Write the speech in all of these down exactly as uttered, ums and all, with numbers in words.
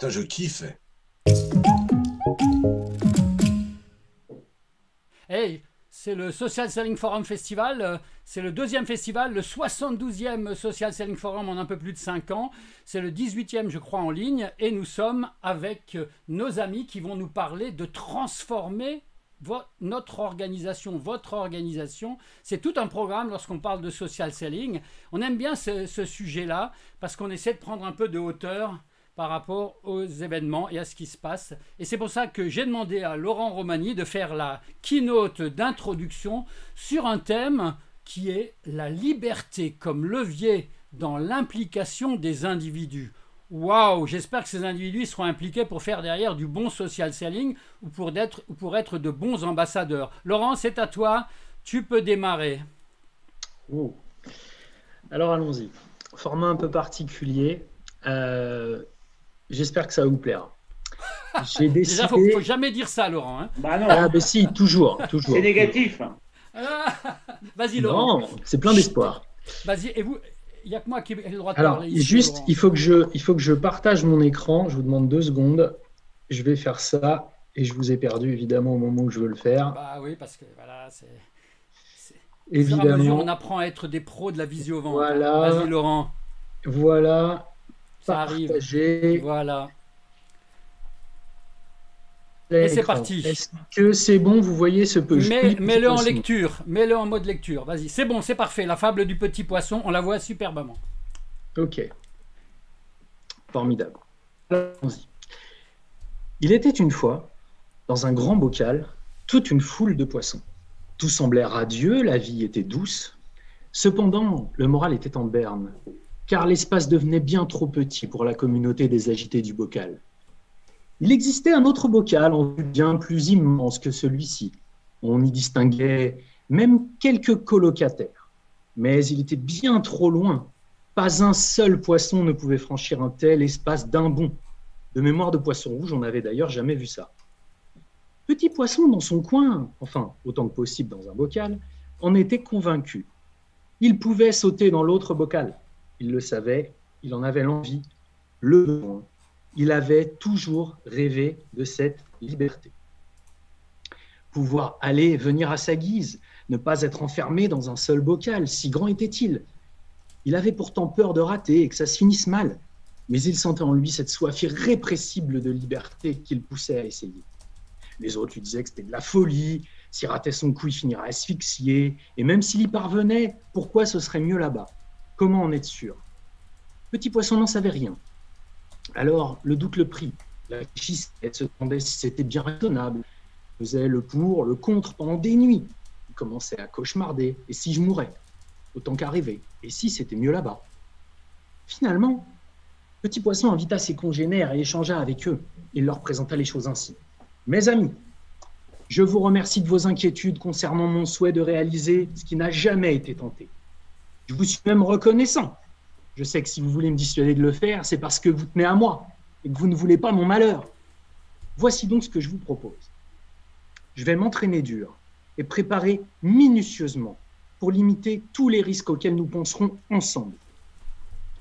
Putain, je kiffe. Hey, c'est le Social Selling Forum Festival. C'est le deuxième festival, le soixante-douzième Social Selling Forum en un peu plus de cinq ans. C'est le dix-huitième, je crois, en ligne. Et nous sommes avec nos amis qui vont nous parler de transformer notre organisation, votre organisation. C'est tout un programme lorsqu'on parle de social selling. On aime bien ce, ce sujet-là parce qu'on essaie de prendre un peu de hauteur par rapport aux événements et à ce qui se passe. Et c'est pour ça que j'ai demandé à Laurent Romagny de faire la keynote d'introduction sur un thème qui est la liberté comme levier dans l'implication des individus. Waouh, j'espère que ces individus seront impliqués pour faire derrière du bon social selling ou pour être, ou pour être de bons ambassadeurs. Laurent, c'est à toi, tu peux démarrer. Oh. Alors allons-y. Format un peu particulier, euh, j'espère que ça va vous plaire. J'ai décidé... Déjà, il ne faut jamais dire ça, Laurent. Hein. Bah non. Ah bah si, toujours. toujours. C'est négatif. Ah, vas-y, Laurent. Non, c'est plein d'espoir. Vas-y, et vous... Il n'y a que moi qui ai le droit de Alors, parler. Ici, juste, Laurent. il faut, que je, il faut que je partage mon écran. Je vous demande deux secondes. Je vais faire ça. Et je vous ai perdu, évidemment, au moment où je veux le faire. Bah oui, parce que voilà, c'est... Évidemment. Au fur et à mesure, on apprend à être des pros de la visio-vente. Voilà. Vas-y, Laurent. Voilà. Ça Partager. arrive. Voilà. Et c'est parti. Est-ce que c'est bon? Vous voyez ce peu. Mets-le en lecture. Mets-le en mode lecture. Vas-y. C'est bon, c'est parfait. La fable du petit poisson, on la voit superbement. Ok. Formidable. Allons-y. Il était une fois, dans un grand bocal, toute une foule de poissons. Tout semblait radieux, la vie était douce. Cependant, le moral était en berne, car l'espace devenait bien trop petit pour la communauté des agités du bocal. Il existait un autre bocal, en vue bien plus immense que celui-ci. On y distinguait même quelques colocataires. Mais il était bien trop loin. Pas un seul poisson ne pouvait franchir un tel espace d'un bond. De mémoire de poisson rouge, on n'avait d'ailleurs jamais vu ça. Petit poisson dans son coin, enfin, autant que possible dans un bocal, en était convaincu. Il pouvait sauter dans l'autre bocal. Il le savait, il en avait l'envie, le besoin. Il avait toujours rêvé de cette liberté. Pouvoir aller et venir à sa guise, ne pas être enfermé dans un seul bocal, si grand était-il. Il avait pourtant peur de rater et que ça se finisse mal, mais il sentait en lui cette soif irrépressible de liberté qui le poussait à essayer. Les autres lui disaient que c'était de la folie, s'il ratait son coup, il finirait asphyxié, et même s'il y parvenait, pourquoi ce serait mieux là-bas? Comment en être sûr? Petit poisson n'en savait rien. Alors, le doute le prit, la fichiste se demandait si c'était bien raisonnable, il faisait le pour, le contre pendant des nuits, il commençait à cauchemarder, et si je mourais, autant qu'arriver, et si c'était mieux là-bas. Finalement, Petit Poisson invita ses congénères et échangea avec eux, il leur présenta les choses ainsi. « Mes amis, je vous remercie de vos inquiétudes concernant mon souhait de réaliser ce qui n'a jamais été tenté. Je vous suis même reconnaissant. Je sais que si vous voulez me dissuader de le faire, c'est parce que vous tenez à moi et que vous ne voulez pas mon malheur. Voici donc ce que je vous propose. Je vais m'entraîner dur et préparer minutieusement pour limiter tous les risques auxquels nous penserons ensemble.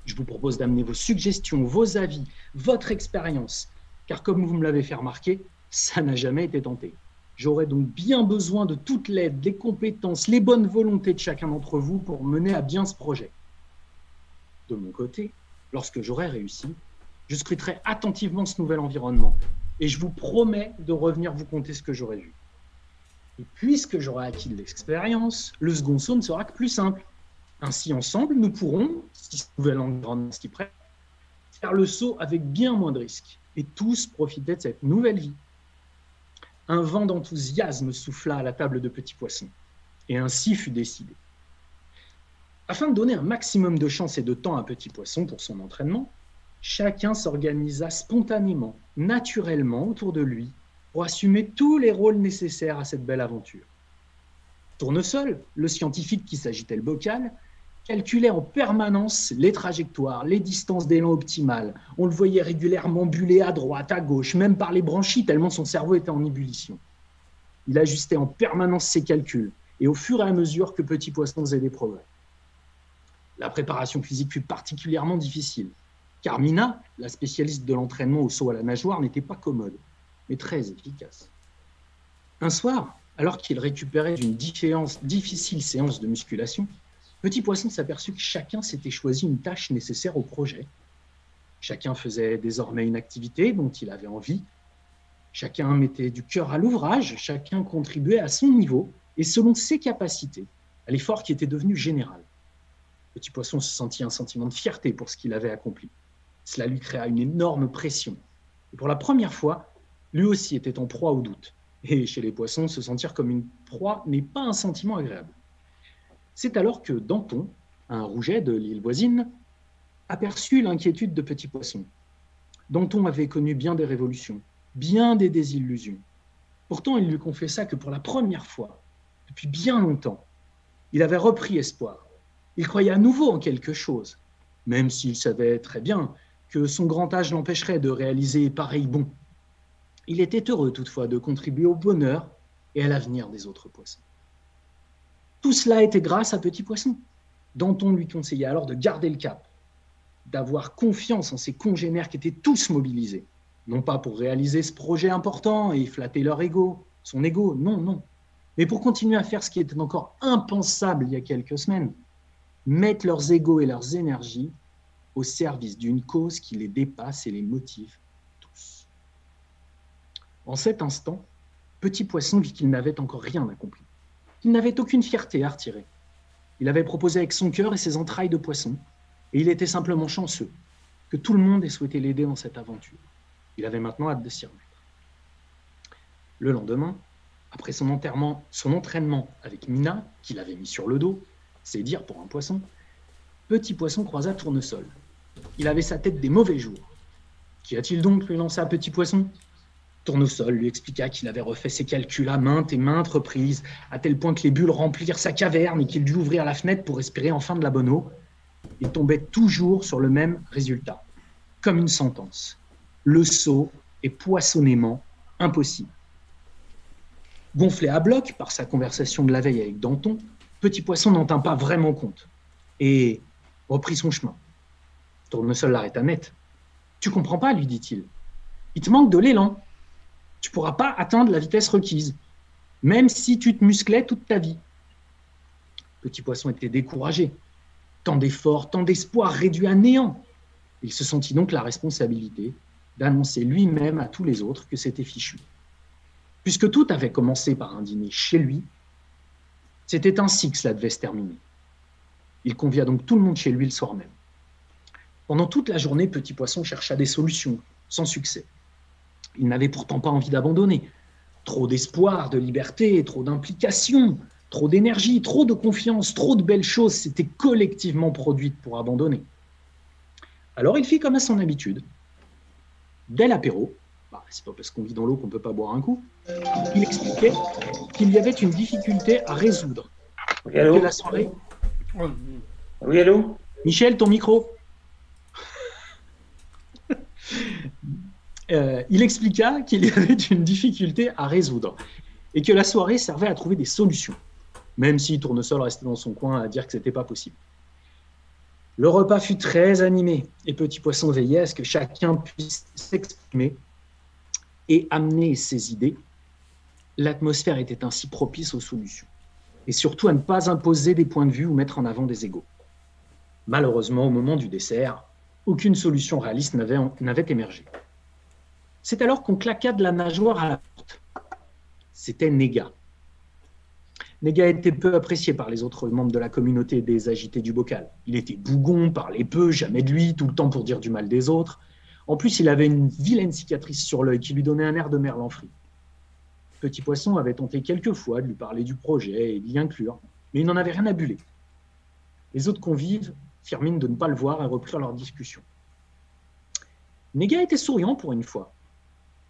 Je vous propose d'amener vos suggestions, vos avis, votre expérience, car comme vous me l'avez fait remarquer, ça n'a jamais été tenté. J'aurai donc bien besoin de toute l'aide, des compétences, les bonnes volontés de chacun d'entre vous pour mener à bien ce projet. De mon côté, lorsque j'aurai réussi, je scruterai attentivement ce nouvel environnement et je vous promets de revenir vous conter ce que j'aurai vu. Et puisque j'aurai acquis de l'expérience, le second saut ne sera que plus simple. Ainsi, ensemble, nous pourrons, si ce nouvel environnement s'y prête, faire le saut avec bien moins de risques et tous profiter de cette nouvelle vie. Un vent d'enthousiasme souffla à la table de Petit Poisson et ainsi fut décidé. Afin de donner un maximum de chance et de temps à Petit Poisson pour son entraînement, chacun s'organisa spontanément, naturellement autour de lui pour assumer tous les rôles nécessaires à cette belle aventure. Tournesol, le scientifique qui s'agitait le bocal, calculait en permanence les trajectoires, les distances d'élan optimales. On le voyait régulièrement buller à droite, à gauche, même par les branchies, tellement son cerveau était en ébullition. Il ajustait en permanence ses calculs et au fur et à mesure que Petit Poisson faisait des progrès. La préparation physique fut particulièrement difficile. Carmina, la spécialiste de l'entraînement au saut à la nageoire, n'était pas commode, mais très efficace. Un soir, alors qu'il récupérait d'une difficile séance de musculation, Petit Poisson s'aperçut que chacun s'était choisi une tâche nécessaire au projet. Chacun faisait désormais une activité dont il avait envie, chacun mettait du cœur à l'ouvrage, chacun contribuait à son niveau et selon ses capacités, à l'effort qui était devenu général. Petit Poisson se sentit un sentiment de fierté pour ce qu'il avait accompli. Cela lui créa une énorme pression. Et pour la première fois, lui aussi était en proie au doute. Et chez les poissons, se sentir comme une proie n'est pas un sentiment agréable. C'est alors que Danton, un rouget de l'île voisine, aperçut l'inquiétude de Petit Poisson. Danton avait connu bien des révolutions, bien des désillusions. Pourtant, il lui confessa que pour la première fois, depuis bien longtemps, il avait repris espoir. Il croyait à nouveau en quelque chose, même s'il savait très bien que son grand âge l'empêcherait de réaliser pareil bond. Il était heureux toutefois de contribuer au bonheur et à l'avenir des autres poissons. Tout cela était grâce à Petit Poisson. Danton lui conseillait alors de garder le cap, d'avoir confiance en ses congénères qui étaient tous mobilisés, non pas pour réaliser ce projet important et flatter leur ego, son ego, non, non, mais pour continuer à faire ce qui était encore impensable il y a quelques semaines, mettre leurs égos et leurs énergies au service d'une cause qui les dépasse et les motive tous. En cet instant, Petit Poisson vit qu'il n'avait encore rien accompli. Il n'avait aucune fierté à retirer. Il avait proposé avec son cœur et ses entrailles de poisson, et il était simplement chanceux que tout le monde ait souhaité l'aider dans cette aventure. Il avait maintenant hâte de s'y remettre. Le lendemain, après son enterrement, son entraînement avec Mina, qu'il avait mis sur le dos, c'est dire pour un poisson, Petit Poisson croisa Tournesol. Il avait sa tête des mauvais jours. Qu'y a-t-il donc lui lança Petit Poisson ? Tournesol lui expliqua qu'il avait refait ses calculs à maintes et maintes reprises, à tel point que les bulles remplirent sa caverne et qu'il dut ouvrir la fenêtre pour respirer enfin de la bonne eau. Il tombait toujours sur le même résultat, comme une sentence. Le saut est poissonnément impossible. Gonflé à bloc par sa conversation de la veille avec Danton, Petit Poisson n'en tint pas vraiment compte et reprit son chemin. Tournesol l'arrêta net. « Tu comprends pas, lui dit-il. Il te manque de l'élan. Tu ne pourras pas atteindre la vitesse requise, même si tu te musclais toute ta vie. » Petit Poisson était découragé. Tant d'efforts, tant d'espoir réduits à néant. Il se sentit donc la responsabilité d'annoncer lui-même à tous les autres que c'était fichu. Puisque tout avait commencé par un dîner chez lui, c'était ainsi que cela devait se terminer. Il convia donc tout le monde chez lui le soir même. Pendant toute la journée, Petit Poisson chercha des solutions, sans succès. Il n'avait pourtant pas envie d'abandonner. Trop d'espoir, de liberté, trop d'implication, trop d'énergie, trop de confiance, trop de belles choses s'étaient collectivement produites pour abandonner. Alors il fit comme à son habitude. Dès l'apéro, bah, c'est pas parce qu'on vit dans l'eau qu'on ne peut pas boire un coup, il expliquait qu'il y avait une difficulté à résoudre. Oui, allô ? La soirée. Oui, allô ? Michel, ton micro. euh, il expliqua qu'il y avait une difficulté à résoudre et que la soirée servait à trouver des solutions, même si Tournesol restait dans son coin à dire que ce n'était pas possible. Le repas fut très animé et Petit Poisson veillait à ce que chacun puisse s'exprimer et amener ses idées. L'atmosphère était ainsi propice aux solutions, et surtout à ne pas imposer des points de vue ou mettre en avant des égaux. Malheureusement, au moment du dessert, aucune solution réaliste n'avait émergé. C'est alors qu'on claqua de la nageoire à la porte. C'était Néga. Néga était peu apprécié par les autres membres de la communauté des agités du bocal. Il était bougon, parlait peu, jamais de lui, tout le temps pour dire du mal des autres. En plus, il avait une vilaine cicatrice sur l'œil qui lui donnait un air de merlan frit. Petit Poisson avait tenté quelques fois de lui parler du projet et de l'y inclure, mais il n'en avait rien à buller. Les autres convives firent mine de ne pas le voir et reprirent leur discussion. Néga était souriant pour une fois.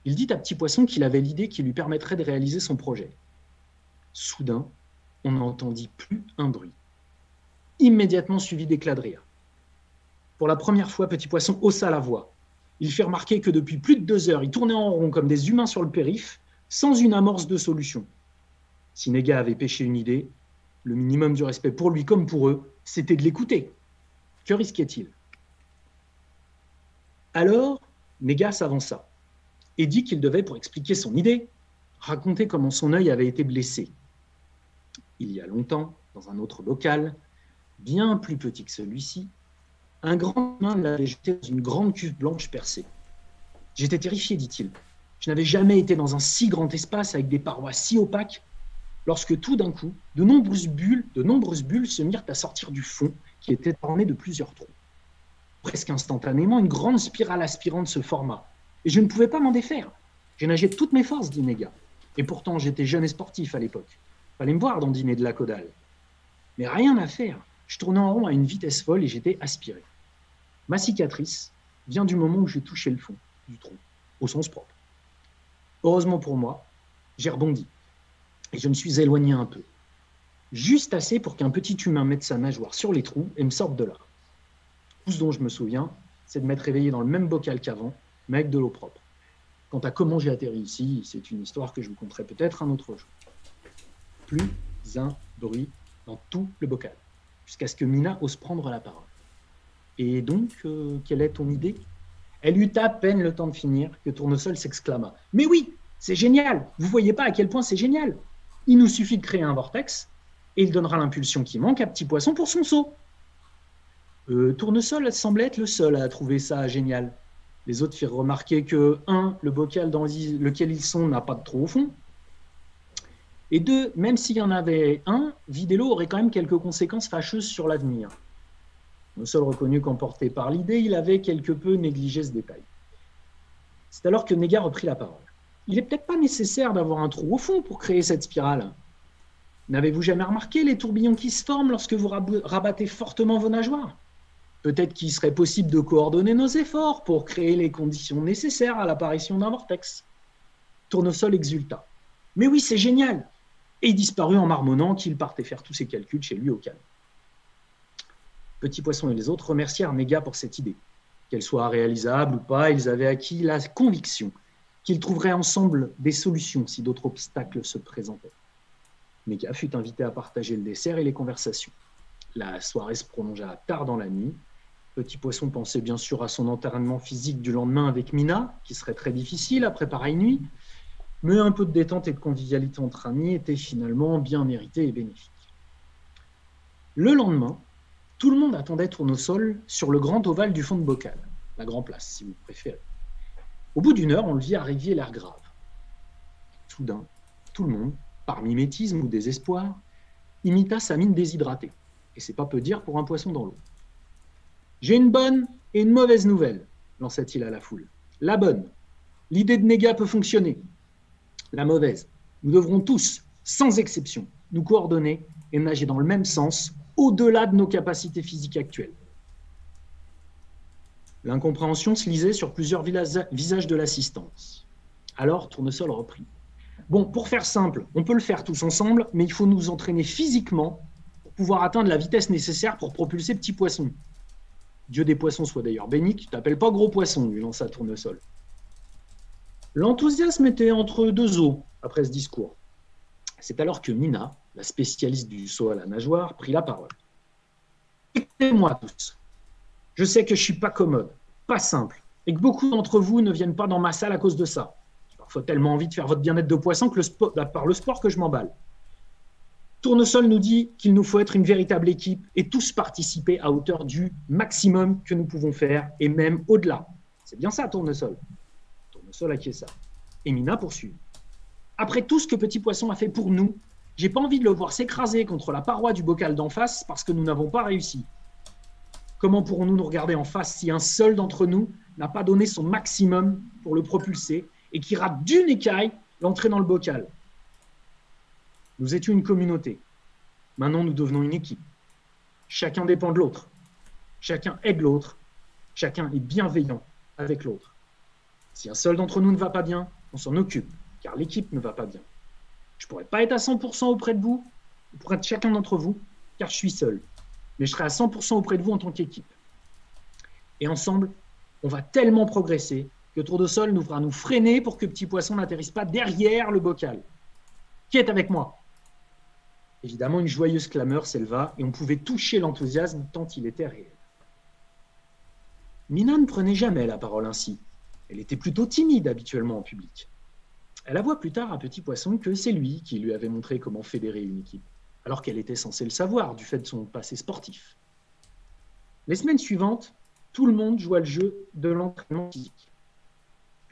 Il dit à Petit Poisson qu'il avait l'idée qui lui permettrait de réaliser son projet. Soudain, on n'entendit plus un bruit, immédiatement suivi d'éclats de rire. Pour la première fois, Petit Poisson haussa la voix. Il fit remarquer que depuis plus de deux heures, ils tournaient en rond comme des humains sur le périph', sans une amorce de solution. Si Néga avait pêché une idée, le minimum du respect pour lui comme pour eux, c'était de l'écouter. Que risquait-il ? Alors, Néga s'avança ça et dit qu'il devait, pour expliquer son idée, raconter comment son œil avait été blessé. Il y a longtemps, dans un autre local, bien plus petit que celui-ci, un grand humain l'avait jeté dans une grande cuve blanche percée. « J'étais terrifié, dit-il. Je n'avais jamais été dans un si grand espace avec des parois si opaques, lorsque tout d'un coup, de nombreuses bulles, de nombreuses bulles se mirent à sortir du fond, qui était orné de plusieurs trous. Presque instantanément, une grande spirale aspirante se forma, et je ne pouvais pas m'en défaire. J'ai nagé de toutes mes forces, dit Néga. Et pourtant, j'étais jeune et sportif à l'époque. Fallait me voir dans Dîner de la Caudale. Mais rien à faire. Je tournais en rond à une vitesse folle et j'étais aspiré. Ma cicatrice vient du moment où j'ai touché le fond du trou, au sens propre. Heureusement pour moi, j'ai rebondi et je me suis éloigné un peu. Juste assez pour qu'un petit humain mette sa nageoire sur les trous et me sorte de là. Tout ce dont je me souviens, c'est de m'être réveillé dans le même bocal qu'avant, mais avec de l'eau propre. Quant à comment j'ai atterri ici, c'est une histoire que je vous conterai peut-être un autre jour. Plus un bruit dans tout le bocal, jusqu'à ce que Mina ose prendre la parole. Et donc, euh, quelle est ton idée ? Elle eut à peine le temps de finir que Tournesol s'exclama. « Mais oui, c'est génial ! Vous voyez pas à quel point c'est génial ! Il nous suffit de créer un vortex, et il donnera l'impulsion qui manque à Petit Poisson pour son saut. » euh, Tournesol semblait être le seul à trouver ça génial. Les autres firent remarquer que, un, le bocal dans lequel ils sont n'a pas de trou au fond, et deux, même s'il y en avait un, vider l'eau aurait quand même quelques conséquences fâcheuses sur l'avenir. Le seul reconnu qu'emporté par l'idée, il avait quelque peu négligé ce détail. C'est alors que Néga reprit la parole. « Il n'est peut-être pas nécessaire d'avoir un trou au fond pour créer cette spirale. N'avez-vous jamais remarqué les tourbillons qui se forment lorsque vous rabattez fortement vos nageoires ? Peut-être qu'il serait possible de coordonner nos efforts pour créer les conditions nécessaires à l'apparition d'un vortex. » Tournesol exulta. « Mais oui, c'est génial !» Et il disparut en marmonnant qu'il partait faire tous ses calculs chez lui au calme. Petit Poisson et les autres remercièrent Néga pour cette idée. Qu'elle soit réalisable ou pas, ils avaient acquis la conviction qu'ils trouveraient ensemble des solutions si d'autres obstacles se présentaient. Néga fut invité à partager le dessert et les conversations. La soirée se prolongea tard dans la nuit. Petit Poisson pensait bien sûr à son entraînement physique du lendemain avec Mina, qui serait très difficile après pareille nuit, mais un peu de détente et de convivialité entre amis était finalement bien mérité et bénéfique. Le lendemain, tout le monde attendait Tournesol sur le grand ovale du fond de bocal, la Grand Place, si vous préférez. Au bout d'une heure, on le vit arriver l'air grave. Soudain, tout le monde, par mimétisme ou désespoir, imita sa mine déshydratée. Et c'est pas peu dire pour un poisson dans l'eau. « J'ai une bonne et une mauvaise nouvelle », lança-t-il à la foule. « La bonne, l'idée de Néga peut fonctionner. La mauvaise, nous devrons tous, sans exception, nous coordonner et nager dans le même sens, au-delà de nos capacités physiques actuelles. » L'incompréhension se lisait sur plusieurs visages de l'assistance. Alors, Tournesol reprit. « Bon, pour faire simple, on peut le faire tous ensemble, mais il faut nous entraîner physiquement pour pouvoir atteindre la vitesse nécessaire pour propulser Petit Poisson. » Dieu des poissons soit d'ailleurs béni, tu t'appelles pas Gros Poisson, lui lança Tournesol. L'enthousiasme était entre deux eaux après ce discours. C'est alors que Mina, la spécialiste du saut à la nageoire, prit la parole. « Écoutez-moi tous. Je sais que je ne suis pas commode, pas simple, et que beaucoup d'entre vous ne viennent pas dans ma salle à cause de ça. J'ai parfois tellement envie de faire votre bien-être de poisson que le sport, par le sport que je m'emballe. Tournesol nous dit qu'il nous faut être une véritable équipe et tous participer à hauteur du maximum que nous pouvons faire, et même au-delà. » C'est bien ça, Tournesol. Tournesol acquiesça. Et Mina poursuit. « Après tout ce que Petit Poisson a fait pour nous, j'ai pas envie de le voir s'écraser contre la paroi du bocal d'en face parce que nous n'avons pas réussi. Comment pourrons-nous nous regarder en face si un seul d'entre nous n'a pas donné son maximum pour le propulser et qui rate d'une écaille l'entrée dans le bocal ? Nous étions une communauté. Maintenant, nous devenons une équipe. Chacun dépend de l'autre. Chacun aide l'autre. Chacun est bienveillant avec l'autre. Si un seul d'entre nous ne va pas bien, on s'en occupe, car l'équipe ne va pas bien. Je ne pourrai pas être à cent pour cent auprès de vous, auprès de chacun d'entre vous, car je suis seul. Mais je serai à cent pour cent auprès de vous en tant qu'équipe. Et ensemble, on va tellement progresser que Tournesol nous fera nous freiner pour que Petit Poisson n'atterrisse pas derrière le bocal. Qui est avec moi ? Évidemment, une joyeuse clameur s'éleva et on pouvait toucher l'enthousiasme tant il était réel. Mina ne prenait jamais la parole ainsi. Elle était plutôt timide habituellement en public. Elle avoua plus tard à Petit Poisson que c'est lui qui lui avait montré comment fédérer une équipe, alors qu'elle était censée le savoir du fait de son passé sportif. Les semaines suivantes, tout le monde joua le jeu de l'entraînement physique.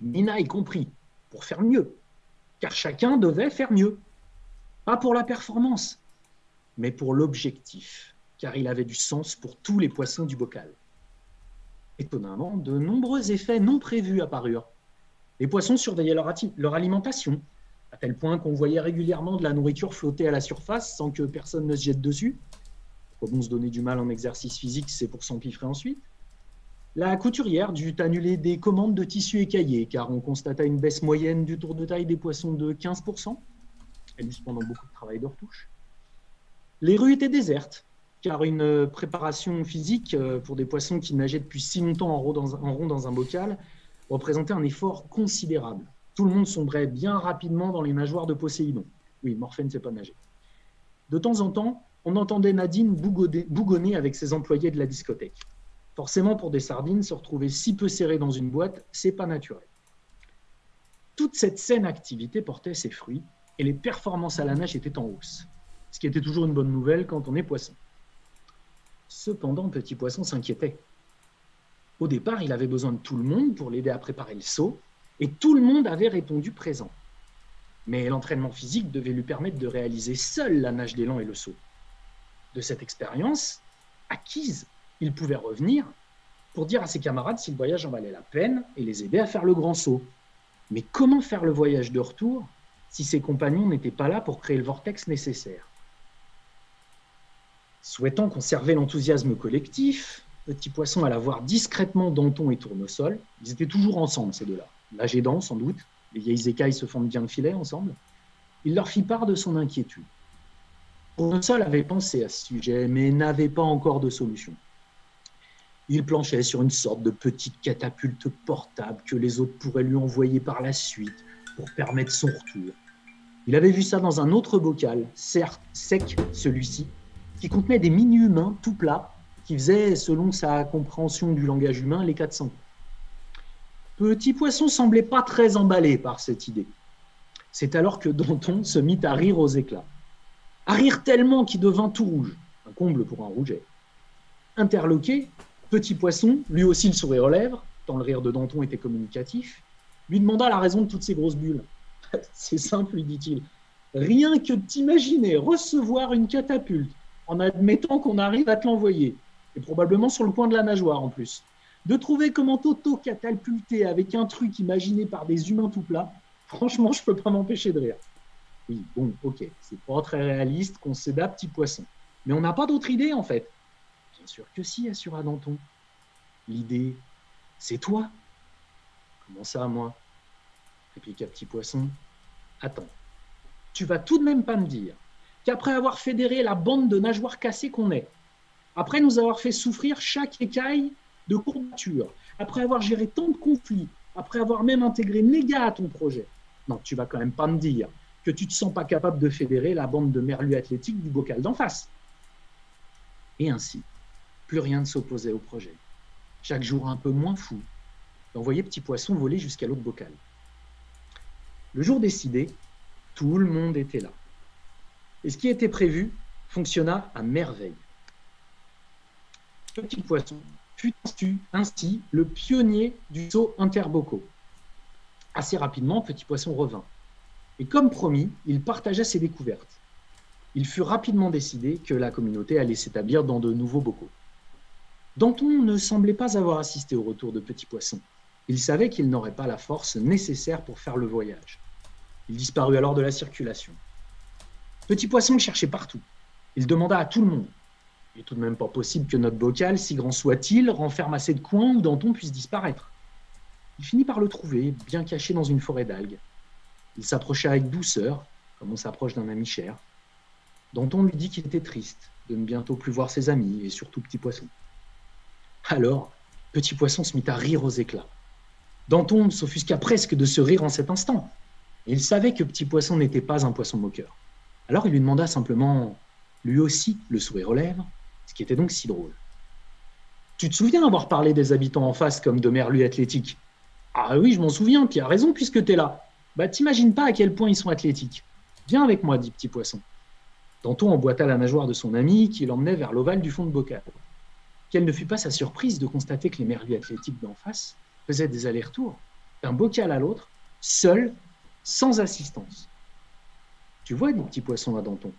Mina y compris, pour faire mieux, car chacun devait faire mieux. Pas pour la performance, mais pour l'objectif, car il avait du sens pour tous les poissons du bocal. Étonnamment, de nombreux effets non prévus apparurent. Les poissons surveillaient leur, leur alimentation, à tel point qu'on voyait régulièrement de la nourriture flotter à la surface sans que personne ne se jette dessus. Pour bon se donner du mal en exercice physique, c'est pour s'empiffrer ensuite. La couturière dut annuler des commandes de tissus écaillés, car on constata une baisse moyenne du tour de taille des poissons de quinze pour cent. Elle eut cependant beaucoup de travail de retouche. Les rues étaient désertes, car une préparation physique pour des poissons qui nageaient depuis si longtemps en rond dans un bocal représentait un effort considérable. Tout le monde sombrait bien rapidement dans les nageoires de Poséidon. Oui, Morphée ne sait pas nager. De temps en temps, on entendait Nadine bougonner avec ses employés de la discothèque. Forcément, pour des sardines, se retrouver si peu serré dans une boîte, c'est pas naturel. Toute cette saine activité portait ses fruits et les performances à la nage étaient en hausse, ce qui était toujours une bonne nouvelle quand on est poisson. Cependant, Petit Poisson s'inquiétait. Au départ, il avait besoin de tout le monde pour l'aider à préparer le saut, et tout le monde avait répondu présent. Mais l'entraînement physique devait lui permettre de réaliser seul la nage d'élan et le saut. De cette expérience acquise, il pouvait revenir pour dire à ses camarades si le voyage en valait la peine et les aider à faire le grand saut. Mais comment faire le voyage de retour si ses compagnons n'étaient pas là pour créer le vortex nécessaire? Souhaitant conserver l'enthousiasme collectif, Petit Poisson alla voir discrètement Danton et Tournesol. Ils étaient toujours ensemble, ces deux-là. L'âge aidant, sans doute. Les vieilles écailles se forment bien de filet ensemble. Il leur fit part de son inquiétude. Tournesol avait pensé à ce sujet, mais n'avait pas encore de solution. Il planchait sur une sorte de petite catapulte portable que les autres pourraient lui envoyer par la suite pour permettre son retour. Il avait vu ça dans un autre bocal, certes sec celui-ci, qui contenait des mini-humains tout plats qui faisaient, selon sa compréhension du langage humain, les quatre cents. Petit Poisson semblait pas très emballé par cette idée. C'est alors que Danton se mit à rire aux éclats. À rire tellement qu'il devint tout rouge, un comble pour un rouget. Interloqué, Petit Poisson, lui aussi le sourire aux lèvres, tant le rire de Danton était communicatif, lui demanda la raison de toutes ces grosses bulles. « C'est simple, lui dit-il, rien que t'imaginer recevoir une catapulte en admettant qu'on arrive à te l'envoyer, et probablement sur le point de la nageoire en plus, de trouver comment t'auto-catapulter avec un truc imaginé par des humains tout plats, franchement, je peux pas m'empêcher de rire. » Oui, bon, ok, c'est pas très réaliste, qu'on cède à Petit Poisson. Mais on n'a pas d'autre idée, en fait. Bien sûr que si, assura Danton. L'idée, c'est toi. Comment ça, moi? Répliqua Petit Poisson. Attends, tu vas tout de même pas me dire qu'après avoir fédéré la bande de nageoires cassées qu'on est, après nous avoir fait souffrir chaque écaille de courbature, après avoir géré tant de conflits, après avoir même intégré Néga à ton projet, non, tu vas quand même pas me dire que tu te sens pas capable de fédérer la bande de merlus athlétiques du bocal d'en face. Et ainsi, plus rien ne s'opposait au projet. Chaque jour un peu moins fou, d'envoyer Petit Poisson voler jusqu'à l'autre bocal. Le jour décidé, tout le monde était là. Et ce qui était prévu fonctionna à merveille. Petit Poisson fut ainsi le pionnier du saut interbocaux. Assez rapidement, Petit Poisson revint. Et comme promis, il partagea ses découvertes. Il fut rapidement décidé que la communauté allait s'établir dans de nouveaux bocaux. Danton ne semblait pas avoir assisté au retour de Petit Poisson. Il savait qu'il n'aurait pas la force nécessaire pour faire le voyage. Il disparut alors de la circulation. Petit Poisson cherchait partout. Il demanda à tout le monde. Il n'est tout de même pas possible que notre bocal, si grand soit-il, renferme assez de coins où Danton puisse disparaître. Il finit par le trouver, bien caché dans une forêt d'algues. Il s'approcha avec douceur, comme on s'approche d'un ami cher. Danton lui dit qu'il était triste de ne bientôt plus voir ses amis, et surtout Petit Poisson. Alors, Petit Poisson se mit à rire aux éclats. Danton s'offusqua presque de se rire en cet instant. Il savait que Petit Poisson n'était pas un poisson moqueur. Alors il lui demanda simplement, lui aussi, le sourire aux lèvres, ce qui était donc si drôle. Tu te souviens avoir parlé des habitants en face comme de merlus athlétiques? Ah oui, je m'en souviens, tu as raison puisque tu es là. Bah t'imagines pas à quel point ils sont athlétiques. Viens avec moi, dit Petit Poisson. Danton emboîta la nageoire de son ami qui l'emmenait vers l'ovale du fond de bocal. Quelle ne fut pas sa surprise de constater que les merlus athlétiques d'en face faisaient des allers-retours, d'un bocal à l'autre, seuls, sans assistance. Tu vois, dit Petit Poisson à Danton,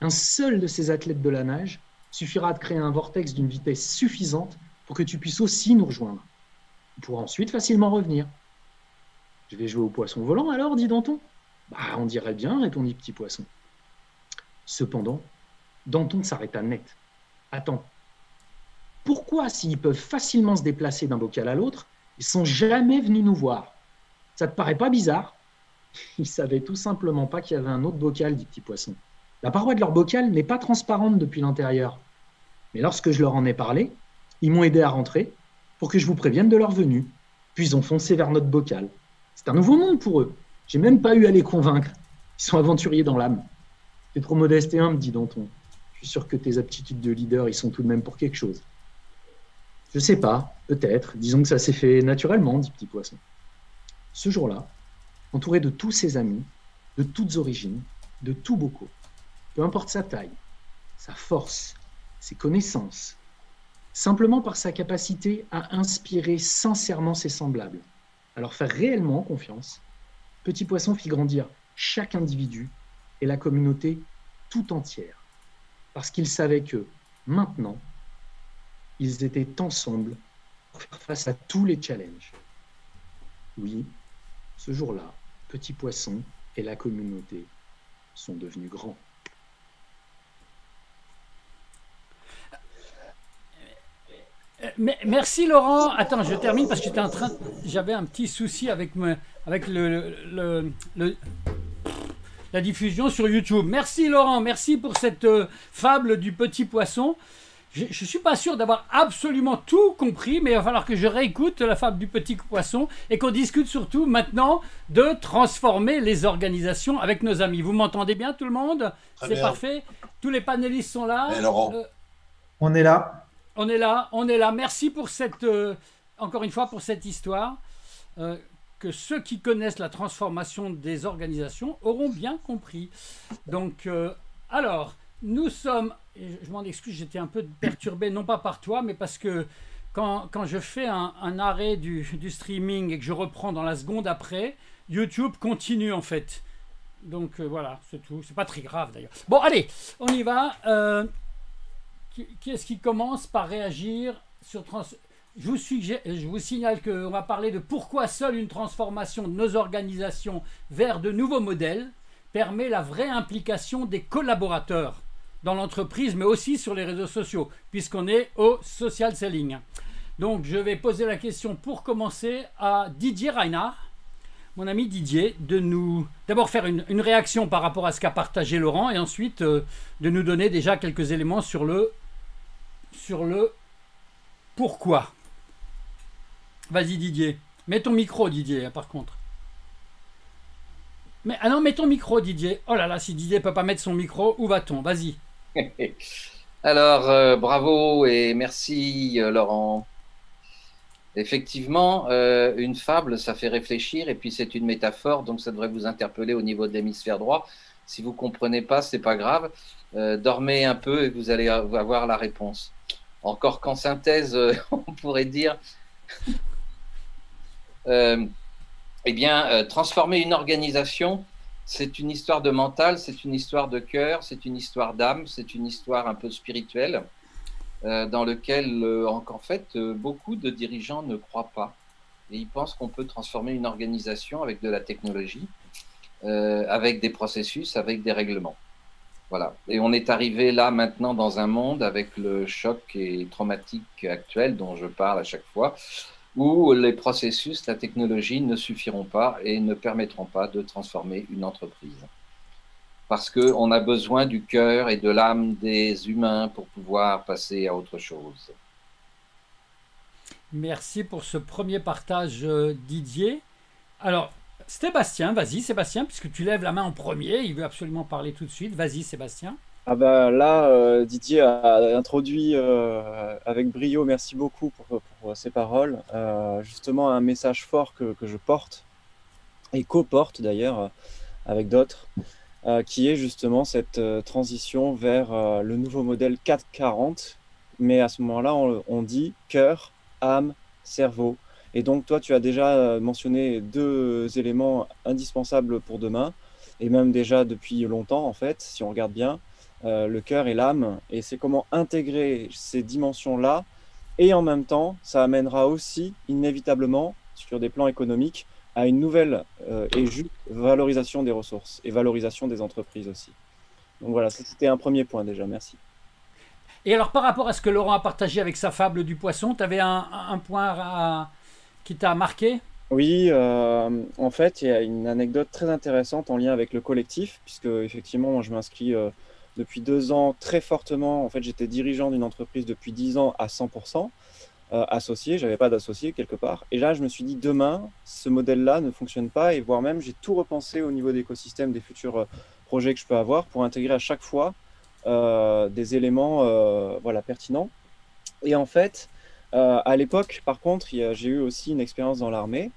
un seul de ces athlètes de la nage suffira de créer un vortex d'une vitesse suffisante pour que tu puisses aussi nous rejoindre. On pourra ensuite facilement revenir. Je vais jouer au poisson volant alors, dit Danton. Bah, on dirait bien, répondit Petit Poisson. Cependant, Danton s'arrêta net. Attends, pourquoi s'ils peuvent facilement se déplacer d'un bocal à l'autre, ils ne sont jamais venus nous voir? Ça te paraît pas bizarre? Ils ne savaient tout simplement pas qu'il y avait un autre bocal, dit Petit Poisson. La paroi de leur bocal n'est pas transparente depuis l'intérieur. Mais lorsque je leur en ai parlé, ils m'ont aidé à rentrer pour que je vous prévienne de leur venue. Puis ils ont foncé vers notre bocal. C'est un nouveau monde pour eux. J'ai même pas eu à les convaincre. Ils sont aventuriers dans l'âme. T'es trop modeste et humble, dit Danton. Je suis sûr que tes aptitudes de leader, ils sont tout de même pour quelque chose. Je sais pas, peut-être. Disons que ça s'est fait naturellement, dit Petit Poisson. Ce jour-là, entouré de tous ses amis, de toutes origines, de tous bocaux, peu importe sa taille, sa force, ses connaissances, simplement par sa capacité à inspirer sincèrement ses semblables, à leur faire réellement confiance, Petit Poisson fit grandir chaque individu et la communauté tout entière, parce qu'il savait que, maintenant, ils étaient ensemble pour faire face à tous les challenges. Oui, ce jour-là, Petit Poisson et la communauté sont devenus grands. Merci Laurent. Attends, je termine parce que j'étais en train. J'avais un petit souci avec me, avec le, le, le, la diffusion sur YouTube. Merci Laurent. Merci pour cette fable du petit poisson. Je ne suis pas sûr d'avoir absolument tout compris, mais il va falloir que je réécoute la fable du petit poisson et qu'on discute surtout maintenant de transformer les organisations avec nos amis. Vous m'entendez bien tout le monde? C'est parfait. Tous les panélistes sont là. Mais Laurent, euh, on est là. On est là, on est là. Merci pour cette, euh, encore une fois, pour cette histoire. Euh, que ceux qui connaissent la transformation des organisations auront bien compris. Donc, euh, alors, nous sommes... Je m'en excuse, j'étais un peu perturbé, non pas par toi, mais parce que quand, quand je fais un, un arrêt du, du streaming et que je reprends dans la seconde après, YouTube continue, en fait. Donc, euh, voilà, c'est tout. C'est pas très grave, d'ailleurs. Bon, allez, on y va. Euh, Qui est-ce qui commence par réagir sur trans... je, vous suggère, je vous signale qu'on va parler de pourquoi seule une transformation de nos organisations vers de nouveaux modèles permet la vraie implication des collaborateurs dans l'entreprise, mais aussi sur les réseaux sociaux, puisqu'on est au social selling. Donc, je vais poser la question pour commencer à Didier Reinhardt, mon ami Didier, de nous d'abord faire une, une réaction par rapport à ce qu'a partagé Laurent et ensuite euh, de nous donner déjà quelques éléments sur le... sur le pourquoi. Vas-y Didier, mets ton micro Didier, par contre. Mais, ah non, mets ton micro Didier. Oh là là, si Didier ne peut pas mettre son micro, où va-t-on? Vas-y. Alors, euh, bravo et merci euh, Laurent. Effectivement, euh, une fable, ça fait réfléchir et puis c'est une métaphore, donc ça devrait vous interpeller au niveau de l'hémisphère droit. Si vous ne comprenez pas, ce n'est pas grave. Euh, dormez un peu et vous allez avoir la réponse. Encore qu'en synthèse, euh, on pourrait dire euh, eh bien, euh, transformer une organisation, c'est une histoire de mental, c'est une histoire de cœur, c'est une histoire d'âme, c'est une histoire un peu spirituelle euh, dans laquelle, euh, en, en fait, euh, beaucoup de dirigeants ne croient pas. Et ils pensent qu'on peut transformer une organisation avec de la technologie, euh, avec des processus, avec des règlements. Voilà. Et on est arrivé là maintenant dans un monde avec le choc et traumatique actuel dont je parle à chaque fois, où les processus, la technologie ne suffiront pas et ne permettront pas de transformer une entreprise. Parce qu'on a besoin du cœur et de l'âme des humains pour pouvoir passer à autre chose. Merci pour ce premier partage, Didier. Alors, Sébastien, vas-y Sébastien, puisque tu lèves la main en premier, il veut absolument parler tout de suite. Vas-y Sébastien. Ah bah là, euh, Didier a introduit euh, avec brio, merci beaucoup pour, pour ces paroles, euh, justement un message fort que, que je porte et co-porte d'ailleurs avec d'autres, euh, qui est justement cette transition vers euh, le nouveau modèle quatre quarante. Mais à ce moment-là, on, on dit cœur, âme, cerveau. Et donc toi, tu as déjà mentionné deux éléments indispensables pour demain, et même déjà depuis longtemps en fait, si on regarde bien. Euh, le cœur et l'âme, et c'est comment intégrer ces dimensions-là, et en même temps, ça amènera aussi, inévitablement, sur des plans économiques, à une nouvelle euh, et juste valorisation des ressources, et valorisation des entreprises aussi. Donc voilà, c'était un premier point déjà, merci. Et alors, par rapport à ce que Laurent a partagé avec sa fable du poisson, tu avais un, un point à... qui t'a marqué ? Oui, euh, en fait, il y a une anecdote très intéressante en lien avec le collectif, puisque effectivement, moi, je m'inscris... Euh, Depuis deux ans, très fortement, en fait, j'étais dirigeant d'une entreprise depuis dix ans à cent pour cent, euh, associé, je n'avais pas d'associé quelque part. Et là, je me suis dit, demain, ce modèle-là ne fonctionne pas, et voire même, j'ai tout repensé au niveau d'écosystème des futurs euh, projets que je peux avoir pour intégrer à chaque fois euh, des éléments euh, voilà, pertinents. Et en fait, euh, à l'époque, par contre, j'ai eu aussi une expérience dans l'armée.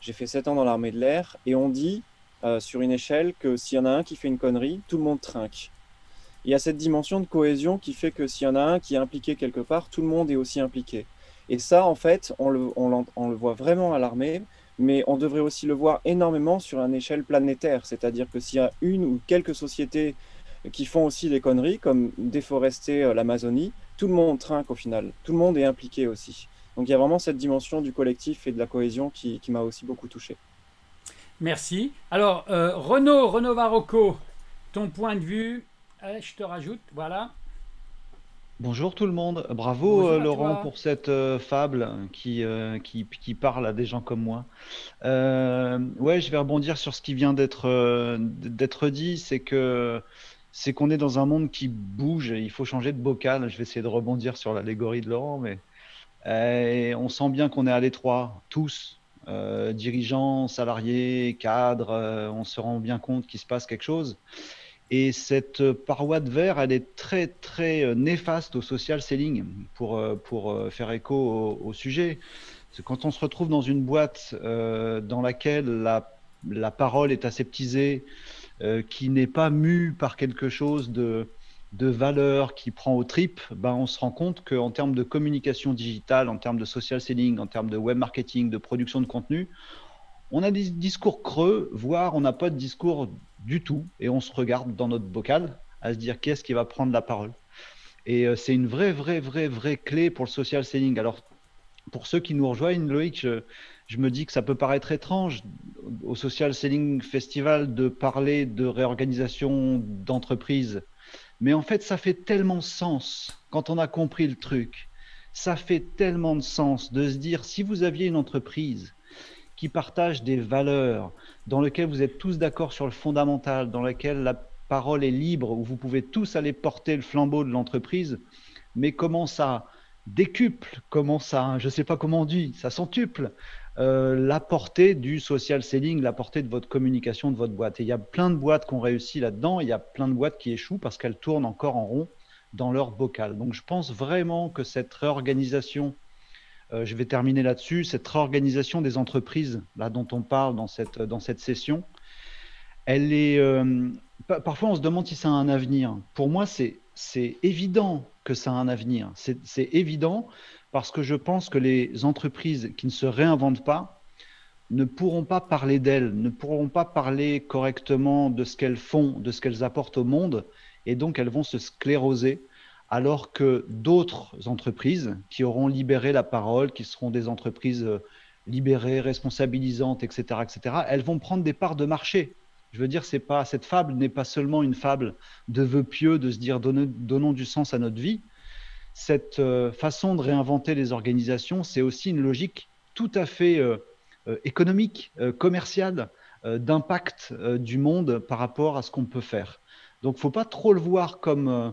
J'ai fait sept ans dans l'armée de l'air, et on dit euh, sur une échelle que s'il y en a un qui fait une connerie, tout le monde trinque. Il y a cette dimension de cohésion qui fait que s'il y en a un qui est impliqué quelque part, tout le monde est aussi impliqué. Et ça, en fait, on le, on on le voit vraiment à l'armée, mais on devrait aussi le voir énormément sur une échelle planétaire. C'est-à-dire que s'il y a une ou quelques sociétés qui font aussi des conneries, comme déforester l'Amazonie, tout le monde trinque au final. Tout le monde est impliqué aussi. Donc il y a vraiment cette dimension du collectif et de la cohésion qui, qui m'a aussi beaucoup touché. Merci. Alors, euh, Renaud, Renaud Varoqueaux, ton point de vue ? Allez, je te rajoute, voilà. Bonjour tout le monde, bravo euh, Laurent pour cette euh, fable qui, euh, qui, qui parle à des gens comme moi. Euh, ouais, je vais rebondir sur ce qui vient d'être euh, d'être dit, c'est que c'est qu'on est dans un monde qui bouge et il faut changer de bocal. Je vais essayer de rebondir sur l'allégorie de Laurent, mais euh, on sent bien qu'on est à l'étroit, tous, euh, dirigeants, salariés, cadres, euh, on se rend bien compte qu'il se passe quelque chose. Et cette paroi de verre, elle est très, très néfaste au social selling, pour, pour faire écho au, au sujet. Quand on se retrouve dans une boîte euh, dans laquelle la, la parole est aseptisée, euh, qui n'est pas mue par quelque chose de, de valeur qui prend aux tripes, ben on se rend compte qu'en termes de communication digitale, en termes de social selling, en termes de web marketing, de production de contenu, on a des discours creux, voire on n'a pas de discours du tout, et on se regarde dans notre bocal à se dire qui est-ce qui va prendre la parole. Et euh, c'est une vraie, vraie, vraie, vraie clé pour le social selling. Alors, pour ceux qui nous rejoignent, Loïc, je, je me dis que ça peut paraître étrange au Social Selling Festival de parler de réorganisation d'entreprise, mais en fait, ça fait tellement sens quand on a compris le truc. Ça fait tellement de sens de se dire, si vous aviez une entreprise qui partage des valeurs, dans lesquelles vous êtes tous d'accord sur le fondamental, dans lesquelles la parole est libre, où vous pouvez tous aller porter le flambeau de l'entreprise, mais comment ça décuple, comment ça, je ne sais pas comment on dit, ça centuple, euh, la portée du social selling, la portée de votre communication, de votre boîte. Et il y a plein de boîtes qui ont réussi là-dedans, il y a plein de boîtes qui échouent parce qu'elles tournent encore en rond dans leur bocal. Donc je pense vraiment que cette réorganisation, Euh, je vais terminer là-dessus, cette réorganisation des entreprises là, dont on parle dans cette, dans cette session, elle est, euh, pa- parfois on se demande si ça a un avenir. Pour moi, c'est, c'est évident que ça a un avenir. C'est, c'est évident parce que je pense que les entreprises qui ne se réinventent pas ne pourront pas parler d'elles, ne pourront pas parler correctement de ce qu'elles font, de ce qu'elles apportent au monde, et donc elles vont se scléroser. Alors que d'autres entreprises qui auront libéré la parole, qui seront des entreprises libérées, responsabilisantes, et cetera, et cetera, elles vont prendre des parts de marché. Je veux dire, c'est pas, cette fable n'est pas seulement une fable de vœux pieux, de se dire donne, donnons du sens à notre vie. Cette euh, façon de réinventer les organisations, c'est aussi une logique tout à fait euh, économique, euh, commerciale, euh, d'impact euh, du monde par rapport à ce qu'on peut faire. Donc, il ne faut pas trop le voir comme... Euh,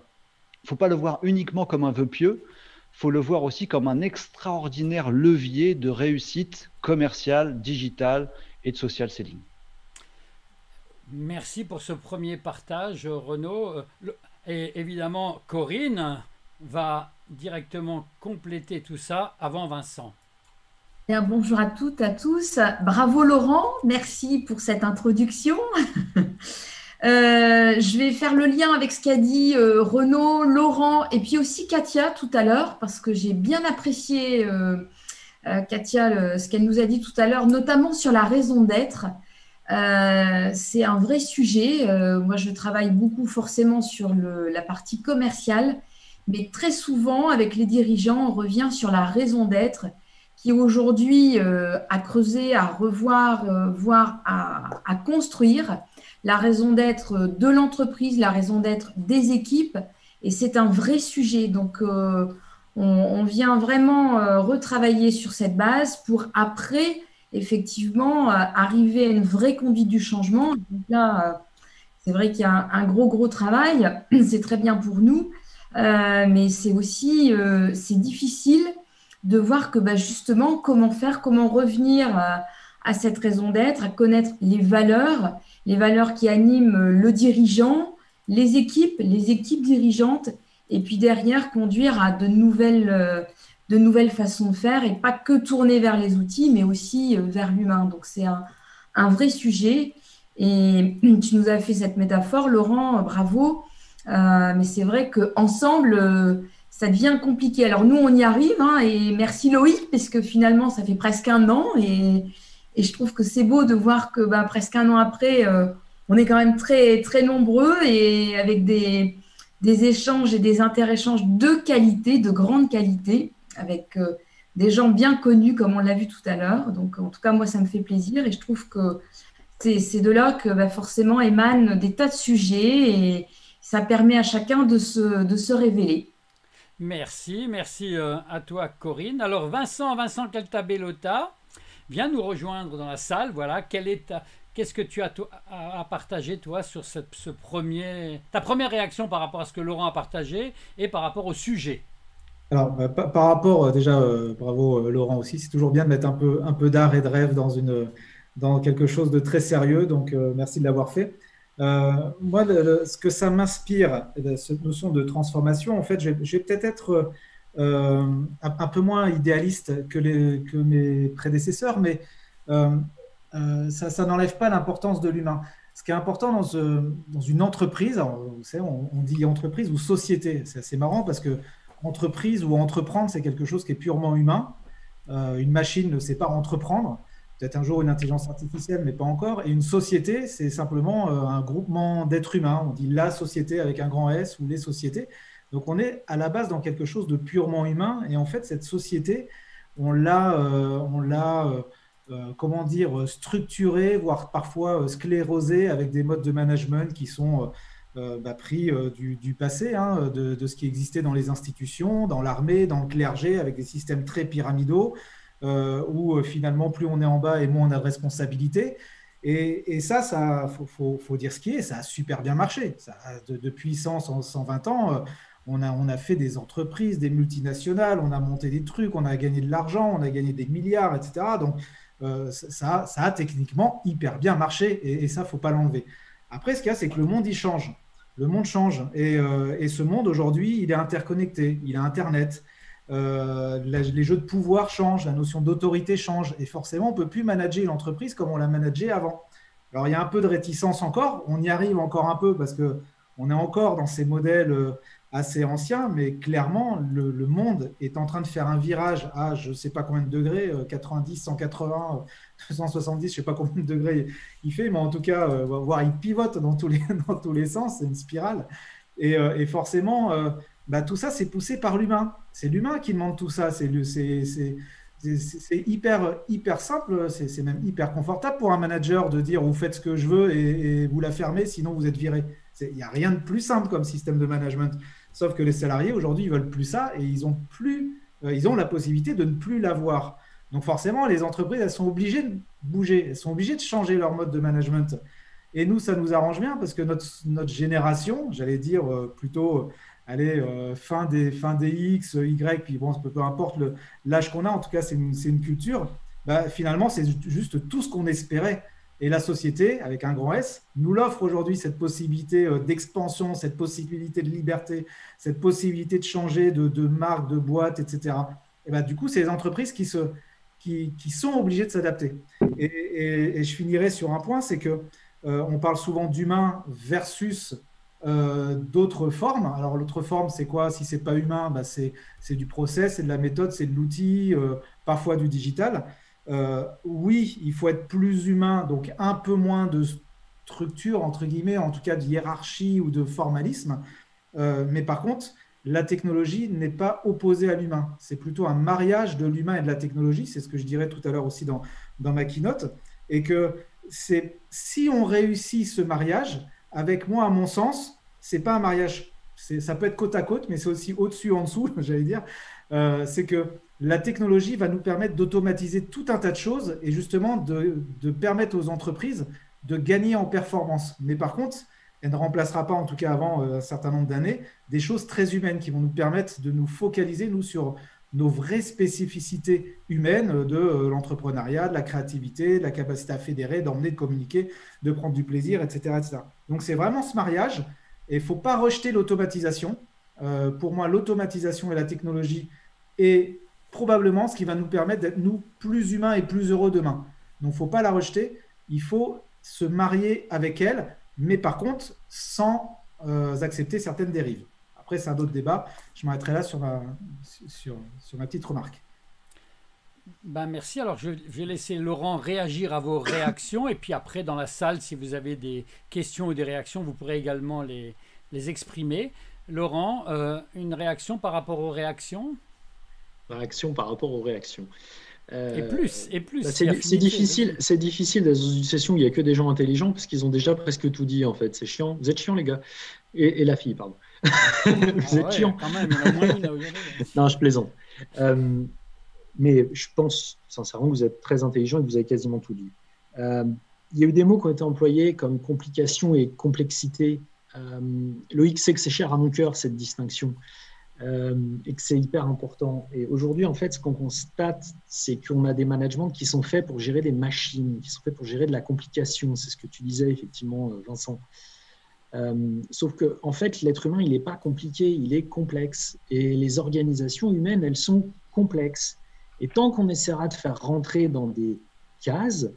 Il ne faut pas le voir uniquement comme un vœu pieux, il faut le voir aussi comme un extraordinaire levier de réussite commerciale, digitale et de social selling. Merci pour ce premier partage, Renaud. Et évidemment, Corinne va directement compléter tout ça avant Vincent. Bien, bonjour à toutes, à tous. Bravo Laurent, merci pour cette introduction. Euh, je vais faire le lien avec ce qu'a dit euh, Renaud, Laurent et puis aussi Katia tout à l'heure, parce que j'ai bien apprécié euh, euh, Katia, le, ce qu'elle nous a dit tout à l'heure, notamment sur la raison d'être. Euh, c'est un vrai sujet. Euh, moi, je travaille beaucoup forcément sur le, la partie commerciale, mais très souvent, avec les dirigeants, on revient sur la raison d'être qui aujourd'hui euh, à creuser, à revoir, euh, voire à, à construire, la raison d'être de l'entreprise, la raison d'être des équipes, et c'est un vrai sujet. Donc, euh, on, on vient vraiment euh, retravailler sur cette base pour après, effectivement, euh, arriver à une vraie conduite du changement. Donc là, euh, c'est vrai qu'il y a un, un gros, gros travail, c'est très bien pour nous, euh, mais c'est aussi euh, c'est difficile de voir que bah, justement comment faire, comment revenir à, à cette raison d'être, à connaître les valeurs, les valeurs qui animent le dirigeant, les équipes, les équipes dirigeantes, et puis derrière conduire à de nouvelles, de nouvelles façons de faire et pas que tourner vers les outils, mais aussi vers l'humain. Donc c'est un, un vrai sujet. Et tu nous as fait cette métaphore, Laurent, bravo. Euh, mais c'est vrai qu'ensemble, euh, ça devient compliqué. Alors nous, on y arrive, hein, et merci Loïc, parce que finalement, ça fait presque un an, et, et je trouve que c'est beau de voir que bah, presque un an après, euh, on est quand même très, très nombreux et avec des, des échanges et des interéchanges de qualité, de grande qualité, avec euh, des gens bien connus, comme on l'a vu tout à l'heure. Donc en tout cas, moi, ça me fait plaisir, et je trouve que c'est de là que bah, forcément émanent des tas de sujets, et ça permet à chacun de se, de se révéler. Merci, merci à toi Corinne. Alors Vincent, Vincent Caltabellotta, viens nous rejoindre dans la salle. Voilà, quel est ta, qu'est-ce que tu as à partager toi sur ce, ce premier, ta première réaction par rapport à ce que Laurent a partagé et par rapport au sujet? Alors par, par rapport, déjà euh, bravo Laurent aussi, c'est toujours bien de mettre un peu, un peu d'art et de rêve dans, une, dans quelque chose de très sérieux, donc euh, merci de l'avoir fait. Euh, moi, le, ce que ça m'inspire, cette notion de transformation, en fait, je vais peut-être être, être euh, un, un peu moins idéaliste que, les, que mes prédécesseurs, mais euh, euh, ça, ça n'enlève pas l'importance de l'humain. Ce qui est important dans, ce, dans une entreprise, vous savez, on, on dit entreprise ou société, c'est assez marrant parce que entreprise ou entreprendre, c'est quelque chose qui est purement humain. Euh, une machine ne sait pas entreprendre. Peut-être un jour une intelligence artificielle, mais pas encore. Et une société, c'est simplement un groupement d'êtres humains. On dit la société avec un grand S ou les sociétés. Donc, on est à la base dans quelque chose de purement humain. Et en fait, cette société, on l'a, euh, on l'a euh, comment dire, structurée, voire parfois sclérosée avec des modes de management qui sont euh, bah, pris euh, du, du passé, hein, de, de ce qui existait dans les institutions, dans l'armée, dans le clergé, avec des systèmes très pyramidaux. Euh, où euh, finalement plus on est en bas et moins on a de responsabilité, et, et ça, ça faut, faut, faut dire ce qui est, ça a super bien marché. Ça a, de, depuis cent, cent vingt ans, euh, on, a, on a fait des entreprises, des multinationales, on a monté des trucs, on a gagné de l'argent, on a gagné des milliards, et cetera. Donc euh, ça, ça a techniquement hyper bien marché, et, et ça, faut pas l'enlever. Après, ce qu'il y a, c'est que le monde, il change. Le monde change, et, euh, et ce monde, aujourd'hui, il est interconnecté, il a Internet. Euh, la, les jeux de pouvoir changent, la notion d'autorité change, et forcément on ne peut plus manager l'entreprise comme on la manageait avant. Alors il y a un peu de réticence encore, on y arrive encore un peu parce qu'on est encore dans ces modèles assez anciens, mais clairement le, le monde est en train de faire un virage à je ne sais pas combien de degrés, quatre-vingt-dix, cent quatre-vingts, deux cent soixante-dix, je ne sais pas combien de degrés il fait, mais en tout cas voire il pivote dans tous les, dans tous les sens, c'est une spirale, et, et forcément bah, tout ça, c'est poussé par l'humain. C'est l'humain qui demande tout ça. C'est hyper, hyper simple, c'est même hyper confortable pour un manager de dire « vous faites ce que je veux et, et vous la fermez, sinon vous êtes viré ». Il n'y a rien de plus simple comme système de management. Sauf que les salariés, aujourd'hui, ils ne veulent plus ça et ils ont, plus, euh, ils ont la possibilité de ne plus l'avoir. Donc forcément, les entreprises, elles sont obligées de bouger, elles sont obligées de changer leur mode de management. Et nous, ça nous arrange bien parce que notre, notre génération, j'allais dire euh, plutôt… Allez, euh, fin, des, fin des X, Y, puis bon, peu, peu importe l'âge qu'on a, en tout cas, c'est une, une culture. Bah, finalement, c'est juste tout ce qu'on espérait. Et la société, avec un grand S, nous l'offre aujourd'hui, cette possibilité d'expansion, cette possibilité de liberté, cette possibilité de changer de, de marque, de boîte, et cetera. Et bien, du coup, c'est les entreprises qui, se, qui, qui sont obligées de s'adapter. Et, et, et je finirai sur un point, c'est qu'on euh, parle souvent d'humain versus euh, d'autres formes. Alors, l'autre forme, c'est quoi? Si ce n'est pas humain, ben c'est du process, c'est de la méthode, c'est de l'outil, euh, parfois du digital. Euh, oui, il faut être plus humain, donc un peu moins de structure, entre guillemets, en tout cas de hiérarchie ou de formalisme. Euh, mais par contre, la technologie n'est pas opposée à l'humain. C'est plutôt un mariage de l'humain et de la technologie. C'est ce que je dirais tout à l'heure aussi dans, dans ma keynote. Et que c'est, si on réussit ce mariage, avec moi, à mon sens, ce n'est pas un mariage. Ça peut être côte à côte, mais c'est aussi au-dessus, en dessous, j'allais dire. Euh, c'est que la technologie va nous permettre d'automatiser tout un tas de choses et justement de, de permettre aux entreprises de gagner en performance. Mais par contre, elle ne remplacera pas, en tout cas avant un certain nombre d'années, des choses très humaines qui vont nous permettre de nous focaliser, nous, sur nos vraies spécificités humaines de l'entrepreneuriat, de la créativité, de la capacité à fédérer, d'emmener, de communiquer, de prendre du plaisir, et cetera et cetera. Donc, c'est vraiment ce mariage et il ne faut pas rejeter l'automatisation. Euh, pour moi, l'automatisation et la technologie est probablement ce qui va nous permettre d'être, nous, plus humains et plus heureux demain. Donc, il ne faut pas la rejeter. Il faut se marier avec elle, mais par contre, sans euh, accepter certaines dérives. Après, c'est un autre débat. Je m'arrêterai là sur ma, sur, sur ma petite remarque. Ben, merci. Alors, je, je vais laisser Laurent réagir à vos réactions. Et puis après, dans la salle, si vous avez des questions ou des réactions, vous pourrez également les, les exprimer. Laurent, euh, une réaction par rapport aux réactions ? Réaction par rapport aux réactions. Euh, et plus, et plus. Bah c'est difficile, c'est difficile dans une session où il n'y a que des gens intelligents parce qu'ils ont déjà presque tout dit en fait. C'est chiant. Vous êtes chiants les gars. Et, et la fille, pardon. Vous ah êtes ouais, chiants. Quand même, on a moins une à regarder, non, je plaisante. Euh, mais je pense sincèrement que vous êtes très intelligents et que vous avez quasiment tout dit. Euh, il y a eu des mots qui ont été employés comme complication et complexité. Euh, Loïc sait que c'est cher à mon cœur cette distinction. Euh, et que c'est hyper important. Et aujourd'hui, en fait, ce qu'on constate, c'est qu'on a des managements qui sont faits pour gérer des machines, qui sont faits pour gérer de la complication. C'est ce que tu disais, effectivement, Vincent. Euh, sauf que, en fait, l'être humain, il n'est pas compliqué, il est complexe. Et les organisations humaines, elles sont complexes. Et tant qu'on essaiera de faire rentrer dans des cases,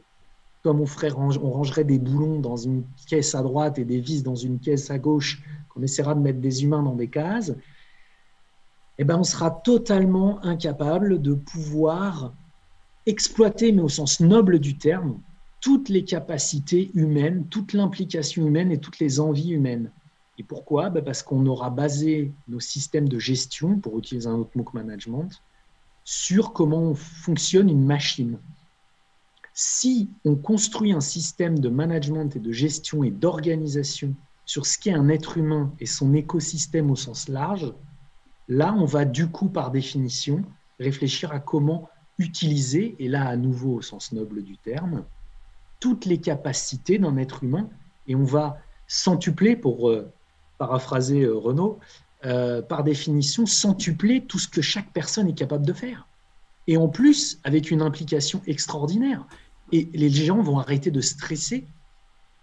comme on, ferait, on rangerait des boulons dans une caisse à droite et des vis dans une caisse à gauche, qu'on essaiera de mettre des humains dans des cases, eh ben, on sera totalement incapable de pouvoir exploiter, mais au sens noble du terme, toutes les capacités humaines, toute l'implication humaine et toutes les envies humaines. Et pourquoi? Ben parce qu'on aura basé nos systèmes de gestion, pour utiliser un autre mot que management, sur comment fonctionne une machine. Si on construit un système de management et de gestion et d'organisation sur ce qu'est un être humain et son écosystème au sens large, là, on va du coup, par définition, réfléchir à comment utiliser, et là à nouveau au sens noble du terme, toutes les capacités d'un être humain. Et on va centupler, pour euh, paraphraser euh, Renaud, euh, par définition, centupler tout ce que chaque personne est capable de faire. Et en plus, avec une implication extraordinaire. Et les gens vont arrêter de stresser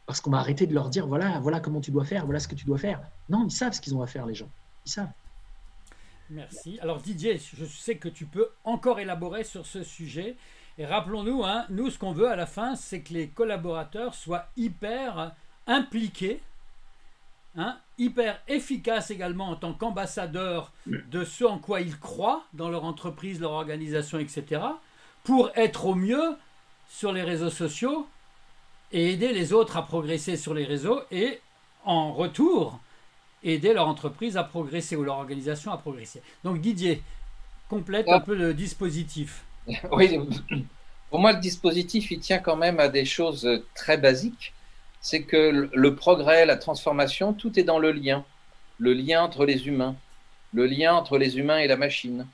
parce qu'on va arrêter de leur dire voilà, « voilà comment tu dois faire, voilà ce que tu dois faire ». Non, ils savent ce qu'ils ont à faire, les gens. Ils savent. Merci. Alors Didier, je sais que tu peux encore élaborer sur ce sujet. Et rappelons-nous, hein, nous ce qu'on veut à la fin, c'est que les collaborateurs soient hyper impliqués, hein, hyper efficaces également en tant qu'ambassadeurs de ce en quoi ils croient dans leur entreprise, leur organisation, et cetera, pour être au mieux sur les réseaux sociaux et aider les autres à progresser sur les réseaux et en retour aider leur entreprise à progresser ou leur organisation à progresser. Donc Didier, complète ah. un peu le dispositif. Oui, pour moi le dispositif, il tient quand même à des choses très basiques. C'est que le progrès, la transformation, tout est dans le lien. Le lien entre les humains, le lien entre les humains et la machine.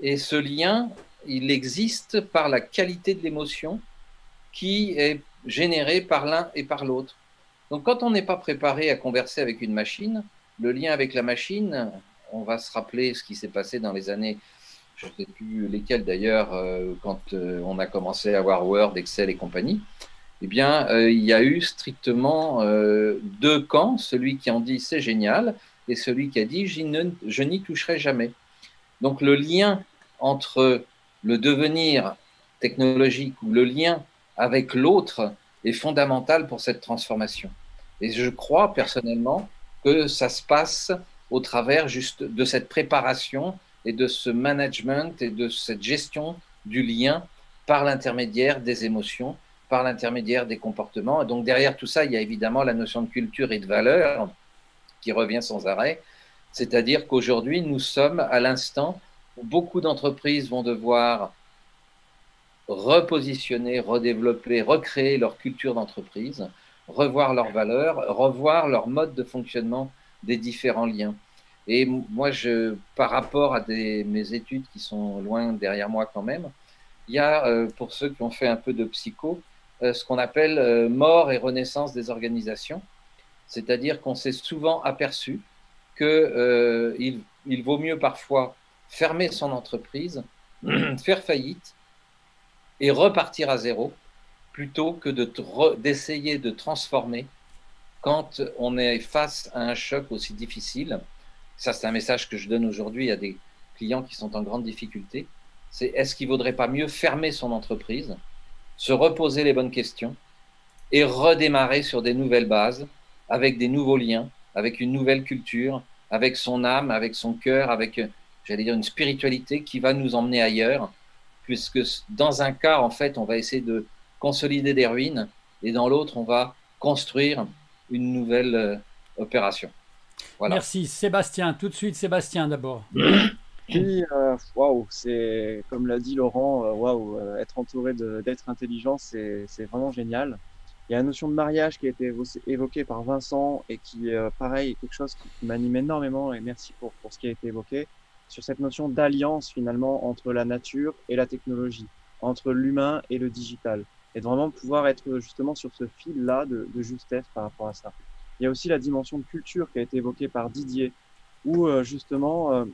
Et ce lien, il existe par la qualité de l'émotion qui est générée par l'un et par l'autre. Donc quand on n'est pas préparé à converser avec une machine, le lien avec la machine, on va se rappeler ce qui s'est passé dans les années, je ne sais plus lesquelles d'ailleurs, quand on a commencé à avoir Word, Excel et compagnie. eh bien, euh, il y a eu strictement euh, deux camps, celui qui en dit « c'est génial » et celui qui a dit « je n'y toucherai jamais ». Donc, le lien entre le devenir technologique ou le lien avec l'autre est fondamental pour cette transformation. Et je crois personnellement que ça se passe au travers juste de cette préparation et de ce management et de cette gestion du lien par l'intermédiaire des émotions, par l'intermédiaire des comportements. Et donc derrière tout ça, il y a évidemment la notion de culture et de valeur qui revient sans arrêt. C'est-à-dire qu'aujourd'hui, nous sommes à l'instant où beaucoup d'entreprises vont devoir repositionner, redévelopper, recréer leur culture d'entreprise, revoir leurs valeurs, revoir leur mode de fonctionnement des différents liens. Et moi, je, par rapport à des, mes études qui sont loin derrière moi quand même, il y a, euh, pour ceux qui ont fait un peu de psycho, euh, ce qu'on appelle euh, mort et renaissance des organisations. C'est-à-dire qu'on s'est souvent aperçu qu'il euh, il vaut mieux parfois fermer son entreprise, faire faillite et repartir à zéro, plutôt que de d'essayer de transformer quand on est face à un choc aussi difficile. Ça, c'est un message que je donne aujourd'hui à des clients qui sont en grande difficulté. C'est est-ce qu'il ne vaudrait pas mieux fermer son entreprise, se reposer les bonnes questions et redémarrer sur des nouvelles bases, avec des nouveaux liens, avec une nouvelle culture, avec son âme, avec son cœur, avec, j'allais dire, une spiritualité qui va nous emmener ailleurs, puisque dans un cas, en fait, on va essayer de consolider des ruines et dans l'autre, on va construire une nouvelle opération. Voilà. Merci Sébastien. Tout de suite Sébastien d'abord. Oui, euh, wow, c'est comme l'a dit Laurent, waouh, être entouré d'êtres intelligents, c'est vraiment génial. Il y a la notion de mariage qui a été évoquée par Vincent et qui, euh, pareil, est quelque chose qui m'anime énormément et merci pour, pour ce qui a été évoqué, sur cette notion d'alliance finalement entre la nature et la technologie, entre l'humain et le digital, et de vraiment pouvoir être justement sur ce fil-là de, de justesse par rapport à ça. Il y a aussi la dimension de culture qui a été évoquée par Didier, où euh, justement, euh,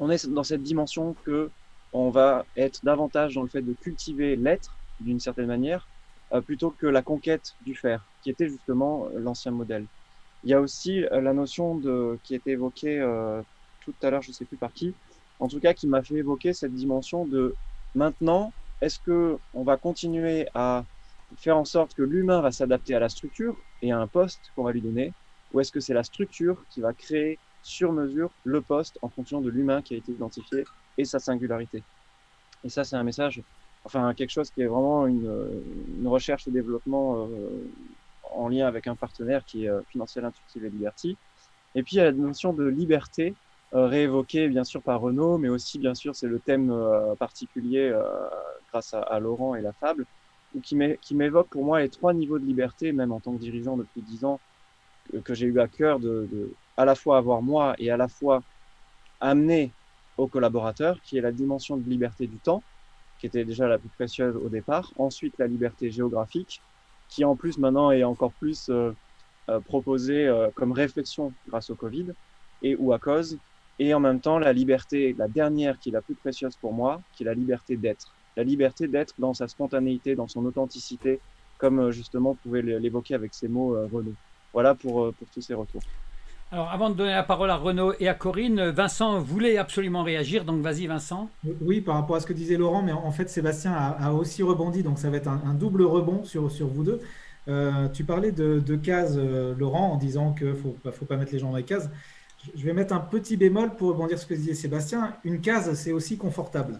on est dans cette dimension que on va être davantage dans le fait de cultiver l'être, d'une certaine manière, euh, plutôt que la conquête du faire, qui était justement euh, l'ancien modèle. Il y a aussi euh, la notion de, qui a été évoquée euh, tout à l'heure, je ne sais plus par qui, en tout cas qui m'a fait évoquer cette dimension de maintenant, est-ce que on va continuer à faire en sorte que l'humain va s'adapter à la structure et à un poste qu'on va lui donner, ou est-ce que c'est la structure qui va créer sur mesure le poste en fonction de l'humain qui a été identifié et sa singularité? Et ça, c'est un message, enfin quelque chose qui est vraiment une, une recherche et développement euh, en lien avec un partenaire qui est euh, Financial Intuitive Liberty. Et puis il y a la notion de liberté euh, réévoquée bien sûr par Renaud, mais aussi bien sûr c'est le thème euh, particulier euh, grâce à, à Laurent et la fable, qui m'évoque pour moi les trois niveaux de liberté, même en tant que dirigeant depuis dix ans, que j'ai eu à cœur de, de à la fois avoir moi et à la fois amener aux collaborateurs, qui est la dimension de liberté du temps, qui était déjà la plus précieuse au départ. Ensuite, la liberté géographique, qui en plus maintenant est encore plus euh, euh, proposée euh, comme réflexion grâce au Covid et ou à cause. Et en même temps, la liberté, la dernière qui est la plus précieuse pour moi, qui est la liberté d'être. La liberté d'être dans sa spontanéité, dans son authenticité, comme justement pouvait l'évoquer avec ces mots Renaud. Voilà pour, pour tous ces retours. Alors avant de donner la parole à Renaud et à Corinne, Vincent voulait absolument réagir, donc vas-y Vincent. Oui, par rapport à ce que disait Laurent, mais en fait Sébastien a, a aussi rebondi, donc ça va être un, un double rebond sur, sur vous deux. Euh, tu parlais de, de cases, euh, Laurent, en disant qu'il ne faut, faut pas mettre les gens dans les cases. Je vais mettre un petit bémol pour rebondir sur ce que disait Sébastien. Une case, c'est aussi confortable.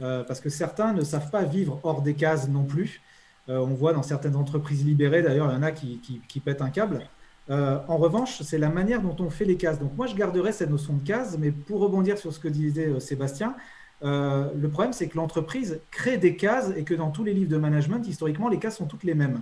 Euh, parce que certains ne savent pas vivre hors des cases non plus. Euh, on voit dans certaines entreprises libérées, d'ailleurs, il y en a qui, qui, qui pètent un câble. Euh, en revanche, c'est la manière dont on fait les cases. Donc moi, je garderai cette notion de case, mais pour rebondir sur ce que disait euh, Sébastien, euh, le problème, c'est que l'entreprise crée des cases et que dans tous les livres de management, historiquement, les cases sont toutes les mêmes.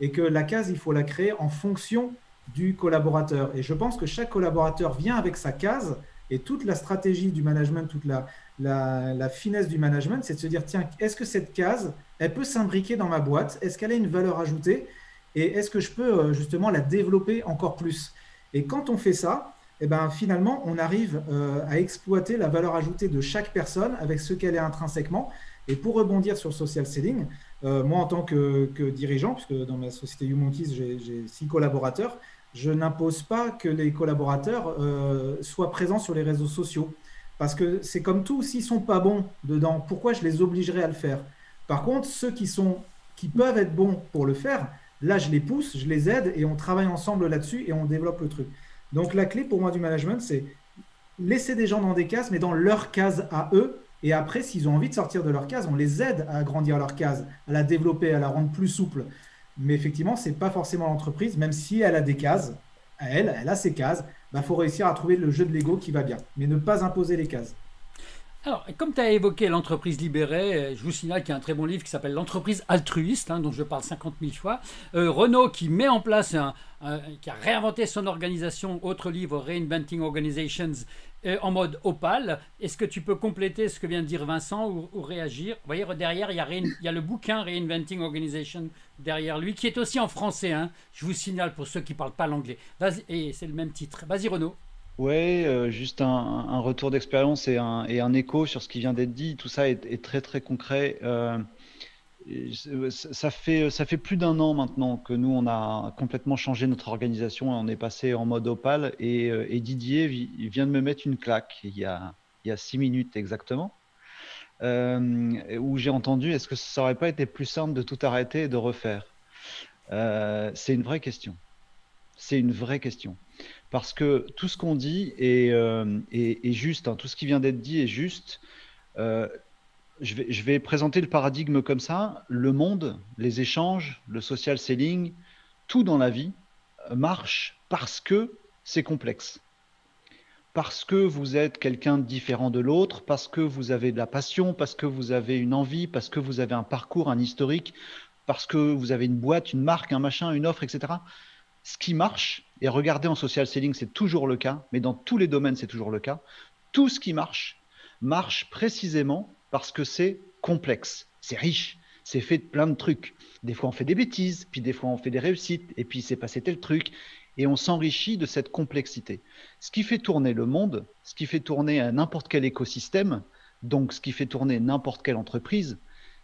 Et que la case, il faut la créer en fonction du collaborateur. Et je pense que chaque collaborateur vient avec sa case. Et toute la stratégie du management, toute la, la, la finesse du management, c'est de se dire, tiens, est-ce que cette case, elle peut s'imbriquer dans ma boîte? Est-ce qu'elle a une valeur ajoutée? Et est-ce que je peux justement la développer encore plus? Et quand on fait ça, eh ben, finalement, on arrive euh, à exploiter la valeur ajoutée de chaque personne avec ce qu'elle est intrinsèquement. Et pour rebondir sur social selling, Euh, moi, en tant que, que dirigeant, puisque dans ma société YouMonkeys, j'ai, j'ai six collaborateurs, je n'impose pas que les collaborateurs euh, soient présents sur les réseaux sociaux. Parce que c'est comme tout, s'ils ne sont pas bons dedans, pourquoi je les obligerais à le faire? Par contre, ceux qui, sont, qui peuvent être bons pour le faire, là, je les pousse, je les aide et on travaille ensemble là-dessus et on développe le truc. Donc, la clé pour moi du management, c'est laisser des gens dans des cases, mais dans leur case à eux. Et après, s'ils ont envie de sortir de leur case, on les aide à agrandir leur case, à la développer, à la rendre plus souple. Mais effectivement, ce n'est pas forcément l'entreprise, même si elle a des cases, elle, elle a ses cases. Bah, faut réussir à trouver le jeu de Lego qui va bien, mais ne pas imposer les cases. Alors, comme tu as évoqué l'entreprise libérée, je vous signale qu'il y a un très bon livre qui s'appelle L'entreprise altruiste, hein, dont je parle cinquante mille fois. Euh, Renaud qui met en place, un, un, qui a réinventé son organisation, autre livre, Reinventing Organizations, euh, en mode opale. Est-ce que tu peux compléter ce que vient de dire Vincent ou, ou réagir? Vous voyez, derrière, il y a, Rein, il y a le bouquin Reinventing Organizations derrière lui, qui est aussi en français. Hein, je vous signale pour ceux qui ne parlent pas l'anglais. Vas-y, et c'est le même titre. Vas-y, Renaud. Oui, euh, juste un, un retour d'expérience et un, et un écho sur ce qui vient d'être dit. Tout ça est, est très très concret. Euh, ça fait, ça fait plus d'un an maintenant que nous, on a complètement changé notre organisation. On est passé en mode opale et, et Didier vient de me mettre une claque il y a, il y a six minutes exactement. Euh, où j'ai entendu, est-ce que ça n'aurait pas été plus simple de tout arrêter et de refaire? euh, C'est une vraie question. C'est une vraie question. Parce que tout ce qu'on dit est, euh, est, est juste, hein. Tout ce qui vient d'être dit est juste. Euh, je, vais, je vais présenter le paradigme comme ça. Le monde, les échanges, le social selling, tout dans la vie marche parce que c'est complexe. Parce que vous êtes quelqu'un de différent de l'autre, parce que vous avez de la passion, parce que vous avez une envie, parce que vous avez un parcours, un historique, parce que vous avez une boîte, une marque, un machin, une offre, et cetera. Ce qui marche, et regardez en social selling, c'est toujours le cas, mais dans tous les domaines, c'est toujours le cas. Tout ce qui marche, marche précisément parce que c'est complexe, c'est riche, c'est fait de plein de trucs. Des fois, on fait des bêtises, puis des fois, on fait des réussites, et puis il s'est passé tel truc, et on s'enrichit de cette complexité. Ce qui fait tourner le monde, ce qui fait tourner n'importe quel écosystème, donc ce qui fait tourner n'importe quelle entreprise,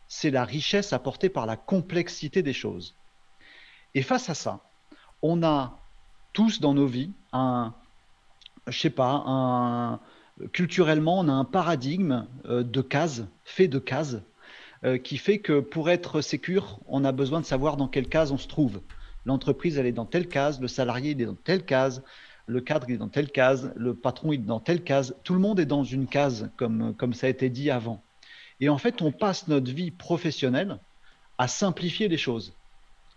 c'est la richesse apportée par la complexité des choses. Et face à ça, on a tous dans nos vies un, je sais pas, un, culturellement, on a un paradigme de cases, fait de cases, qui fait que pour être sécure, on a besoin de savoir dans quelle case on se trouve. L'entreprise, elle est dans telle case, le salarié, il est dans telle case, le cadre, il est dans telle case, le patron, il est dans telle case. Tout le monde est dans une case, comme, comme ça a été dit avant. Et en fait, on passe notre vie professionnelle à simplifier les choses,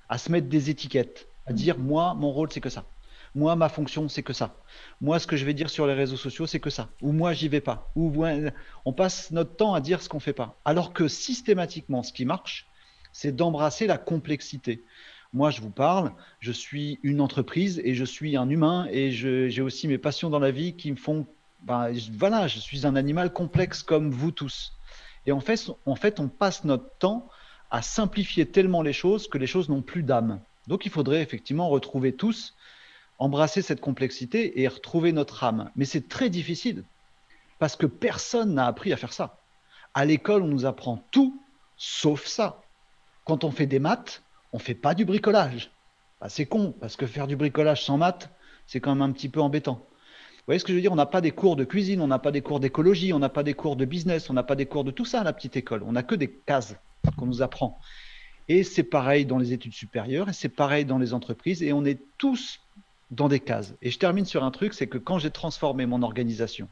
à se mettre des étiquettes. À dire, moi, mon rôle, c'est que ça. Moi, ma fonction, c'est que ça. Moi, ce que je vais dire sur les réseaux sociaux, c'est que ça. Ou moi, j'y vais pas. Ou moi... On passe notre temps à dire ce qu'on fait pas. Alors que systématiquement, ce qui marche, c'est d'embrasser la complexité. Moi, je vous parle, je suis une entreprise et je suis un humain et je, j'ai aussi mes passions dans la vie qui me font… Ben, voilà, je suis un animal complexe comme vous tous. Et en fait, en fait, on passe notre temps à simplifier tellement les choses que les choses n'ont plus d'âme. Donc, il faudrait effectivement retrouver tous, embrasser cette complexité et retrouver notre âme. Mais c'est très difficile parce que personne n'a appris à faire ça. À l'école, on nous apprend tout sauf ça. Quand on fait des maths, on ne fait pas du bricolage. Bah, c'est con parce que faire du bricolage sans maths, c'est quand même un petit peu embêtant. Vous voyez ce que je veux dire? On n'a pas des cours de cuisine, on n'a pas des cours d'écologie, on n'a pas des cours de business, on n'a pas des cours de tout ça à la petite école. On n'a que des cases qu'on nous apprend. Et c'est pareil dans les études supérieures, et c'est pareil dans les entreprises, et on est tous dans des cases. Et je termine sur un truc, c'est que quand j'ai transformé mon organisation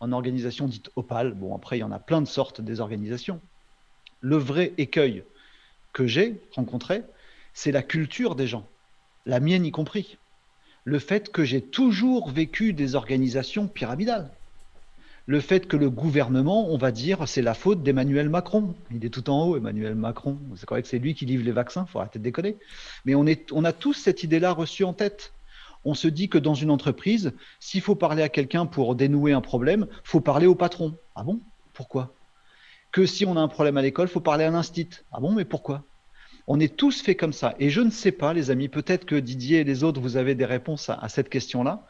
en organisation dite opale, bon après il y en a plein de sortes des organisations, le vrai écueil que j'ai rencontré, c'est la culture des gens, la mienne y compris. Le fait que j'ai toujours vécu des organisations pyramidales. Le fait que le gouvernement, on va dire, c'est la faute d'Emmanuel Macron. Il est tout en haut, Emmanuel Macron. C'est correct, c'est lui qui livre les vaccins, il faut arrêter de déconner. Mais on, est, on a tous cette idée-là reçue en tête. On se dit que dans une entreprise, s'il faut parler à quelqu'un pour dénouer un problème, il faut parler au patron. Ah bon? Pourquoi? Que si on a un problème à l'école, il faut parler à l'instit. Ah bon, mais pourquoi? On est tous faits comme ça. Et je ne sais pas, les amis, peut-être que Didier et les autres, vous avez des réponses à, à cette question-là.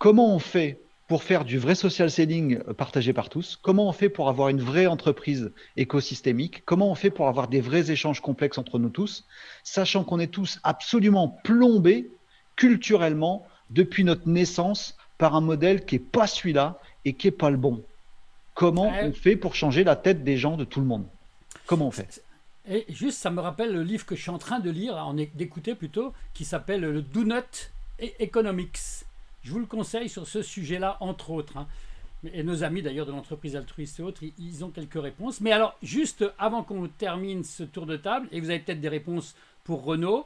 Comment on fait pour faire du vrai social selling partagé par tous, comment on fait pour avoir une vraie entreprise écosystémique, comment on fait pour avoir des vrais échanges complexes entre nous tous, sachant qu'on est tous absolument plombés culturellement depuis notre naissance par un modèle qui n'est pas celui-là et qui n'est pas le bon. Comment ouais. on fait pour changer la tête des gens, de tout le monde? Comment on fait? Et juste, ça me rappelle le livre que je suis en train de lire, d'écouter plutôt, qui s'appelle le Doughnut Economics. Je vous le conseille sur ce sujet-là, entre autres. Hein. Et nos amis d'ailleurs de l'entreprise altruiste et autres, ils ont quelques réponses. Mais alors, juste avant qu'on termine ce tour de table, et vous avez peut-être des réponses pour Renaud,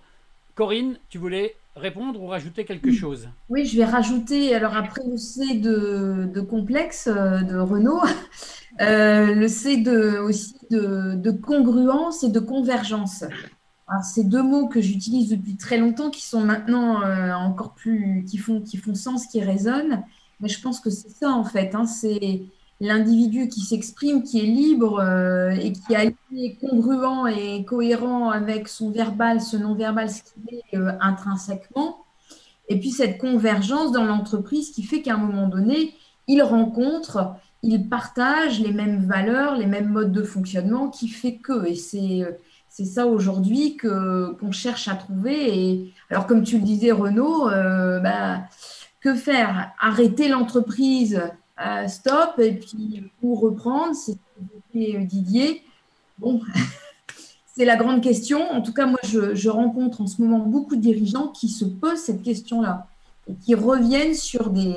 Corinne, tu voulais répondre ou rajouter quelque chose? Oui, je vais rajouter, alors après le C de, de complexe de Renaud, euh, le C de, aussi de, de congruence et de convergence. Alors, c'est deux mots que j'utilise depuis très longtemps, qui sont maintenant euh, encore plus, qui font, qui font sens, qui résonnent. Mais je pense que c'est ça en fait. Hein, c'est l'individu qui s'exprime, qui est libre euh, et qui est congruent et cohérent avec son verbal, ce non-verbal, ce qu'il est euh, intrinsèquement. Et puis cette convergence dans l'entreprise qui fait qu'à un moment donné, il rencontre, il partage les mêmes valeurs, les mêmes modes de fonctionnement qui fait que. Et c'est euh, C'est ça aujourd'hui que qu'on cherche à trouver. Et alors, comme tu le disais, Renaud, euh, bah, que faire? Arrêter l'entreprise, euh, stop, et puis pour reprendre, c'est ce que disait Didier. Bon, c'est la grande question. En tout cas, moi, je, je rencontre en ce moment beaucoup de dirigeants qui se posent cette question-là et qui reviennent sur des,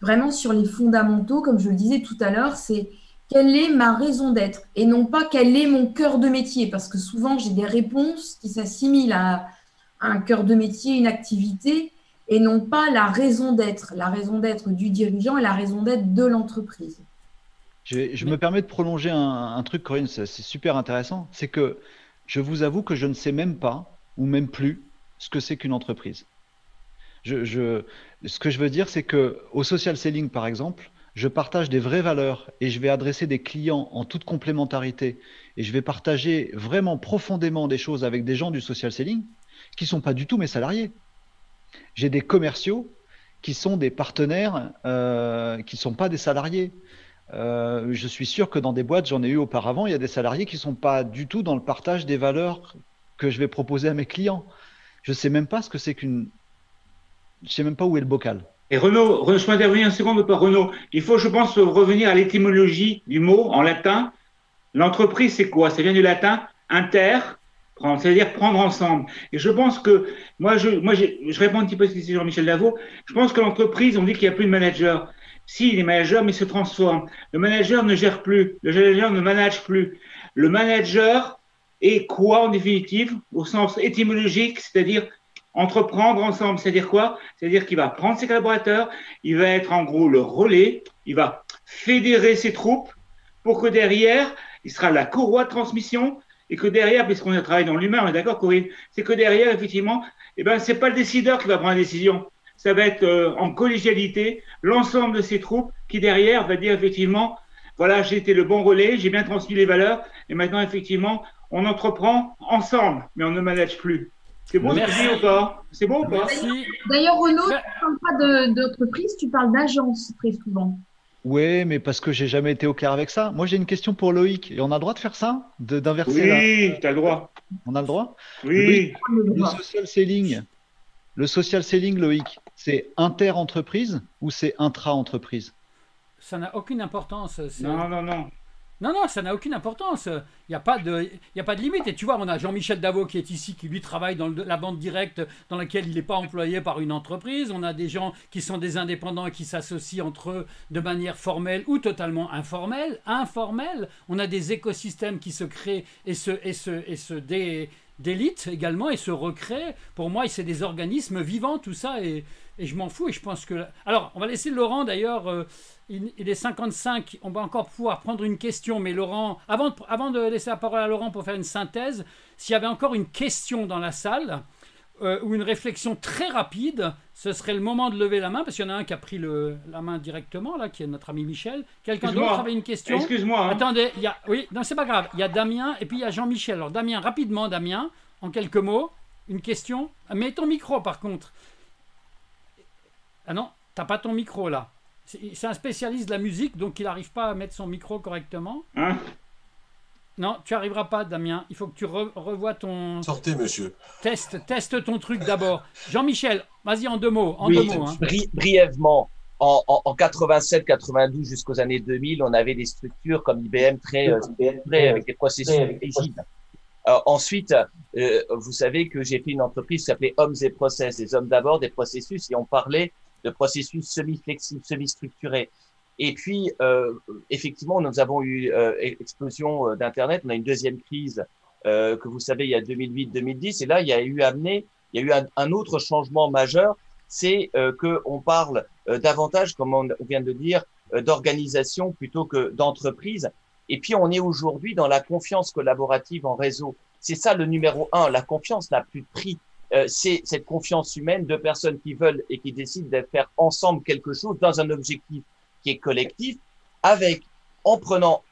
vraiment sur les fondamentaux, comme je le disais tout à l'heure, c'est quelle est ma raison d'être et non pas quel est mon cœur de métier, parce que souvent j'ai des réponses qui s'assimilent à un cœur de métier, une activité, et non pas la raison d'être, la raison d'être du dirigeant et la raison d'être de l'entreprise. Je, je Mais... me permets de prolonger un, un truc, Corinne, c'est super intéressant, c'est que je vous avoue que je ne sais même pas ou même plus ce que c'est qu'une entreprise. Je, je, ce que je veux dire, c'est qu'au social selling, par exemple, je partage des vraies valeurs et je vais adresser des clients en toute complémentarité et je vais partager vraiment profondément des choses avec des gens du social selling qui ne sont pas du tout mes salariés. J'ai des commerciaux qui sont des partenaires euh, qui ne sont pas des salariés. Euh, je suis sûr que dans des boîtes, j'en ai eu auparavant, il y a des salariés qui ne sont pas du tout dans le partage des valeurs que je vais proposer à mes clients. Je ne sais même pas ce que c'est qu'une... Je ne sais même pas où est le bocal. Et Renaud, je m'interviens un second par Renaud. Il faut, je pense, revenir à l'étymologie du mot en latin. L'entreprise, c'est quoi? Ça vient du latin inter, c'est-à-dire prendre ensemble. Et je pense que, moi, je, moi, je réponds un petit peu à ce que dit Jean-Michel Davaud. Je pense que l'entreprise, on dit qu'il n'y a plus de manager. Si, il est manager, mais il se transforme. Le manager ne gère plus. Le manager ne manage plus. Le manager est quoi, en définitive, au sens étymologique, c'est-à-dire entreprendre ensemble, c'est-à-dire quoi? C'est-à-dire qu'il va prendre ses collaborateurs, il va être en gros le relais, il va fédérer ses troupes pour que derrière, il sera la courroie de transmission et que derrière, puisqu'on a travaillé dans l'humain, on est d'accord Corinne, c'est que derrière, effectivement, eh ben, ce n'est pas le décideur qui va prendre la décision, ça va être euh, en collégialité l'ensemble de ses troupes qui derrière va dire effectivement, voilà, j'ai été le bon relais, j'ai bien transmis les valeurs et maintenant, effectivement, on entreprend ensemble, mais on ne manage plus. C'est bon, merci ou pas? C'est bon ou pas? D'ailleurs, Renaud, tu ne parles pas d'entreprise, tu parles d'agence très souvent. Oui, mais parce que j'ai jamais été au clair avec ça. Moi, j'ai une question pour Loïc. Et on a le droit de faire ça? D'inverser? Oui, la... tu as le droit. On a le droit? Oui. Loïc, le social selling, le social selling, Loïc, c'est inter-entreprise ou c'est intra-entreprise? Ça n'a aucune importance. Non, non, non. Non, non, ça n'a aucune importance. Il n'y a pas de, il n'y a pas de limite. Et tu vois, on a Jean-Michel Davaud qui est ici, qui lui travaille dans le, la vente directe dans laquelle il n'est pas employé par une entreprise. On a des gens qui sont des indépendants et qui s'associent entre eux de manière formelle ou totalement informelle. Informelle. On a des écosystèmes qui se créent et se, et se, et se dé... d'élite également et se recréer. Pour moi, c'est des organismes vivants, tout ça, et, et je m'en fous. Et je pense que. Alors, on va laisser Laurent d'ailleurs, euh, il, il est cinquante-cinq, on va encore pouvoir prendre une question, mais Laurent, avant de, avant de laisser la parole à Laurent pour faire une synthèse, s'il y avait encore une question dans la salle euh, ou une réflexion très rapide, ce serait le moment de lever la main, parce qu'il y en a un qui a pris le, la main directement, là, qui est notre ami Michel. Quelqu'un d'autre avait une question? Excuse-moi. Hein. Attendez, il y a... Oui, non, c'est pas grave. Il y a Damien et puis il y a Jean-Michel. Alors, Damien, rapidement, Damien, en quelques mots, une question. Mets ton micro, par contre. Ah non, t'as pas ton micro, là. C'est un spécialiste de la musique, donc il n'arrive pas à mettre son micro correctement. Hein? Non, tu n'arriveras pas, Damien. Il faut que tu re revois ton... Sortez, monsieur. Teste, teste ton truc d'abord. Jean-Michel, vas-y en deux mots. En oui, deux mots hein. bri brièvement, en, en, en quatre-vingt-sept quatre-vingt-douze jusqu'aux années deux mille, on avait des structures comme I B M très, euh, I B M très avec des processus rigides. Euh, ensuite, euh, vous savez que j'ai fait une entreprise qui s'appelait Hommes et Process, des hommes d'abord, des processus, et on parlait de processus semi-flexibles, semi-structurés. Et puis, euh, effectivement, nous avons eu euh, explosion d'Internet. On a une deuxième crise euh, que vous savez, il y a deux mille huit deux mille dix. Et là, il y a eu amené, il y a eu un, un autre changement majeur, c'est euh, que on parle euh, davantage, comme on vient de dire, euh, d'organisation plutôt que d'entreprise. Et puis, on est aujourd'hui dans la confiance collaborative en réseau. C'est ça le numéro un. La confiance n'a plus de prix. Euh, c'est cette confiance humaine de personnes qui veulent et qui décident de faire ensemble quelque chose dans un objectif qui est collectif, avec, en prenant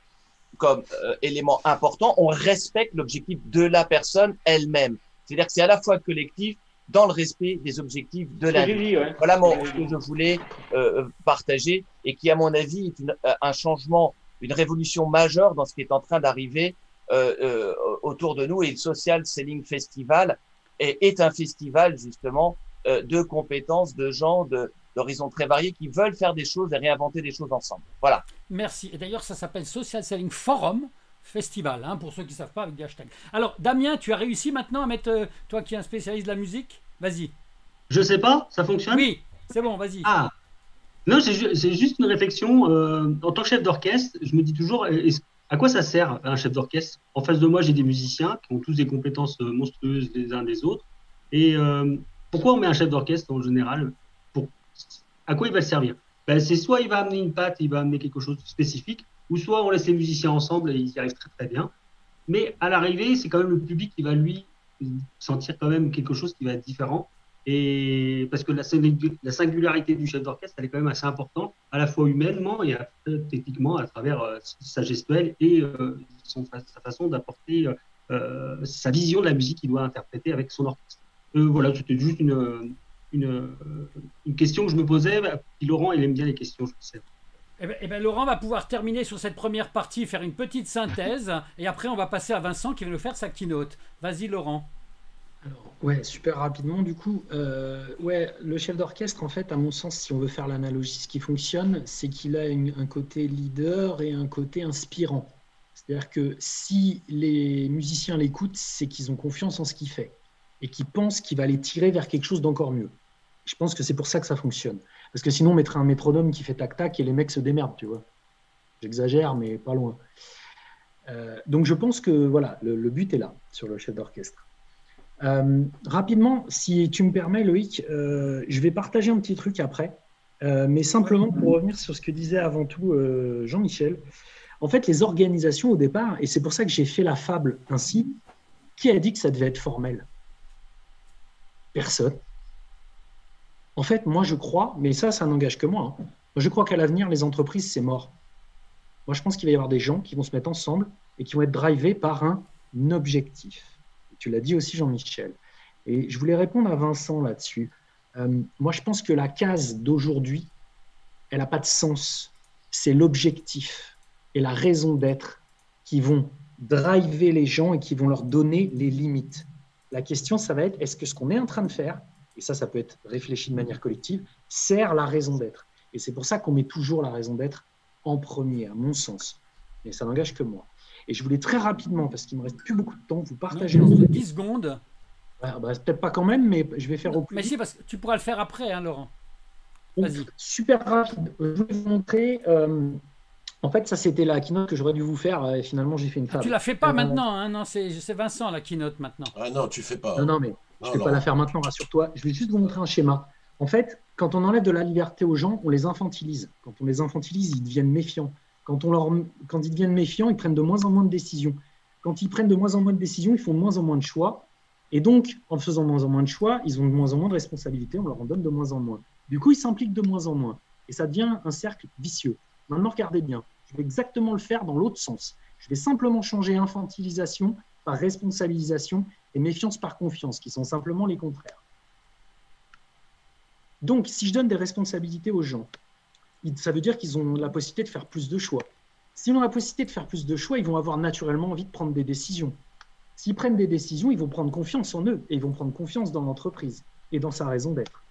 comme euh, élément important, on respecte l'objectif de la personne elle-même. C'est-à-dire que c'est à la fois collectif dans le respect des objectifs de l'individu. Ouais. Voilà mon, ce que je voulais euh, partager et qui, à mon avis, est une, un changement, une révolution majeure dans ce qui est en train d'arriver euh, euh, autour de nous. Et le Social Selling Festival est, est un festival, justement, euh, de compétences, de gens, de d'horizons très variés qui veulent faire des choses et réinventer des choses ensemble. Voilà. Merci. Et d'ailleurs, ça s'appelle Social Selling Forum Festival, hein, pour ceux qui ne savent pas, avec des hashtags. Alors, Damien, tu as réussi maintenant à mettre, euh, toi qui es un spécialiste de la musique, vas-y. Je sais pas, ça fonctionne? Oui, c'est bon, vas-y. Ah, non, c'est juste une réflexion. Euh, en tant que chef d'orchestre, je me dis toujours, à quoi ça sert un chef d'orchestre? En face de moi, j'ai des musiciens qui ont tous des compétences monstrueuses les uns des autres. Et euh, pourquoi on met un chef d'orchestre en général? À quoi il va le servir? Ben, c'est soit il va amener une patte, il va amener quelque chose de spécifique, ou soit on laisse les musiciens ensemble et ils y arrivent très très bien. Mais à l'arrivée, c'est quand même le public qui va lui sentir quand même quelque chose qui va être différent. Et parce que la, la singularité du chef d'orchestre, elle est quand même assez importante, à la fois humainement et à, techniquement à travers euh, sa gestuelle et euh, son, sa façon d'apporter euh, sa vision de la musique qu'il doit interpréter avec son orchestre. Euh, voilà, c'était juste une... Euh, Une, une question que je me posais, puis Laurent, il aime bien les questions, je le sais. Eh bien, eh bien, Laurent va pouvoir terminer sur cette première partie, faire une petite synthèse, et après on va passer à Vincent qui va nous faire sa keynote. Vas-y, Laurent. Alors, ouais, super rapidement, du coup, euh, ouais, le chef d'orchestre, en fait, à mon sens, si on veut faire l'analogie, ce qui fonctionne, c'est qu'il a une, un côté leader et un côté inspirant. C'est-à-dire que si les musiciens l'écoutent, c'est qu'ils ont confiance en ce qu'il fait, et qu'ils pensent qu'il va les tirer vers quelque chose d'encore mieux. Je pense que c'est pour ça que ça fonctionne. Parce que sinon, on mettrait un métronome qui fait tac-tac et les mecs se démerdent, tu vois. J'exagère, mais pas loin. Euh, donc, je pense que voilà, le, le but est là, sur le chef d'orchestre. Euh, rapidement, si tu me permets, Loïc, euh, je vais partager un petit truc après. Euh, mais simplement pour revenir sur ce que disait avant tout euh, Jean-Michel. En fait, les organisations, au départ, et c'est pour ça que j'ai fait la fable ainsi, qui a dit que ça devait être formel? Personne. En fait, moi, je crois, mais ça, ça n'engage que moi, hein. Je crois qu'à l'avenir, les entreprises, c'est mort. Moi, je pense qu'il va y avoir des gens qui vont se mettre ensemble et qui vont être drivés par un objectif. Tu l'as dit aussi, Jean-Michel. Et je voulais répondre à Vincent là-dessus. Euh, moi, je pense que la case d'aujourd'hui, elle n'a pas de sens. C'est l'objectif et la raison d'être qui vont driver les gens et qui vont leur donner les limites. La question, ça va être, est-ce que ce qu'on est en train de faire, et ça, ça peut être réfléchi de manière collective, sert la raison d'être. Et c'est pour ça qu'on met toujours la raison d'être en premier, à mon sens. Mais ça n'engage que moi. Et je voulais très rapidement, parce qu'il ne me reste plus beaucoup de temps, vous partager... Non, en dix secondes. Bah, bah, peut-être pas quand même, mais je vais faire au plus. Mais si, parce que tu pourras le faire après, hein, Laurent. Vas-y. Super rapide. Je vais vous montrer... Euh, en fait, ça, c'était la keynote que j'aurais dû vous faire, et finalement, j'ai fait une fable. Ah, tu ne la fais pas euh, maintenant, hein, non, c'est Vincent, la keynote, maintenant. Ah non, tu ne fais pas. Hein. Non, non, mais... Je ne vais pas la faire maintenant, rassure-toi. Je vais juste vous montrer un schéma. En fait, quand on enlève de la liberté aux gens, on les infantilise. Quand on les infantilise, ils deviennent méfiants. Quand, on leur... Quand ils deviennent méfiants, ils prennent de moins en moins de décisions. Quand ils prennent de moins en moins de décisions, ils font de moins en moins de choix. Et donc, en faisant de moins en moins de choix, ils ont de moins en moins de responsabilités. On leur en donne de moins en moins. Du coup, ils s'impliquent de moins en moins. Et ça devient un cercle vicieux. Maintenant, regardez bien. Je vais exactement le faire dans l'autre sens. Je vais simplement changer infantilisation par responsabilisation et méfiance par confiance, qui sont simplement les contraires. Donc, si je donne des responsabilités aux gens, ça veut dire qu'ils ont la possibilité de faire plus de choix. S'ils ont la possibilité de faire plus de choix, ils vont avoir naturellement envie de prendre des décisions. S'ils prennent des décisions, ils vont prendre confiance en eux et ils vont prendre confiance dans l'entreprise et dans sa raison d'être.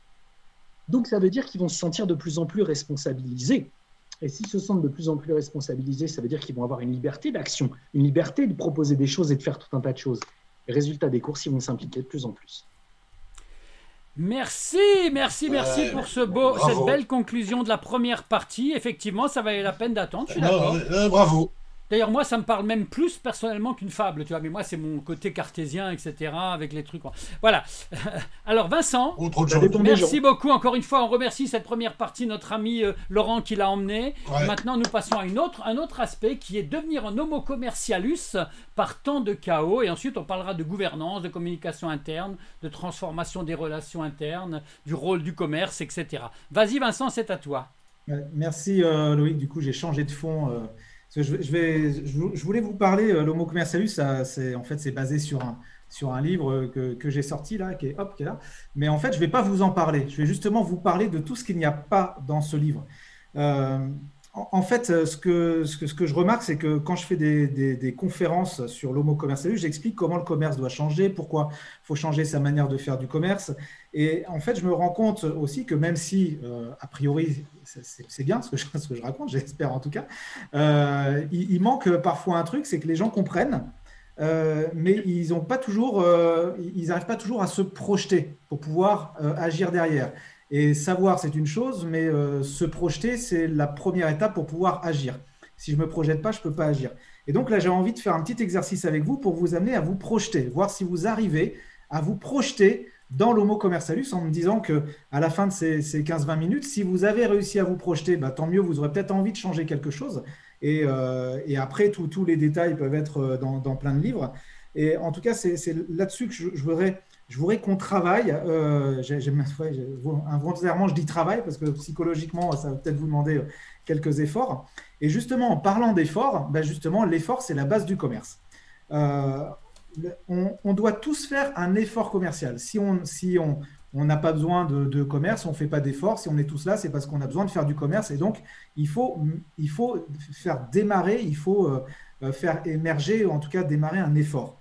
Donc, ça veut dire qu'ils vont se sentir de plus en plus responsabilisés. Et s'ils se sentent de plus en plus responsabilisés, ça veut dire qu'ils vont avoir une liberté d'action, une liberté de proposer des choses et de faire tout un tas de choses. Les résultats des courses, ils vont s'impliquer de plus en plus. Merci, merci, merci euh, pour ce beau, cette belle conclusion de la première partie. Effectivement, ça valait la peine d'attendre, je suis d'accord. Euh, euh, bravo. D'ailleurs, moi, ça me parle même plus personnellement qu'une fable, tu vois. Mais moi, c'est mon côté cartésien, et cetera, avec les trucs. Voilà. Alors, Vincent, merci beaucoup. Encore une fois, on remercie cette première partie, notre ami euh, Laurent qui l'a emmené. Ouais. Maintenant, nous passons à une autre, un autre aspect qui est devenir un homo commercialus par temps de chaos. Et ensuite, on parlera de gouvernance, de communication interne, de transformation des relations internes, du rôle du commerce, et cetera. Vas-y, Vincent, c'est à toi. Merci, euh, Loïc. Du coup, j'ai changé de fond. Euh... Je, vais, je voulais vous parler, l'homo commercialus, ça, c'est, en fait, c'est basé sur un, sur un livre que, que j'ai sorti là, qui est, hop, qui est là. Mais en fait, je ne vais pas vous en parler. Je vais justement vous parler de tout ce qu'il n'y a pas dans ce livre. Euh, en, en fait, ce que, ce, que, ce que je remarque, c'est que quand je fais des, des, des conférences sur l'homo commercialus, j'explique comment le commerce doit changer, pourquoi il faut changer sa manière de faire du commerce. Et en fait, je me rends compte aussi que même si, euh, a priori, c'est bien ce que, je, ce que je raconte, j'espère en tout cas, euh, il, il manque parfois un truc, c'est que les gens comprennent, euh, mais ils n'ont pas toujours, euh, ils n'arrivent pas toujours à se projeter pour pouvoir euh, agir derrière. Et savoir, c'est une chose, mais euh, se projeter, c'est la première étape pour pouvoir agir. Si je ne me projette pas, je ne peux pas agir. Et donc là, j'ai envie de faire un petit exercice avec vous pour vous amener à vous projeter, voir si vous arrivez à vous projeter dans l'homo commercialus, en me disant qu'à la fin de ces, ces quinze à vingt minutes, si vous avez réussi à vous projeter, bah, tant mieux, vous aurez peut-être envie de changer quelque chose. Et, euh, et après, tous les détails peuvent être dans, dans plein de livres. Et en tout cas, c'est là-dessus que je, je voudrais, je voudrais qu'on travaille. Euh, j'ai, j'ai, ouais, involontairement, je dis travail, parce que psychologiquement, ça va peut-être vous demander quelques efforts. Et justement, en parlant d'efforts, bah, justement, l'effort, c'est la base du commerce. Euh, On, on doit tous faire un effort commercial. Si on si on, on n'a pas besoin de, de commerce, on ne fait pas d'effort. Si on est tous là, c'est parce qu'on a besoin de faire du commerce. Et donc, il faut, il faut faire démarrer, il faut euh, faire émerger, en tout cas démarrer un effort.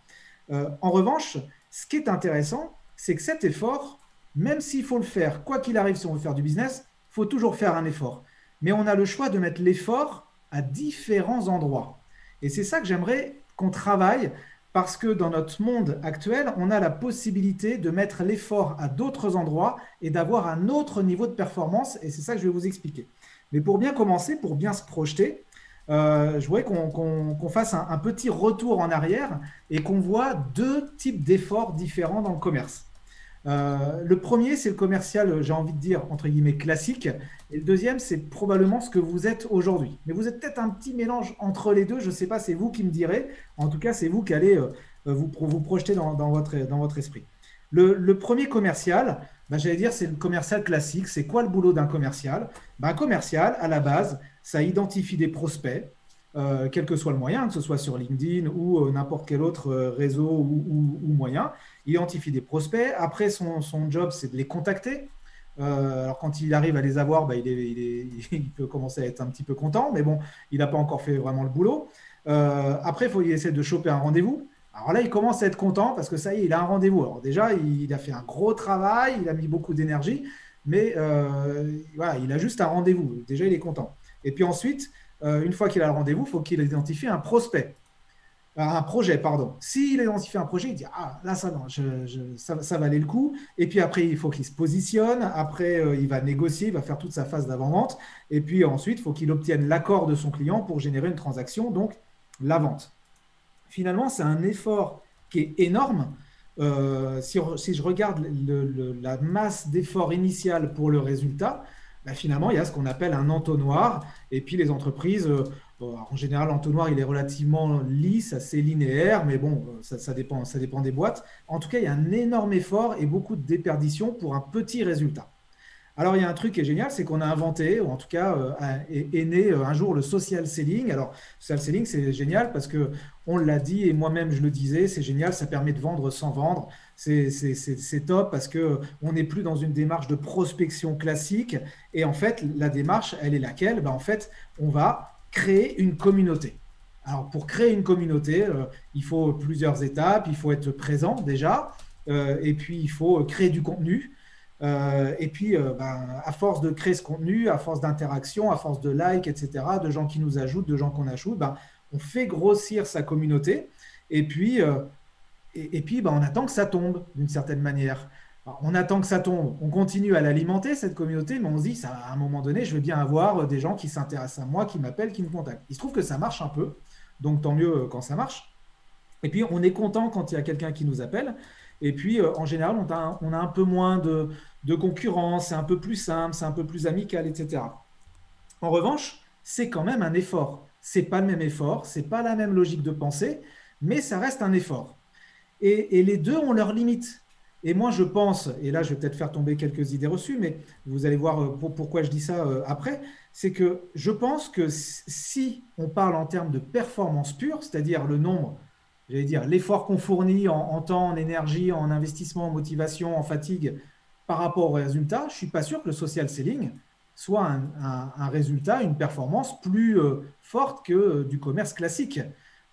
Euh, en revanche, ce qui est intéressant, c'est que cet effort, même s'il faut le faire, quoi qu'il arrive, si on veut faire du business, il faut toujours faire un effort. Mais on a le choix de mettre l'effort à différents endroits. Et c'est ça que j'aimerais qu'on travaille. Parce que dans notre monde actuel, on a la possibilité de mettre l'effort à d'autres endroits et d'avoir un autre niveau de performance. Et c'est ça que je vais vous expliquer. Mais pour bien commencer, pour bien se projeter, euh, je voudrais qu'on qu'on, qu'on fasse un, un petit retour en arrière et qu'on voit deux types d'efforts différents dans le commerce. Euh, le premier, c'est le commercial, j'ai envie de dire, entre guillemets, classique. Et le deuxième, c'est probablement ce que vous êtes aujourd'hui. Mais vous êtes peut-être un petit mélange entre les deux. Je ne sais pas, c'est vous qui me direz. En tout cas, c'est vous qui allez euh, vous, vous projeter dans, dans, votre, dans votre esprit. Le, le premier commercial, bah, j'allais dire, c'est le commercial classique. C'est quoi le boulot d'un commercial ? Bah, un commercial, à la base, ça identifie des prospects, euh, quel que soit le moyen, que ce soit sur LinkedIn ou euh, n'importe quel autre euh, réseau ou, ou, ou moyen. Identifie des prospects. Après, son, son job, c'est de les contacter. Euh, alors, quand il arrive à les avoir, bah, il, est, il, est, il peut commencer à être un petit peu content, mais bon, il n'a pas encore fait vraiment le boulot. Euh, après, il faut essayer de choper un rendez-vous. Alors là, il commence à être content parce que ça y est, il a un rendez-vous. Alors déjà, il, il a fait un gros travail, il a mis beaucoup d'énergie, mais euh, voilà, il a juste un rendez-vous. Déjà, il est content. Et puis ensuite, euh, une fois qu'il a le rendez-vous, il faut qu'il identifie un prospect. Un projet, pardon. S'il identifie un projet, il dit « Ah, là, ça, non, je, je, ça, ça valait le coup. » Et puis après, il faut qu'il se positionne. Après, euh, il va négocier, il va faire toute sa phase d'avant-vente. Et puis ensuite, il faut qu'il obtienne l'accord de son client pour générer une transaction, donc la vente. Finalement, c'est un effort qui est énorme. Euh, si, si je regarde le, le, la masse d'efforts initial pour le résultat, ben finalement, il y a ce qu'on appelle un entonnoir. Et puis, les entreprises… Euh, En général, l'entonnoir, il est relativement lisse, assez linéaire, mais bon, ça, ça, dépend, ça dépend des boîtes. En tout cas, il y a un énorme effort et beaucoup de déperdition pour un petit résultat. Alors, il y a un truc qui est génial, c'est qu'on a inventé, ou en tout cas euh, est, est né euh, un jour le social selling. Alors, le social selling, c'est génial parce qu'on l'a dit et moi-même, je le disais, c'est génial, ça permet de vendre sans vendre. C'est, c'est, c'est, c'est top parce qu'on n'est plus dans une démarche de prospection classique. Et en fait, la démarche, elle est laquelle ? Ben, en fait, on va créer une communauté. Alors, pour créer une communauté, euh, il faut plusieurs étapes. Il faut être présent déjà euh, et puis il faut créer du contenu. Euh, et puis, euh, ben, à force de créer ce contenu, à force d'interaction, à force de likes, et cetera, de gens qui nous ajoutent, de gens qu'on ajoute, ben, on fait grossir sa communauté. Et puis, euh, et, et puis ben, on attend que ça tombe d'une certaine manière. Alors, on attend que ça tombe. On continue à l'alimenter, cette communauté, mais on se dit, ça, à un moment donné, je vais bien avoir des gens qui s'intéressent à moi, qui m'appellent, qui me contactent. Il se trouve que ça marche un peu, donc tant mieux quand ça marche. Et puis, on est content quand il y a quelqu'un qui nous appelle. Et puis, euh, en général, on a, on a un peu moins de, de concurrence, c'est un peu plus simple, c'est un peu plus amical, et cetera. En revanche, c'est quand même un effort. Ce n'est pas le même effort, ce n'est pas la même logique de pensée, mais ça reste un effort. Et, et les deux ont leurs limites. Et moi, je pense, et là, je vais peut-être faire tomber quelques idées reçues, mais vous allez voir pour, pourquoi je dis ça euh, après, c'est que je pense que si on parle en termes de performance pure, c'est-à-dire le nombre, j'allais dire, l'effort qu'on fournit en, en temps, en énergie, en investissement, en motivation, en fatigue par rapport au résultat, je ne suis pas sûr que le social selling soit un, un, un résultat, une performance plus euh, forte que euh, du commerce classique.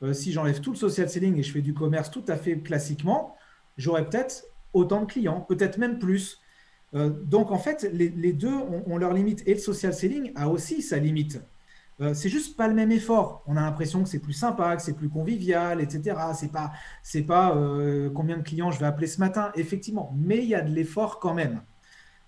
Euh, si j'enlève tout le social selling et je fais du commerce tout à fait classiquement, j'aurai peut-être autant de clients, peut-être même plus. Euh, donc, en fait, les, les deux ont, ont leur limite et le social selling a aussi sa limite. C'est juste pas le même effort. On a l'impression que c'est plus sympa, que c'est plus convivial, et cetera. C'est pas, c'est pas euh, combien de clients je vais appeler ce matin, effectivement. Mais il y a de l'effort quand même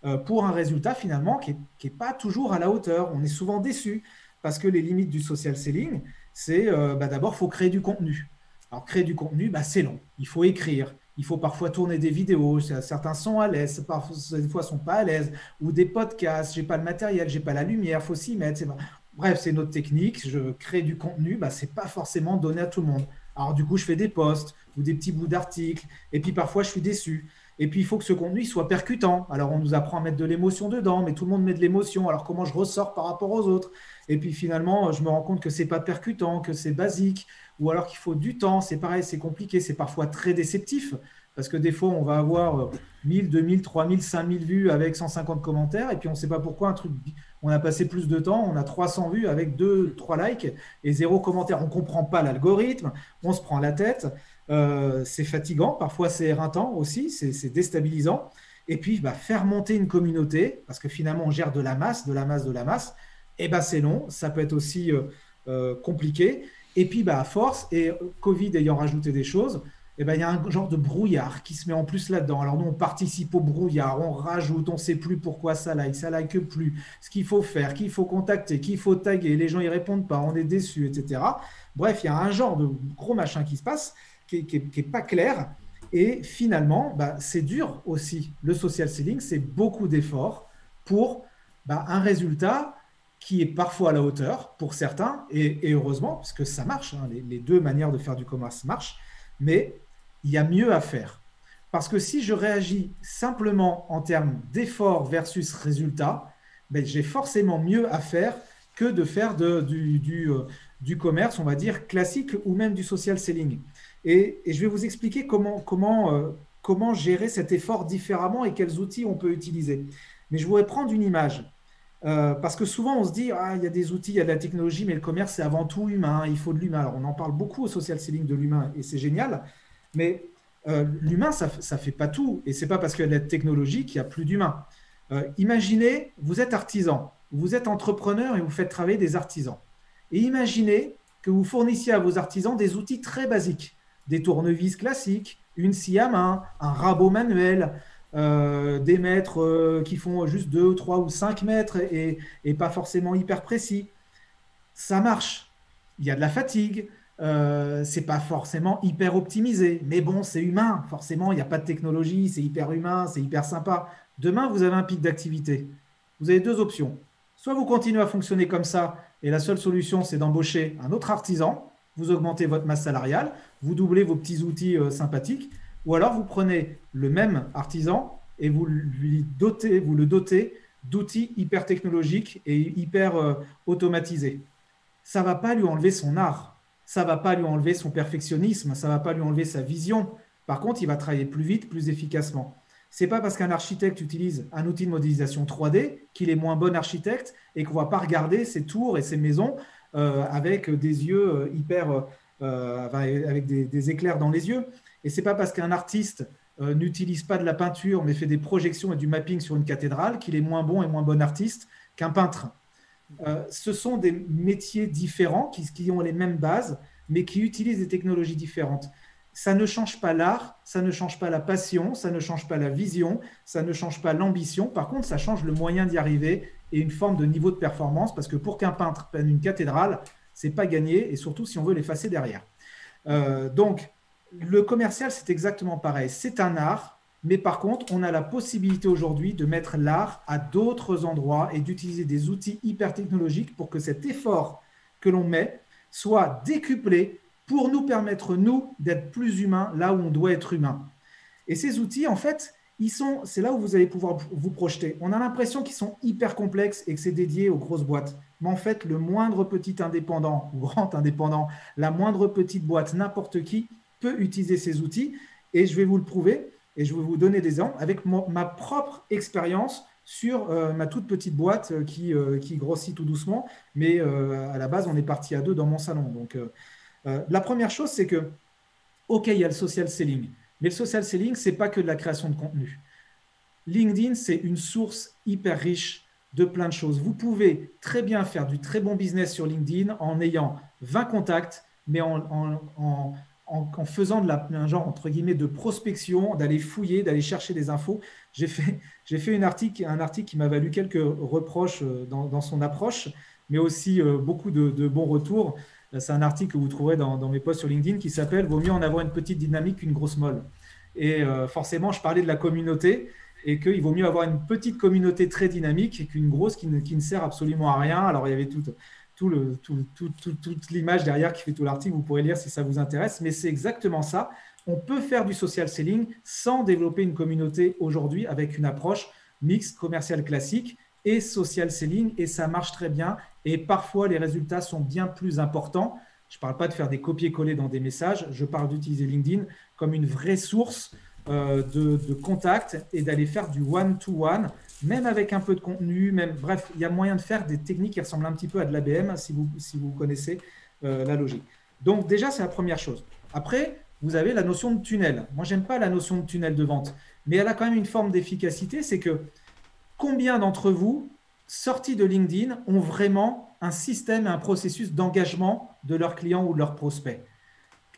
euh, pour un résultat finalement qui n'est pas toujours à la hauteur. On est souvent déçu parce que les limites du social selling, c'est euh, bah, d'abord, il faut créer du contenu. Alors, créer du contenu, bah, c'est long. Il faut écrire. Il faut parfois tourner des vidéos, certains sont à l'aise, parfois des fois ne sont pas à l'aise, ou des podcasts, je n'ai pas le matériel, je n'ai pas la lumière, il faut s'y mettre. C'est pas... Bref, c'est notre technique, je crée du contenu, bah, ce n'est pas forcément donné à tout le monde. Alors du coup, je fais des posts ou des petits bouts d'articles, et puis parfois je suis déçu. Et puis, il faut que ce contenu soit percutant. Alors, on nous apprend à mettre de l'émotion dedans, mais tout le monde met de l'émotion. Alors, comment je ressors par rapport aux autres ? Et puis, finalement, je me rends compte que ce n'est pas percutant, que c'est basique, ou alors qu'il faut du temps. C'est pareil, c'est compliqué, c'est parfois très déceptif, parce que des fois, on va avoir mille, deux mille, trois mille, cinq mille vues avec cent cinquante commentaires, et puis on ne sait pas pourquoi un truc… On a passé plus de temps, on a trois cents vues avec deux, trois likes et zéro commentaire. On ne comprend pas l'algorithme, on se prend la tête. Euh, c'est fatigant, parfois c'est éreintant aussi, c'est, c'est déstabilisant. Et puis, bah, faire monter une communauté, parce que finalement, on gère de la masse, de la masse, de la masse, et bah, c'est long, ça peut être aussi euh, euh, compliqué. Et puis, bah, à force, et Covid ayant rajouté des choses, et bah, y a un genre de brouillard qui se met en plus là-dedans. Alors, nous, on participe au brouillard, on rajoute, on ne sait plus pourquoi ça like, ça like plus, ce qu'il faut faire, qu'il faut contacter, qu'il faut taguer, les gens y répondent pas, on est déçus, et cetera. Bref, il y a un genre de gros machin qui se passe, qui n'est pas clair. Et finalement, bah, c'est dur aussi. Le social selling, c'est beaucoup d'efforts pour bah, un résultat qui est parfois à la hauteur pour certains, et, et heureusement, parce que ça marche, hein, les, les deux manières de faire du commerce marchent, mais il y a mieux à faire. Parce que si je réagis simplement en termes d'efforts versus résultat, bah, j'ai forcément mieux à faire que de faire de, du, du, euh, du commerce, on va dire, classique ou même du social selling. Et, et je vais vous expliquer comment, comment, euh, comment gérer cet effort différemment et quels outils on peut utiliser. Mais je voudrais prendre une image euh, parce que souvent, on se dit ah, il y a des outils, il y a de la technologie, mais le commerce, c'est avant tout humain, il faut de l'humain. Alors, on en parle beaucoup au social selling de l'humain et c'est génial, mais euh, l'humain, ça ne fait pas tout et ce n'est pas parce qu'il y a de la technologie qu'il n'y a plus d'humain. Euh, imaginez, vous êtes artisan, vous êtes entrepreneur et vous faites travailler des artisans. Et imaginez que vous fournissiez à vos artisans des outils très basiques. Des tournevis classiques, une scie à main, un rabot manuel, euh, des mètres euh, qui font juste deux, trois ou cinq mètres et, et pas forcément hyper précis. Ça marche, il y a de la fatigue, euh, c'est pas forcément hyper optimisé, mais bon, c'est humain, forcément, il n'y a pas de technologie, c'est hyper humain, c'est hyper sympa. Demain, vous avez un pic d'activité, vous avez deux options. Soit vous continuez à fonctionner comme ça et la seule solution, c'est d'embaucher un autre artisan, vous augmentez votre masse salariale, vous doublez vos petits outils euh, sympathiques, ou alors vous prenez le même artisan et vous, lui dotez, vous le dotez d'outils hyper technologiques et hyper euh, automatisés. Ça ne va pas lui enlever son art, ça ne va pas lui enlever son perfectionnisme, ça ne va pas lui enlever sa vision. Par contre, il va travailler plus vite, plus efficacement. Ce n'est pas parce qu'un architecte utilise un outil de modélisation trois D qu'il est moins bon architecte et qu'on ne va pas regarder ses tours et ses maisons euh, avec des yeux hyper, euh, avec des, des éclairs dans les yeux. Et ce n'est pas parce qu'un artiste euh, n'utilise pas de la peinture mais fait des projections et du mapping sur une cathédrale qu'il est moins bon et moins bon artiste qu'un peintre. Euh, ce sont des métiers différents qui, qui ont les mêmes bases mais qui utilisent des technologies différentes. Ça ne change pas l'art, ça ne change pas la passion, ça ne change pas la vision, ça ne change pas l'ambition. Par contre, ça change le moyen d'y arriver et une forme de niveau de performance, parce que pour qu'un peintre peigne une cathédrale, ce n'est pas gagné, et surtout si on veut l'effacer derrière. Euh, donc, le commercial, c'est exactement pareil. C'est un art, mais par contre, on a la possibilité aujourd'hui de mettre l'art à d'autres endroits et d'utiliser des outils hyper technologiques pour que cet effort que l'on met soit décuplé pour nous permettre, nous, d'être plus humains là où on doit être humain. Et ces outils, en fait, ils sont, c'est là où vous allez pouvoir vous projeter. On a l'impression qu'ils sont hyper complexes et que c'est dédié aux grosses boîtes. Mais en fait, le moindre petit indépendant ou grand indépendant, la moindre petite boîte, n'importe qui, peut utiliser ces outils. Et je vais vous le prouver et je vais vous donner des exemples avec ma propre expérience sur euh, ma toute petite boîte euh, qui, euh, qui grossit tout doucement. Mais euh, à la base, on est parti à deux dans mon salon. Donc, euh, Euh, la première chose, c'est que, OK, il y a le social selling, mais le social selling, ce n'est pas que de la création de contenu. LinkedIn, c'est une source hyper riche de plein de choses. Vous pouvez très bien faire du très bon business sur LinkedIn en ayant vingt contacts, mais en, en, en, en, en faisant de la, un genre, entre guillemets, de prospection, d'aller fouiller, d'aller chercher des infos. J'ai fait, j'ai fait une article, un article qui m'a valu quelques reproches dans, dans son approche, mais aussi euh, beaucoup de, de bons retours. C'est un article que vous trouverez dans, dans mes posts sur LinkedIn qui s'appelle « Vaut mieux en avoir une petite dynamique qu'une grosse molle ». Et euh, forcément, je parlais de la communauté et qu'il vaut mieux avoir une petite communauté très dynamique qu'une grosse qui ne, qui ne sert absolument à rien. Alors, il y avait tout, tout le, tout, tout, tout, toute l'image derrière qui fait tout l'article. Vous pourrez lire si ça vous intéresse. Mais c'est exactement ça. On peut faire du social selling sans développer une communauté aujourd'hui avec une approche mixte, commerciale classique et social selling, et ça marche très bien. Et parfois, les résultats sont bien plus importants. Je ne parle pas de faire des copier-coller dans des messages. Je parle d'utiliser LinkedIn comme une vraie source euh, de, de contact et d'aller faire du one-to-one, même avec un peu de contenu. Même, bref, il y a moyen de faire des techniques qui ressemblent un petit peu à de l'A B M, si vous, si vous connaissez euh, la logique. Donc déjà, c'est la première chose. Après, vous avez la notion de tunnel. Moi, je n'aime pas la notion de tunnel de vente, mais elle a quand même une forme d'efficacité. C'est que combien d'entre vous, sortis de LinkedIn, ont vraiment un système et un processus d'engagement de leurs clients ou de leurs prospects?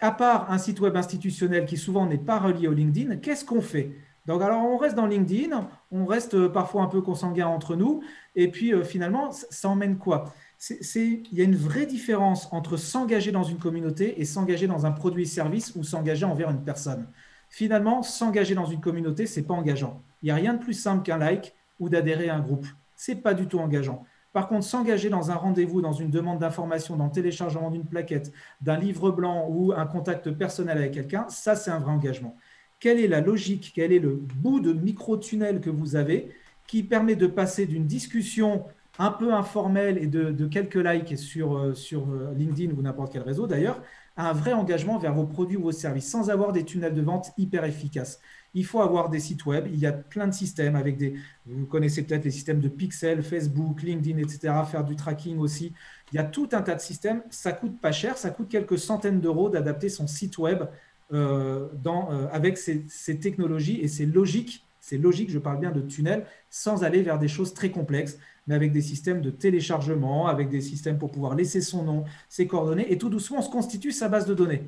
À part un site web institutionnel qui souvent n'est pas relié au LinkedIn, qu'est-ce qu'on fait? Donc, alors, on reste dans LinkedIn, on reste parfois un peu consanguin entre nous, et puis euh, finalement, ça emmène quoi? c'est, c'est, Il y a une vraie différence entre s'engager dans une communauté et s'engager dans un produit et service ou s'engager envers une personne. Finalement, s'engager dans une communauté, ce n'est pas engageant. Il n'y a rien de plus simple qu'un like ou d'adhérer à un groupe. Ce n'est pas du tout engageant. Par contre, s'engager dans un rendez-vous, dans une demande d'information, dans le téléchargement d'une plaquette, d'un livre blanc ou un contact personnel avec quelqu'un, ça, c'est un vrai engagement. Quelle est la logique? Quel est le bout de micro-tunnel que vous avez qui permet de passer d'une discussion un peu informelle et de, de quelques likes sur, sur LinkedIn ou n'importe quel réseau d'ailleurs, à un vrai engagement vers vos produits ou vos services sans avoir des tunnels de vente hyper efficaces? Il faut avoir des sites web, il y a plein de systèmes avec des, vous connaissez peut-être les systèmes de pixels, Facebook, LinkedIn, et cetera, faire du tracking aussi. Il y a tout un tas de systèmes, ça coûte pas cher, ça coûte quelques centaines d'euros d'adapter son site web euh, dans, euh, avec ces, ces technologies et ces logiques, ces logiques, je parle bien de tunnels, sans aller vers des choses très complexes, mais avec des systèmes de téléchargement, avec des systèmes pour pouvoir laisser son nom, ses coordonnées, et tout doucement, on se constitue sa base de données.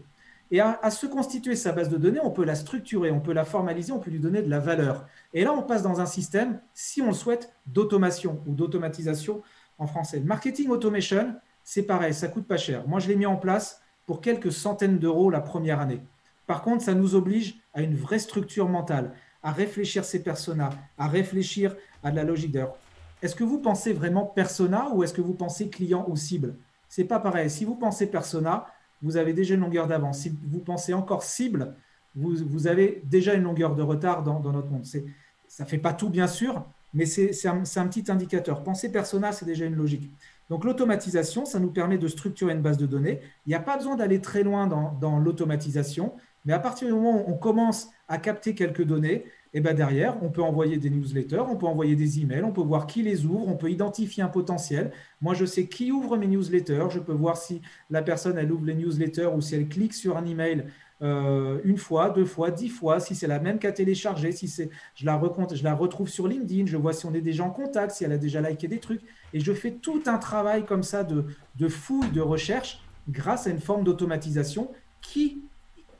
Et à, à se constituer sa base de données, on peut la structurer, on peut la formaliser, on peut lui donner de la valeur. Et là, on passe dans un système, si on le souhaite, d'automation ou d'automatisation en français. Marketing automation, c'est pareil, ça ne coûte pas cher. Moi, je l'ai mis en place pour quelques centaines d'euros la première année. Par contre, ça nous oblige à une vraie structure mentale, à réfléchir ses personas, à réfléchir à de la logique. D'ailleurs, est-ce que vous pensez vraiment persona ou est-ce que vous pensez client ou cible? Ce n'est pas pareil. Si vous pensez persona, vous avez déjà une longueur d'avance. Si vous pensez encore cible, vous, vous avez déjà une longueur de retard dans, dans notre monde. C'est, ça ne fait pas tout, bien sûr, mais c'est un, un petit indicateur. Penser persona, c'est déjà une logique. Donc, l'automatisation, ça nous permet de structurer une base de données. Il n'y a pas besoin d'aller très loin dans, dans l'automatisation, mais à partir du moment où on commence à capter quelques données, et bien derrière, on peut envoyer des newsletters, on peut envoyer des emails, on peut voir qui les ouvre, on peut identifier un potentiel. Moi, je sais qui ouvre mes newsletters, je peux voir si la personne, elle ouvre les newsletters ou si elle clique sur un email euh, une fois, deux fois, dix fois, si c'est la même qu'à télécharger, si c'est, je la recompte, je la retrouve sur LinkedIn, je vois si on est déjà en contact, si elle a déjà liké des trucs. Et je fais tout un travail comme ça de, de fouille, de recherche, grâce à une forme d'automatisation qui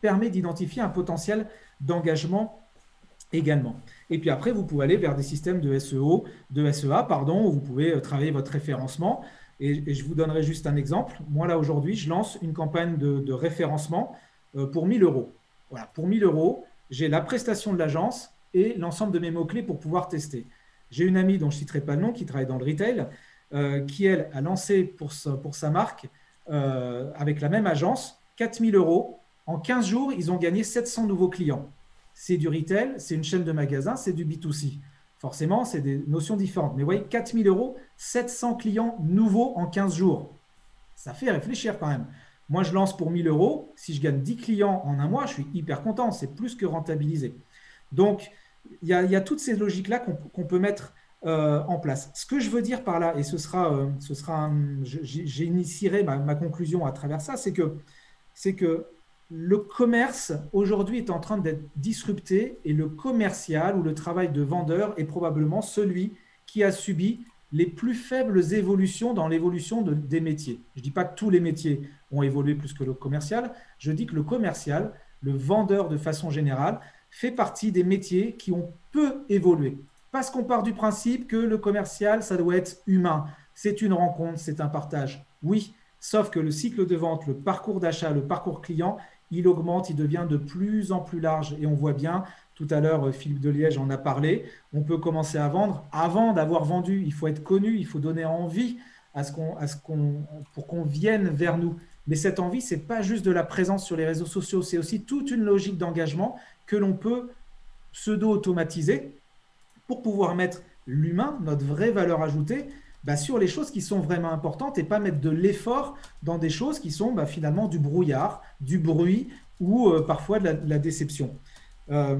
permet d'identifier un potentiel d'engagement également. Et puis après, vous pouvez aller vers des systèmes de S E O, de S E A, pardon, où vous pouvez travailler votre référencement. Et, et je vous donnerai juste un exemple. Moi, là, aujourd'hui, je lance une campagne de, de référencement pour mille euros. Voilà, pour mille euros, j'ai la prestation de l'agence et l'ensemble de mes mots-clés pour pouvoir tester. J'ai une amie dont je ne citerai pas le nom, qui travaille dans le retail, euh, qui, elle, a lancé pour, ce, pour sa marque, euh, avec la même agence, quatre mille euros. En quinze jours, ils ont gagné sept cents nouveaux clients. C'est du retail, c'est une chaîne de magasins, c'est du B deux C. Forcément, c'est des notions différentes. Mais vous voyez, quatre mille euros, sept cents clients nouveaux en quinze jours. Ça fait réfléchir quand même. Moi, je lance pour mille euros. Si je gagne dix clients en un mois, je suis hyper content. C'est plus que rentabilisé. Donc, il y, y a toutes ces logiques-là qu'on qu'on peut mettre euh, en place. Ce que je veux dire par là, et ce sera, euh, ce sera j'initierai ma, ma conclusion à travers ça, c'est que, c'est que le commerce, aujourd'hui, est en train d'être disrupté et le commercial ou le travail de vendeur est probablement celui qui a subi les plus faibles évolutions dans l'évolution de, des métiers. Je ne dis pas que tous les métiers ont évolué plus que le commercial. Je dis que le commercial, le vendeur de façon générale, fait partie des métiers qui ont peu évolué. Parce qu'on part du principe que le commercial, ça doit être humain. C'est une rencontre, c'est un partage. Oui, sauf que le cycle de vente, le parcours d'achat, le parcours client, il augmente, il devient de plus en plus large. Et on voit bien, tout à l'heure, Philippe Deliège en a parlé, on peut commencer à vendre avant d'avoir vendu. Il faut être connu, il faut donner envie à ce qu'on, à ce qu'on, pour qu'on vienne vers nous. Mais cette envie, ce n'est pas juste de la présence sur les réseaux sociaux, c'est aussi toute une logique d'engagement que l'on peut pseudo-automatiser pour pouvoir mettre l'humain, notre vraie valeur ajoutée, bah, sur les choses qui sont vraiment importantes et pas mettre de l'effort dans des choses qui sont bah, finalement du brouillard, du bruit ou euh, parfois de la, de la déception. Euh,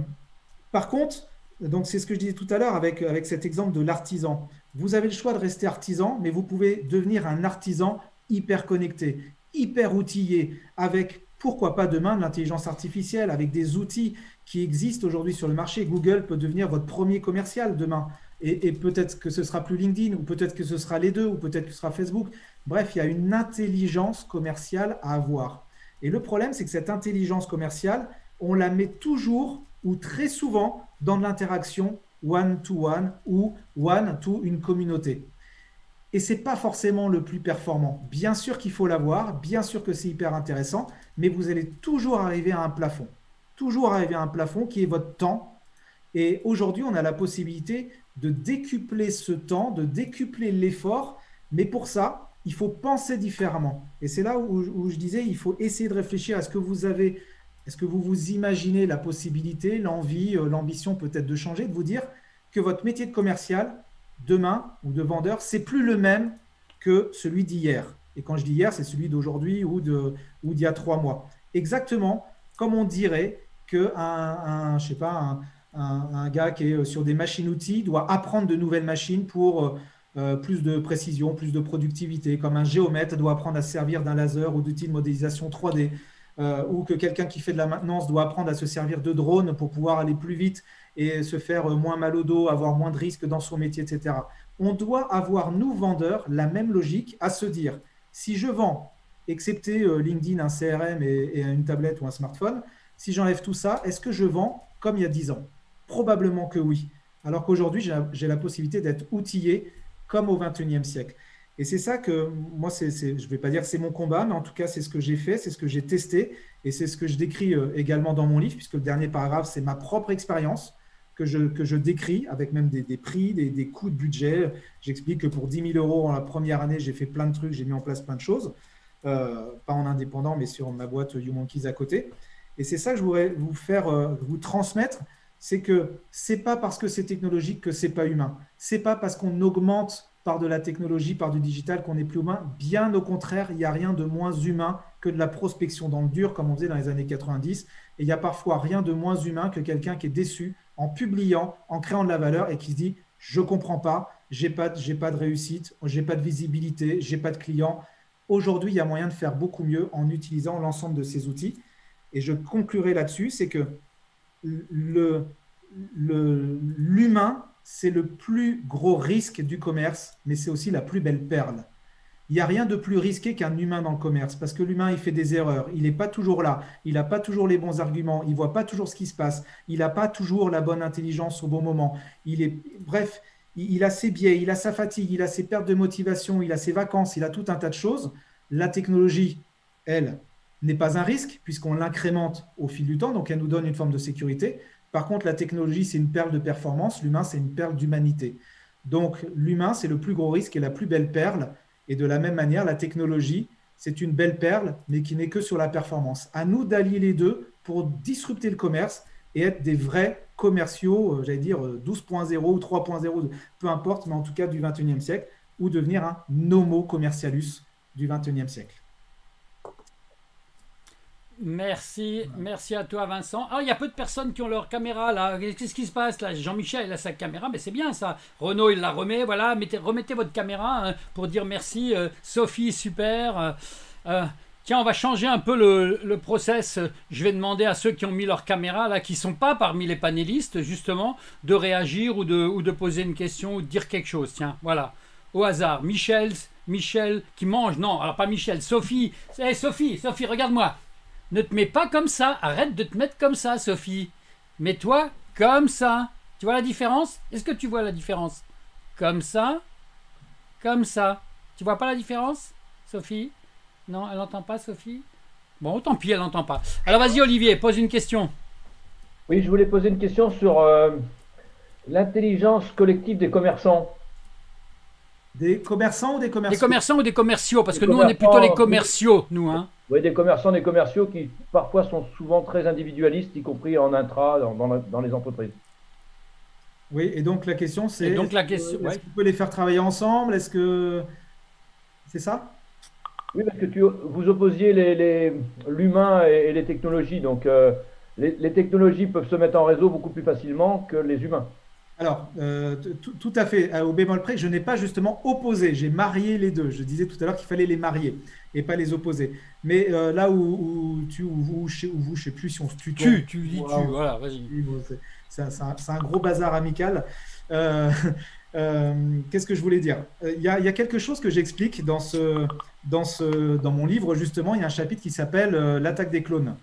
par contre, donc c'est ce que je disais tout à l'heure avec, avec cet exemple de l'artisan. Vous avez le choix de rester artisan, mais vous pouvez devenir un artisan hyper connecté, hyper outillé, avec pourquoi pas demain de l'intelligence artificielle, avec des outils qui existent aujourd'hui sur le marché. Google peut devenir votre premier commercial demain. Et, et peut-être que ce sera plus LinkedIn, ou peut-être que ce sera les deux, ou peut-être que ce sera Facebook. Bref, il y a une intelligence commerciale à avoir. Et le problème, c'est que cette intelligence commerciale, on la met toujours ou très souvent dans de l'interaction one-to-one ou one-to une communauté. Et ce n'est pas forcément le plus performant. Bien sûr qu'il faut l'avoir, bien sûr que c'est hyper intéressant, mais vous allez toujours arriver à un plafond. Toujours arriver à un plafond qui est votre temps. Et aujourd'hui, on a la possibilité de décupler ce temps, de décupler l'effort. Mais pour ça, il faut penser différemment. Et c'est là où, où je disais, il faut essayer de réfléchir à ce que vous avez, est-ce que vous vous imaginez la possibilité, l'envie, l'ambition peut-être de changer, de vous dire que votre métier de commercial, demain, ou de vendeur, c'est plus le même que celui d'hier. Et quand je dis hier, c'est celui d'aujourd'hui ou de, ou d'il y a trois mois. Exactement comme on dirait qu'un, un, je sais pas, un... Un, un gars qui est sur des machines-outils doit apprendre de nouvelles machines pour euh, plus de précision, plus de productivité, comme un géomètre doit apprendre à se servir d'un laser ou d'outils de modélisation trois D, euh, ou que quelqu'un qui fait de la maintenance doit apprendre à se servir de drones pour pouvoir aller plus vite et se faire moins mal au dos, avoir moins de risques dans son métier, et cetera. On doit avoir, nous, vendeurs, la même logique à se dire, si je vends, excepté euh, LinkedIn, un C R M et, et une tablette ou un smartphone, si j'enlève tout ça, est-ce que je vends comme il y a dix ans ? Probablement que oui, alors qu'aujourd'hui, j'ai la possibilité d'être outillé comme au vingt et unième siècle. Et c'est ça que moi, c'est, c'est, je ne vais pas dire que c'est mon combat, mais en tout cas, c'est ce que j'ai fait, c'est ce que j'ai testé et c'est ce que je décris également dans mon livre, puisque le dernier paragraphe, c'est ma propre expérience que je, que je décris avec même des, des prix, des, des coûts de budget. J'explique que pour dix mille euros en la première année, j'ai fait plein de trucs, j'ai mis en place plein de choses, euh, pas en indépendant, mais sur ma boîte YouMonkeys à côté. Et c'est ça que je voudrais vous faire, vous transmettre. c'est que ce n'est pas parce que c'est technologique que ce n'est pas humain. Ce n'est pas parce qu'on augmente par de la technologie, par du digital, qu'on n'est plus humain. Bien au contraire, il n'y a rien de moins humain que de la prospection dans le dur, comme on faisait dans les années quatre-vingt-dix. Et il n'y a parfois rien de moins humain que quelqu'un qui est déçu en publiant, en créant de la valeur et qui se dit « je ne comprends pas, je n'ai pas, j'ai pas de réussite, je n'ai pas de visibilité, je n'ai pas de clients ». Aujourd'hui, il y a moyen de faire beaucoup mieux en utilisant l'ensemble de ces outils. Et je conclurai là-dessus, c'est que le, le, l'humain, c'est le plus gros risque du commerce, mais c'est aussi la plus belle perle. Il n'y a rien de plus risqué qu'un humain dans le commerce, parce que l'humain, il fait des erreurs, il n'est pas toujours là, il n'a pas toujours les bons arguments, il ne voit pas toujours ce qui se passe, il n'a pas toujours la bonne intelligence au bon moment. Il est, bref, il a ses biais, il a sa fatigue, il a ses pertes de motivation, il a ses vacances, il a tout un tas de choses. La technologie, elle, n'est pas un risque puisqu'on l'incrémente au fil du temps, donc elle nous donne une forme de sécurité. Par contre, la technologie, c'est une perle de performance, l'humain, c'est une perle d'humanité. Donc, l'humain, c'est le plus gros risque et la plus belle perle. Et de la même manière, la technologie, c'est une belle perle, mais qui n'est que sur la performance. À nous d'allier les deux pour disrupter le commerce et être des vrais commerciaux, j'allais dire douze point zéro ou trois point zéro, peu importe, mais en tout cas du vingt et unième siècle, ou devenir un homo commercialus du vingt et unième siècle. Merci, voilà. Merci à toi Vincent. Ah, il y a peu de personnes qui ont leur caméra là. Qu'est-ce qui se passe là? Jean-Michel, il a sa caméra, mais c'est bien ça. Renaud, il la remet, voilà. Mettez, remettez votre caméra hein, pour dire merci. Euh, Sophie, super. Euh, euh, Tiens, on va changer un peu le, le process. Je vais demander à ceux qui ont mis leur caméra, là, qui ne sont pas parmi les panélistes, justement, de réagir ou de, ou de poser une question ou de dire quelque chose. Tiens, voilà, au hasard. Michel, Michel qui mange. Non, alors pas Michel, Sophie. Hey, Sophie, Sophie, regarde-moi. Ne te mets pas comme ça. Arrête de te mettre comme ça, Sophie. Mets-toi comme ça. Tu vois la différence? Est-ce que tu vois la différence? Comme ça, comme ça. Tu vois pas la différence, Sophie? Non, elle n'entend pas, Sophie? Bon, tant pis, elle n'entend pas. Alors, vas-y, Olivier, pose une question. Oui, je voulais poser une question sur euh, l'intelligence collective des commerçants. Des commerçants ou des commerciaux? Des commerçants ou des commerciaux, parce des que nous, on est plutôt les commerciaux, nous. Hein. Oui, des commerçants, des commerciaux qui, parfois, sont souvent très individualistes, y compris en intra, dans, dans, la, dans les entreprises. Oui, et donc, la question, c'est… Est-ce question... ouais. qu'on peut les faire travailler ensemble? Est-ce que… C'est ça? Oui, parce que tu, vous opposiez les, les, l'humain et, et les technologies. Donc, euh, les, les technologies peuvent se mettre en réseau beaucoup plus facilement que les humains. Alors, euh, tout à fait, euh, au bémol près, je n'ai pas justement opposé. J'ai marié les deux. Je disais tout à l'heure qu'il fallait les marier et pas les opposer. Mais euh, là où, où tu ou vous, je ne sais plus si on se tutoie. Tu, tu dis voilà, tu, voilà, vas-y. C'est un, c'est un gros bazar amical. Euh, Euh, qu'est-ce que je voulais dire ? Il y a, il y a quelque chose que j'explique dans, ce, dans, ce, dans mon livre, justement, il y a un chapitre qui s'appelle euh, « L'attaque des clones ».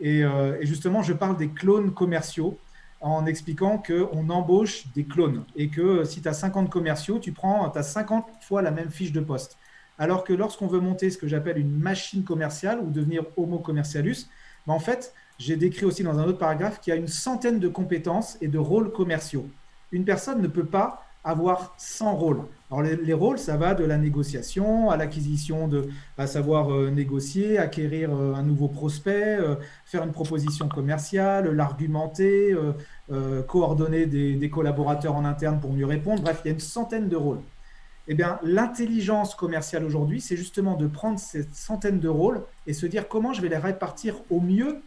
Et, euh, et justement, je parle des clones commerciaux en expliquant qu'on embauche des clones et que si tu as cinquante commerciaux, tu prends, t'as cinquante fois la même fiche de poste. Alors que lorsqu'on veut monter ce que j'appelle une machine commerciale ou devenir homo commercialus, ben en fait, j'ai décrit aussi dans un autre paragraphe qu'il y a une centaine de compétences et de rôles commerciaux. Une personne ne peut pas avoir cent rôles. Alors les, les rôles, ça va de la négociation à l'acquisition, de à savoir euh, négocier, acquérir euh, un nouveau prospect, euh, faire une proposition commerciale, l'argumenter, euh, euh, coordonner des, des collaborateurs en interne pour mieux répondre. Bref, il y a une centaine de rôles. Eh bien, l'intelligence commerciale aujourd'hui, c'est justement de prendre cette centaine de rôles et se dire comment je vais les répartir au mieux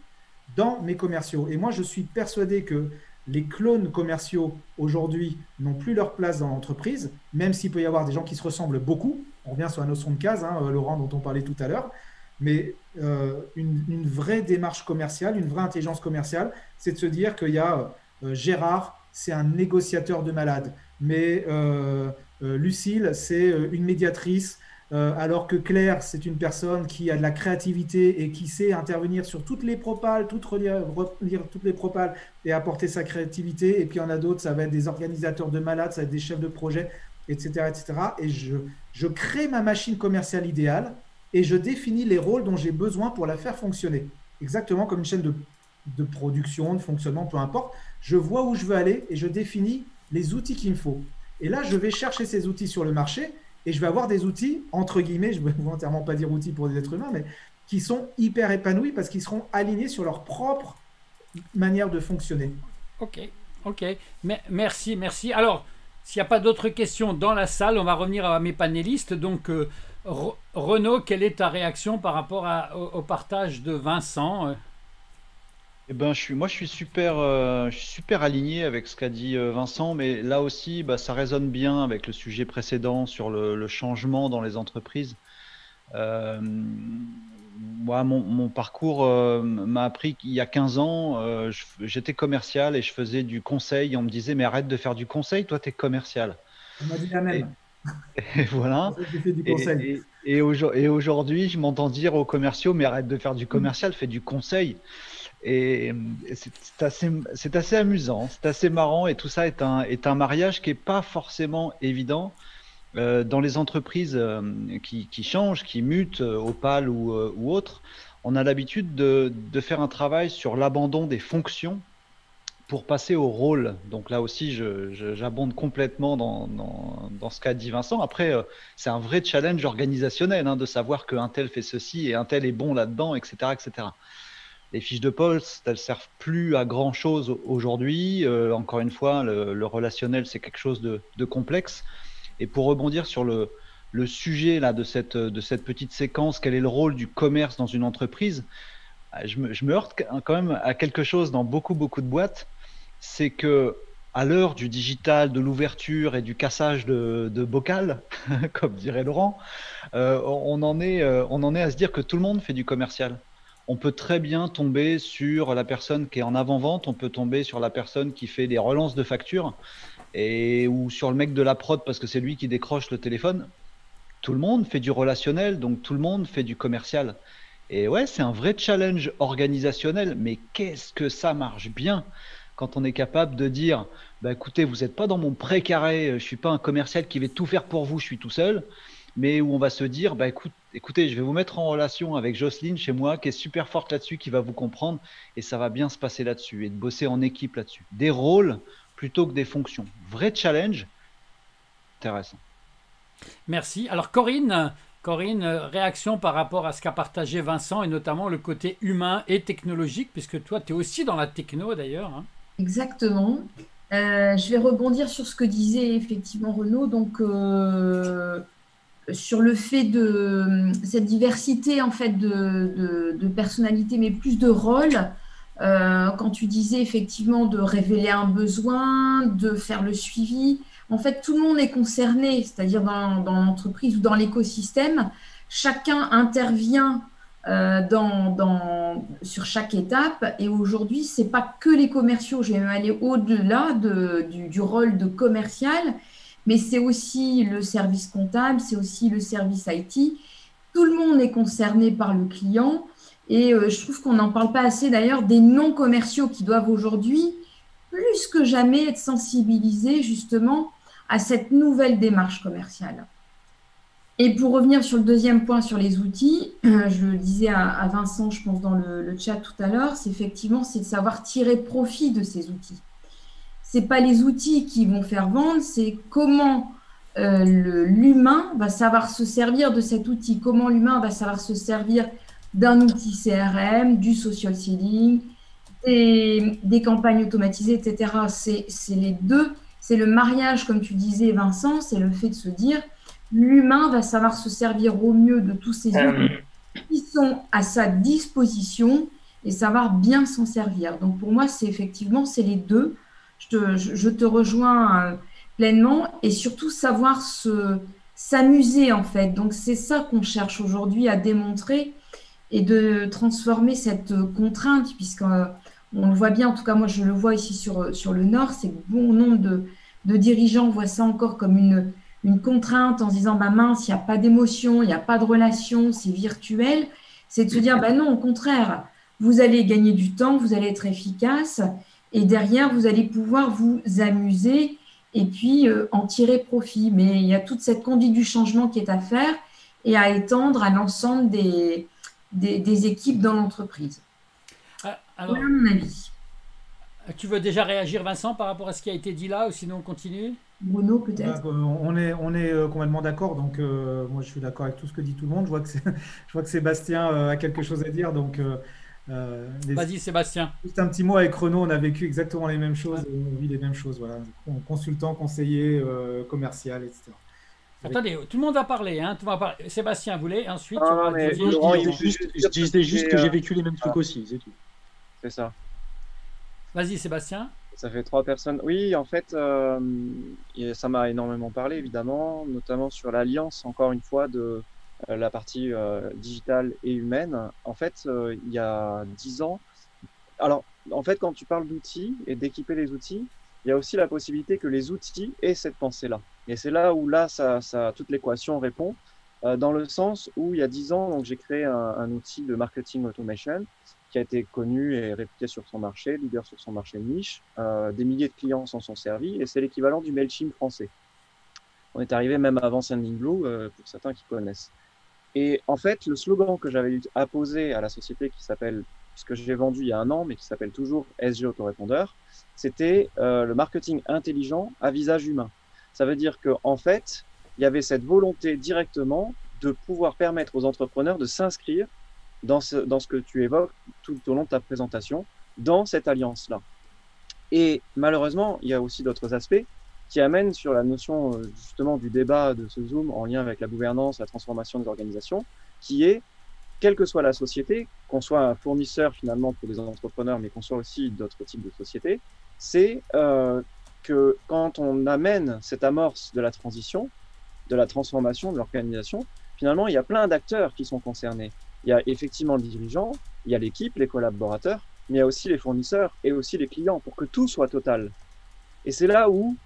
dans mes commerciaux. Et moi, je suis persuadé que les clones commerciaux, aujourd'hui, n'ont plus leur place dans l'entreprise, même s'il peut y avoir des gens qui se ressemblent beaucoup. On revient sur la notion de case, hein, Laurent, dont on parlait tout à l'heure. Mais euh, une, une vraie démarche commerciale, une vraie intelligence commerciale, c'est de se dire qu'il y a euh, Gérard, c'est un négociateur de malade. Mais euh, euh, Lucille, c'est une médiatrice. Euh, alors que Claire, c'est une personne qui a de la créativité et qui sait intervenir sur toutes les propales, toutes relire, relire toutes les propales et apporter sa créativité. Et puis, il y en a d'autres, ça va être des organisateurs de malades, ça va être des chefs de projet, et cetera et cetera. Et je, je crée ma machine commerciale idéale et je définis les rôles dont j'ai besoin pour la faire fonctionner. Exactement comme une chaîne de, de production, de fonctionnement, peu importe. Je vois où je veux aller et je définis les outils qu'il me faut. Et là, je vais chercher ces outils sur le marché. Et je vais avoir des outils, entre guillemets, je ne vais volontairement pas dire outils pour des êtres humains, mais qui sont hyper épanouis parce qu'ils seront alignés sur leur propre manière de fonctionner. Ok, ok. Mais, merci, merci. Alors, s'il n'y a pas d'autres questions dans la salle, on va revenir à mes panélistes. Donc, euh, Re Renaud, quelle est ta réaction par rapport à, au, au partage de Vincent? Eh ben, je suis, moi, je suis super, euh, je suis super aligné avec ce qu'a dit euh, Vincent, mais là aussi, bah, ça résonne bien avec le sujet précédent sur le, le changement dans les entreprises. Euh, moi, mon, mon parcours euh, m'a appris qu'il y a quinze ans, euh, j'étais commercial et je faisais du conseil. On me disait, mais arrête de faire du conseil, toi, tu es commercial. On m'a dit la même. Et, et voilà. Du conseil. Et, et, et aujourd'hui, je m'entends dire aux commerciaux, mais arrête de faire du commercial, mmh. fais du conseil. Et c'est assez, c'est assez amusant, c'est assez marrant, et tout ça est un, est un mariage qui n'est pas forcément évident euh, dans les entreprises euh, qui, qui changent, qui mutent, euh, Opal ou, euh, ou autres. On a l'habitude de, de faire un travail sur l'abandon des fonctions pour passer au rôle. Donc là aussi, j'abonde complètement dans, dans, dans ce qu'a dit Vincent. Après, euh, c'est un vrai challenge organisationnel hein, de savoir qu'un tel fait ceci et un tel est bon là-dedans, et cetera, et cetera. Les fiches de poste, elles ne servent plus à grand-chose aujourd'hui. Euh, encore une fois, le, le relationnel, c'est quelque chose de, de complexe. Et pour rebondir sur le, le sujet là, de, cette, de cette petite séquence, quel est le rôle du commerce dans une entreprise, je me, je me heurte quand même à quelque chose dans beaucoup, beaucoup de boîtes. C'est qu'à l'heure du digital, de l'ouverture et du cassage de, de bocal, comme dirait Laurent, euh, on, en est, euh, on en est à se dire que tout le monde fait du commercial. On peut très bien tomber sur la personne qui est en avant-vente, on peut tomber sur la personne qui fait des relances de factures, et, ou sur le mec de la prod parce que c'est lui qui décroche le téléphone. Tout le monde fait du relationnel, donc tout le monde fait du commercial. Et ouais, c'est un vrai challenge organisationnel, mais qu'est-ce que ça marche bien quand on est capable de dire bah, « Écoutez, vous n'êtes pas dans mon pré-carré, je ne suis pas un commercial qui va tout faire pour vous, je suis tout seul ». Mais où on va se dire, bah écoute, écoutez, je vais vous mettre en relation avec Jocelyne chez moi, qui est super forte là-dessus, qui va vous comprendre, et ça va bien se passer là-dessus, et de bosser en équipe là-dessus. Des rôles plutôt que des fonctions. Vrai challenge, intéressant. Merci. Alors Corinne, Corinne, réaction par rapport à ce qu'a partagé Vincent, et notamment le côté humain et technologique, puisque toi, tu es aussi dans la techno d'ailleurs. Hein. Exactement. Euh, je vais rebondir sur ce que disait effectivement Renaud, donc... Euh... sur le fait de cette diversité en fait de, de, de personnalités, mais plus de rôles. Euh, quand tu disais effectivement de révéler un besoin, de faire le suivi, en fait tout le monde est concerné, c'est-à-dire dans, dans l'entreprise ou dans l'écosystème, chacun intervient euh, dans, dans, sur chaque étape. Et aujourd'hui, c'est pas que les commerciaux. Je vais même aller au-delà de, du, du rôle de commercial. Mais c'est aussi le service comptable, c'est aussi le service I T. Tout le monde est concerné par le client. Et je trouve qu'on n'en parle pas assez d'ailleurs des non-commerciaux qui doivent aujourd'hui plus que jamais être sensibilisés justement à cette nouvelle démarche commerciale. Et pour revenir sur le deuxième point, sur les outils, je le disais à Vincent, je pense dans le, le chat tout à l'heure, c'est effectivement c'est de savoir tirer profit de ces outils. Ce n'est pas les outils qui vont faire vendre, c'est comment euh, l'humain va savoir se servir de cet outil, comment l'humain va savoir se servir d'un outil C R M, du social selling, des, des campagnes automatisées, et cetera. C'est les deux, c'est le mariage, comme tu disais Vincent, c'est le fait de se dire l'humain va savoir se servir au mieux de tous ces outils qui sont à sa disposition et savoir bien s'en servir. Donc pour moi, c'est effectivement, c'est les deux. Je te, je te rejoins pleinement et surtout savoir s'amuser en fait. Donc c'est ça qu'on cherche aujourd'hui à démontrer et de transformer cette contrainte puisqu'on le voit bien, en tout cas moi je le vois ici sur, sur le Nord, c'est que bon nombre de, de dirigeants voient ça encore comme une, une contrainte en se disant bah mince, il n'y a pas d'émotion, il n'y a pas de relation, c'est virtuel. C'est de se dire bah non, au contraire, vous allez gagner du temps, vous allez être efficace. Et derrière, vous allez pouvoir vous amuser et puis euh, en tirer profit. Mais il y a toute cette conduite du changement qui est à faire et à étendre à l'ensemble des, des, des équipes dans l'entreprise. Voilà mon avis. Tu veux déjà réagir, Vincent, par rapport à ce qui a été dit là, ou sinon on continue ? Bruno, peut-être. On est, on est complètement d'accord. Donc, euh, moi, je suis d'accord avec tout ce que dit tout le monde. Je vois que, je vois que Sébastien euh, a quelque chose à dire. Donc, euh, Euh, les... Vas-y Sébastien. Juste un petit mot avec Renaud, on a vécu exactement les mêmes choses, ouais. on vit les mêmes choses, voilà. Consultant, conseiller, euh, commercial, et cetera. Attendez, tout le monde va parler, hein. Tout va parler. Sébastien voulait, ensuite. Ah, tu mais, Laurent, je, disais juste, je disais juste que j'ai vécu les mêmes trucs ah. aussi, c'est tout. C'est ça. Vas-y Sébastien. Ça fait trois personnes. Oui, en fait, euh, ça m'a énormément parlé, évidemment, notamment sur l'alliance, encore une fois, de euh, la partie euh, digitale et humaine. En fait, euh, il y a dix ans, alors, en fait, quand tu parles d'outils et d'équiper les outils, il y a aussi la possibilité que les outils aient cette pensée-là. Et c'est là où là, ça, ça, toute l'équation répond, euh, dans le sens où il y a dix ans, donc j'ai créé un, un outil de marketing automation qui a été connu et réputé sur son marché, leader sur son marché niche. Euh, des milliers de clients s'en sont servis et c'est l'équivalent du MailChimp français. On est arrivé même avant Sendinblue, euh, pour certains qui connaissent. Et en fait, le slogan que j'avais apposé à la société qui s'appelle, puisque j'ai vendu il y a un an, mais qui s'appelle toujours S G Autorépondeur, c'était euh, le marketing intelligent à visage humain. Ça veut dire qu'en en fait, il y avait cette volonté directement de pouvoir permettre aux entrepreneurs de s'inscrire dans ce, dans ce que tu évoques tout au long de ta présentation, dans cette alliance-là. Et malheureusement, il y a aussi d'autres aspects qui amènent sur la notion justement du débat de ce Zoom en lien avec la gouvernance, la transformation des organisations, qui est, quelle que soit la société, qu'on soit un fournisseur finalement pour des entrepreneurs, mais qu'on soit aussi d'autres types de sociétés, c'est... Euh, que quand on amène cette amorce de la transition, de la transformation, de l'organisation, finalement, il y a plein d'acteurs qui sont concernés. Il y a effectivement le dirigeant, il y a l'équipe, les collaborateurs, mais il y a aussi les fournisseurs et aussi les clients pour que tout soit total. Et c'est là où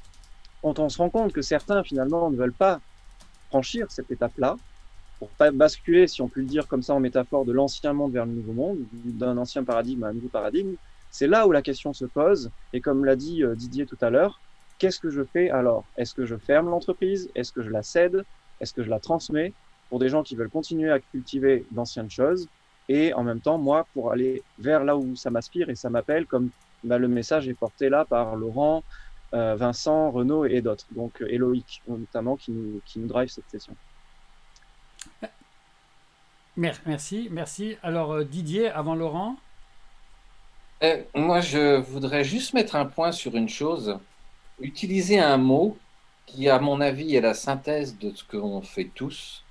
quand on se rend compte que certains, finalement, ne veulent pas franchir cette étape-là pour pas basculer, si on peut le dire comme ça en métaphore, de l'ancien monde vers le nouveau monde, d'un ancien paradigme à un nouveau paradigme. C'est là où la question se pose, et comme l'a dit Didier tout à l'heure, qu'est-ce que je fais alors? Est-ce que je ferme l'entreprise? Est-ce que je la cède? Est-ce que je la transmets pour des gens qui veulent continuer à cultiver d'anciennes choses? Et en même temps, moi, pour aller vers là où ça m'aspire et ça m'appelle, comme bah, le message est porté là par Laurent, euh, Vincent, Renaud et d'autres, donc et Loïc notamment, qui nous, qui nous drive cette session. Merci, merci. Alors Didier, avant Laurent. Euh, moi, je voudrais juste mettre un point sur une chose, utiliser un mot qui, à mon avis, est la synthèse de ce qu'on fait tous,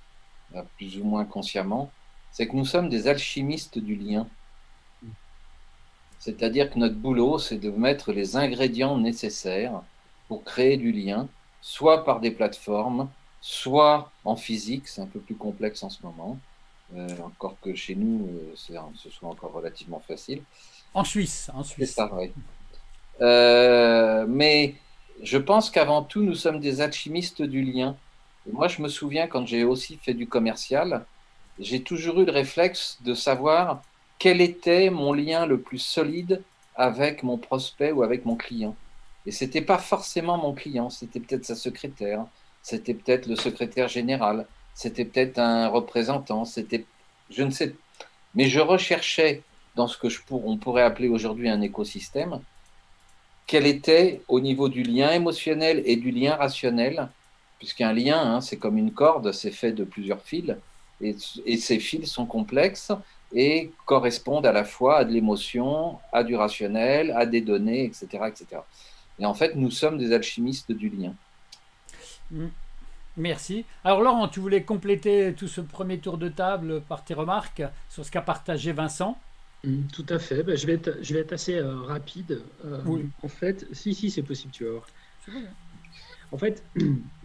plus ou moins consciemment, c'est que nous sommes des alchimistes du lien. C'est-à-dire que notre boulot, c'est de mettre les ingrédients nécessaires pour créer du lien, soit par des plateformes, soit en physique, c'est un peu plus complexe en ce moment, euh, encore que chez nous, euh, ce soit encore relativement facile. En Suisse, en Suisse. C'est ça, oui. Euh, mais je pense qu'avant tout, nous sommes des alchimistes du lien. Et moi, je me souviens, quand j'ai aussi fait du commercial, j'ai toujours eu le réflexe de savoir quel était mon lien le plus solide avec mon prospect ou avec mon client. Et ce n'était pas forcément mon client, c'était peut-être sa secrétaire, c'était peut-être le secrétaire général, c'était peut-être un représentant, c'était... je ne sais. Mais je recherchais... dans ce que je pour, on pourrait appeler aujourd'hui un écosystème, quel était au niveau du lien émotionnel et du lien rationnel, puisqu'un lien, hein, c'est comme une corde, c'est fait de plusieurs fils, et, et ces fils sont complexes et correspondent à la fois à de l'émotion, à du rationnel, à des données, et cetera, et cetera. Et en fait, nous sommes des alchimistes du lien. Merci. Alors Laurent, tu voulais compléter tout ce premier tour de table par tes remarques sur ce qu'a partagé Vincent? Tout à fait. Bah, je, vais être, je vais être assez euh, rapide. Euh, oui. En fait, si, si, c'est possible, tu vas voir. En fait,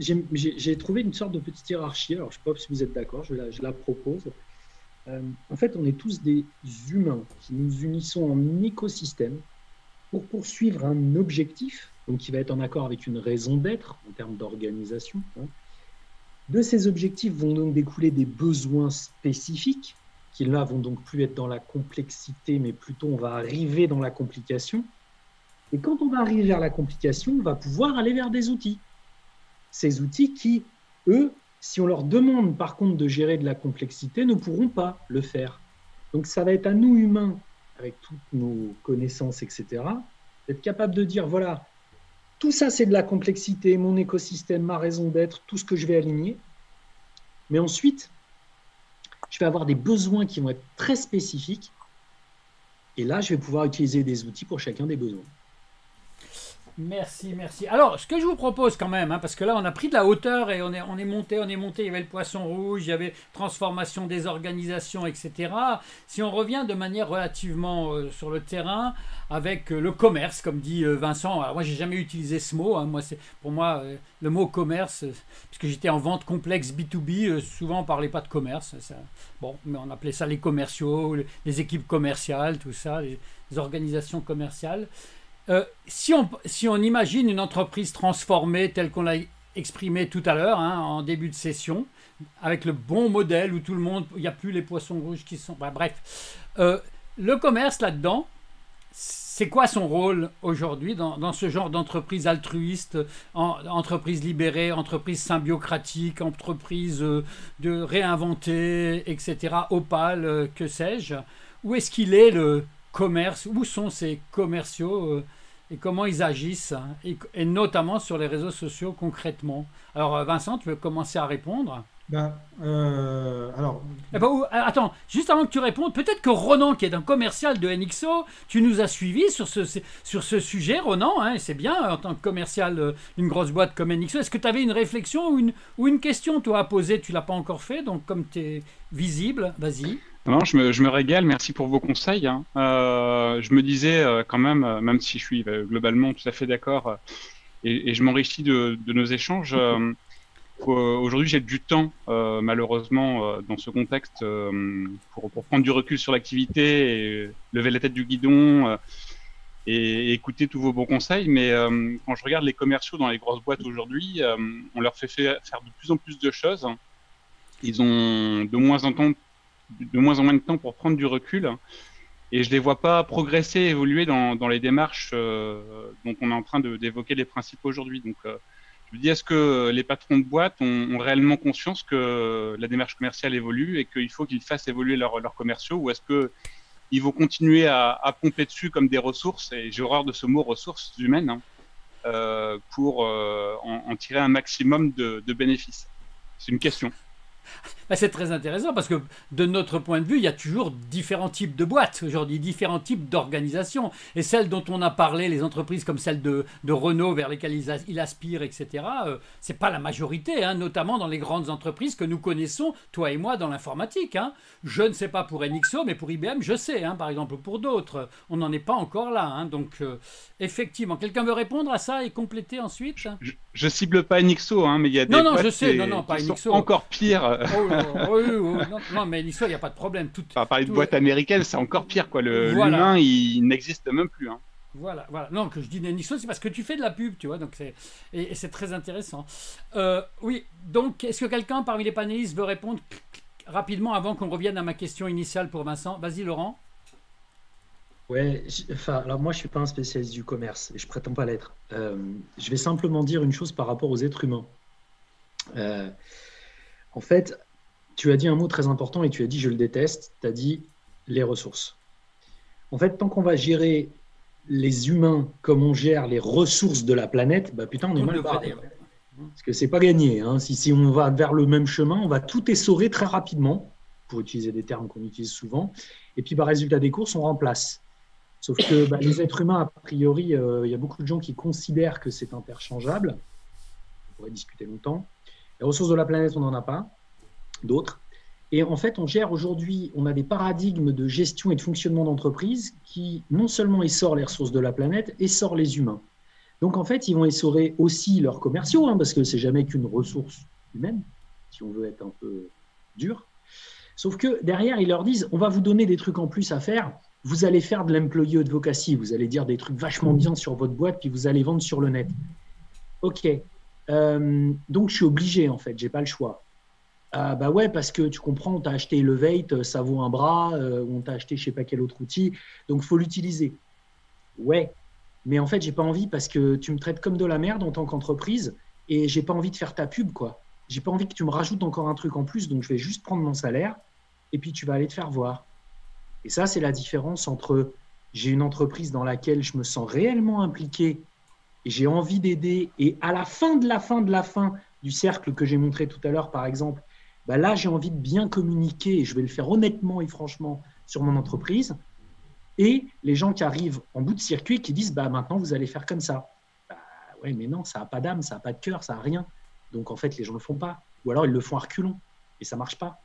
j'ai trouvé une sorte de petite hiérarchie. Alors, je ne sais pas si vous êtes d'accord, je, je la propose. Euh, en fait, on est tous des humains qui nous unissons en écosystème pour poursuivre un objectif, donc qui va être en accord avec une raison d'être en termes d'organisation. Hein. De ces objectifs vont donc découler des besoins spécifiques, qui là vont donc plus être dans la complexité, mais plutôt on va arriver dans la complication. Et quand on va arriver vers la complication, on va pouvoir aller vers des outils. Ces outils qui, eux, si on leur demande par contre de gérer de la complexité, ne pourront pas le faire. Donc ça va être à nous humains, avec toutes nos connaissances, et cetera, d'être capable de dire, voilà, tout ça c'est de la complexité, mon écosystème, ma raison d'être, tout ce que je vais aligner. Mais ensuite, je vais avoir des besoins qui vont être très spécifiques Et là, je vais pouvoir utiliser des outils pour chacun des besoins. Merci, merci. Alors, ce que je vous propose quand même, hein, parce que là, on a pris de la hauteur et on est, on est monté, on est monté. Il y avait le poisson rouge, il y avait transformation des organisations, et cetera. Si on revient de manière relativement euh, sur le terrain avec euh, le commerce, comme dit euh, Vincent. Alors, moi, j'ai jamais utilisé ce mot. Hein, moi, c'est pour moi euh, le mot commerce, euh, puisque j'étais en vente complexe B deux B. Euh, souvent, on parlait pas de commerce. Ça, bon, mais on appelait ça les commerciaux, les équipes commerciales, tout ça, les, les organisations commerciales. Euh, si, on, si on imagine une entreprise transformée telle qu'on l'a exprimée tout à l'heure, hein, en début de session, avec le bon modèle où tout le monde, il n'y a plus les poissons rouges qui sont... Bah, bref, euh, le commerce là-dedans, c'est quoi son rôle aujourd'hui dans, dans ce genre d'entreprise altruiste, en, entreprise libérée, entreprise symbiocratique, entreprise euh, de réinventer, et cetera, Opale, euh, que sais-je? Où est-ce qu'il est le commerce? Où sont ces commerciaux euh, et comment ils agissent, hein, et, et notamment sur les réseaux sociaux concrètement? Alors Vincent, tu veux commencer à répondre? Ben, euh, alors... Eh ben, attends, juste avant que tu répondes, peut-être que Ronan, qui est un commercial de N X O, tu nous as suivis sur ce, sur ce sujet, Ronan, hein, c'est bien, en tant que commercial d'une grosse boîte comme N X O. Est-ce que tu avais une réflexion ou une, ou une question, toi, à poser? Tu ne l'as pas encore fait, donc comme tu es visible, vas-y. Non, je me, je me régale, merci pour vos conseils. Hein. Euh, je me disais euh, quand même, euh, même si je suis euh, globalement tout à fait d'accord, euh, et, et je m'enrichis de, de nos échanges, euh, aujourd'hui j'ai du temps, euh, malheureusement, euh, dans ce contexte, euh, pour, pour prendre du recul sur l'activité, et lever la tête du guidon, euh, et, et écouter tous vos bons conseils. Mais euh, quand je regarde les commerciaux dans les grosses boîtes aujourd'hui, euh, on leur fait faire de plus en plus de choses. Ils ont de moins en temps... de moins en moins de temps pour prendre du recul, et je les vois pas progresser, évoluer dans, dans les démarches euh, dont on est en train d'évoquer les principes aujourd'hui. Donc euh, je me dis, est-ce que les patrons de boîte ont, ont réellement conscience que la démarche commerciale évolue et qu'il faut qu'ils fassent évoluer leurs leur commerciaux, ou est-ce que ils vont continuer à, à pomper dessus comme des ressources, et j'ai horreur de ce mot ressources humaines, hein, euh, pour euh, en, en tirer un maximum de, de bénéfices? C'est une question. Ben c'est très intéressant, parce que de notre point de vue, il y a toujours différents types de boîtes aujourd'hui, différents types d'organisations. Et celles dont on a parlé, les entreprises comme celle de, de Renault vers lesquelles il, il aspire, et cetera, euh, ce n'est pas la majorité, hein, notamment dans les grandes entreprises que nous connaissons, toi et moi, dans l'informatique. Hein. Je ne sais pas pour N X O, mais pour I B M, je sais, hein, par exemple, pour d'autres. On n'en est pas encore là. Hein, donc, euh, effectivement, quelqu'un veut répondre à ça et compléter ensuite? Je ne cible pas N X O, hein, mais il y a des non, non, boîtes je sais, qui, non, non, pas qui N X O. Sont encore pires. Oh, oh, oh, oh. Non, mais l'histoire, il n'y a pas de problème. Tout, enfin, parler tout... de boîte américaine, c'est encore pire, quoi. L'humain, voilà. Il n'existe même plus. Hein. Voilà, voilà. Non, que je dis N X O, c'est parce que tu fais de la pub, tu vois. Donc c'est et, et c'est très intéressant. Euh, oui. Donc, est-ce que quelqu'un parmi les panélistes veut répondre rapidement avant qu'on revienne à ma question initiale pour Vincent? Vas-y, Laurent. Ouais. Enfin, alors moi, je suis pas un spécialiste du commerce. Et je prétends pas l'être. Euh, je vais simplement dire une chose par rapport aux êtres humains. Euh, En fait, tu as dit un mot très important et tu as dit « je le déteste », tu as dit « les ressources ». En fait, tant qu'on va gérer les humains comme on gère les ressources de la planète, bah putain, on est mal barré. Parce que ce n'est pas gagné. Hein. Si, si on va vers le même chemin, on va tout essorer très rapidement, pour utiliser des termes qu'on utilise souvent, et puis par bah, résultat des courses, on remplace. Sauf que bah, les êtres humains, a priori, il euh, y a beaucoup de gens qui considèrent que c'est interchangeable. On pourrait discuter longtemps. Les ressources de la planète, on n'en a pas, d'autres. Et en fait, on gère aujourd'hui, on a des paradigmes de gestion et de fonctionnement d'entreprise qui non seulement essorent les ressources de la planète, essorent les humains. Donc en fait, ils vont essorer aussi leurs commerciaux, hein, parce que c'est jamais qu'une ressource humaine, si on veut être un peu dur. Sauf que derrière, ils leur disent, on va vous donner des trucs en plus à faire, vous allez faire de l'employee advocacy, vous allez dire des trucs vachement bien sur votre boîte, puis vous allez vendre sur le net. Ok. Euh, donc, je suis obligé, en fait, j'ai pas le choix. Euh, bah ouais, parce que tu comprends, on t'a acheté Elevate, ça vaut un bras, euh, on t'a acheté je sais pas quel autre outil, donc faut l'utiliser. Ouais, mais en fait, j'ai pas envie parce que tu me traites comme de la merde en tant qu'entreprise et j'ai pas envie de faire ta pub, quoi. J'ai pas envie que tu me rajoutes encore un truc en plus, donc je vais juste prendre mon salaire et puis tu vas aller te faire voir. Et ça, c'est la différence entre j'ai une entreprise dans laquelle je me sens réellement impliqué. J'ai envie d'aider et à la fin de la fin de la fin du cercle que j'ai montré tout à l'heure, par exemple, bah là, j'ai envie de bien communiquer et je vais le faire honnêtement et franchement sur mon entreprise. et les gens qui arrivent en bout de circuit qui disent bah, « maintenant, vous allez faire comme ça bah, ». Ouais, mais non, ça n'a pas d'âme, ça n'a pas de cœur, ça n'a rien. Donc, en fait, les gens ne le font pas. Ou alors, ils le font à reculons et ça ne marche pas.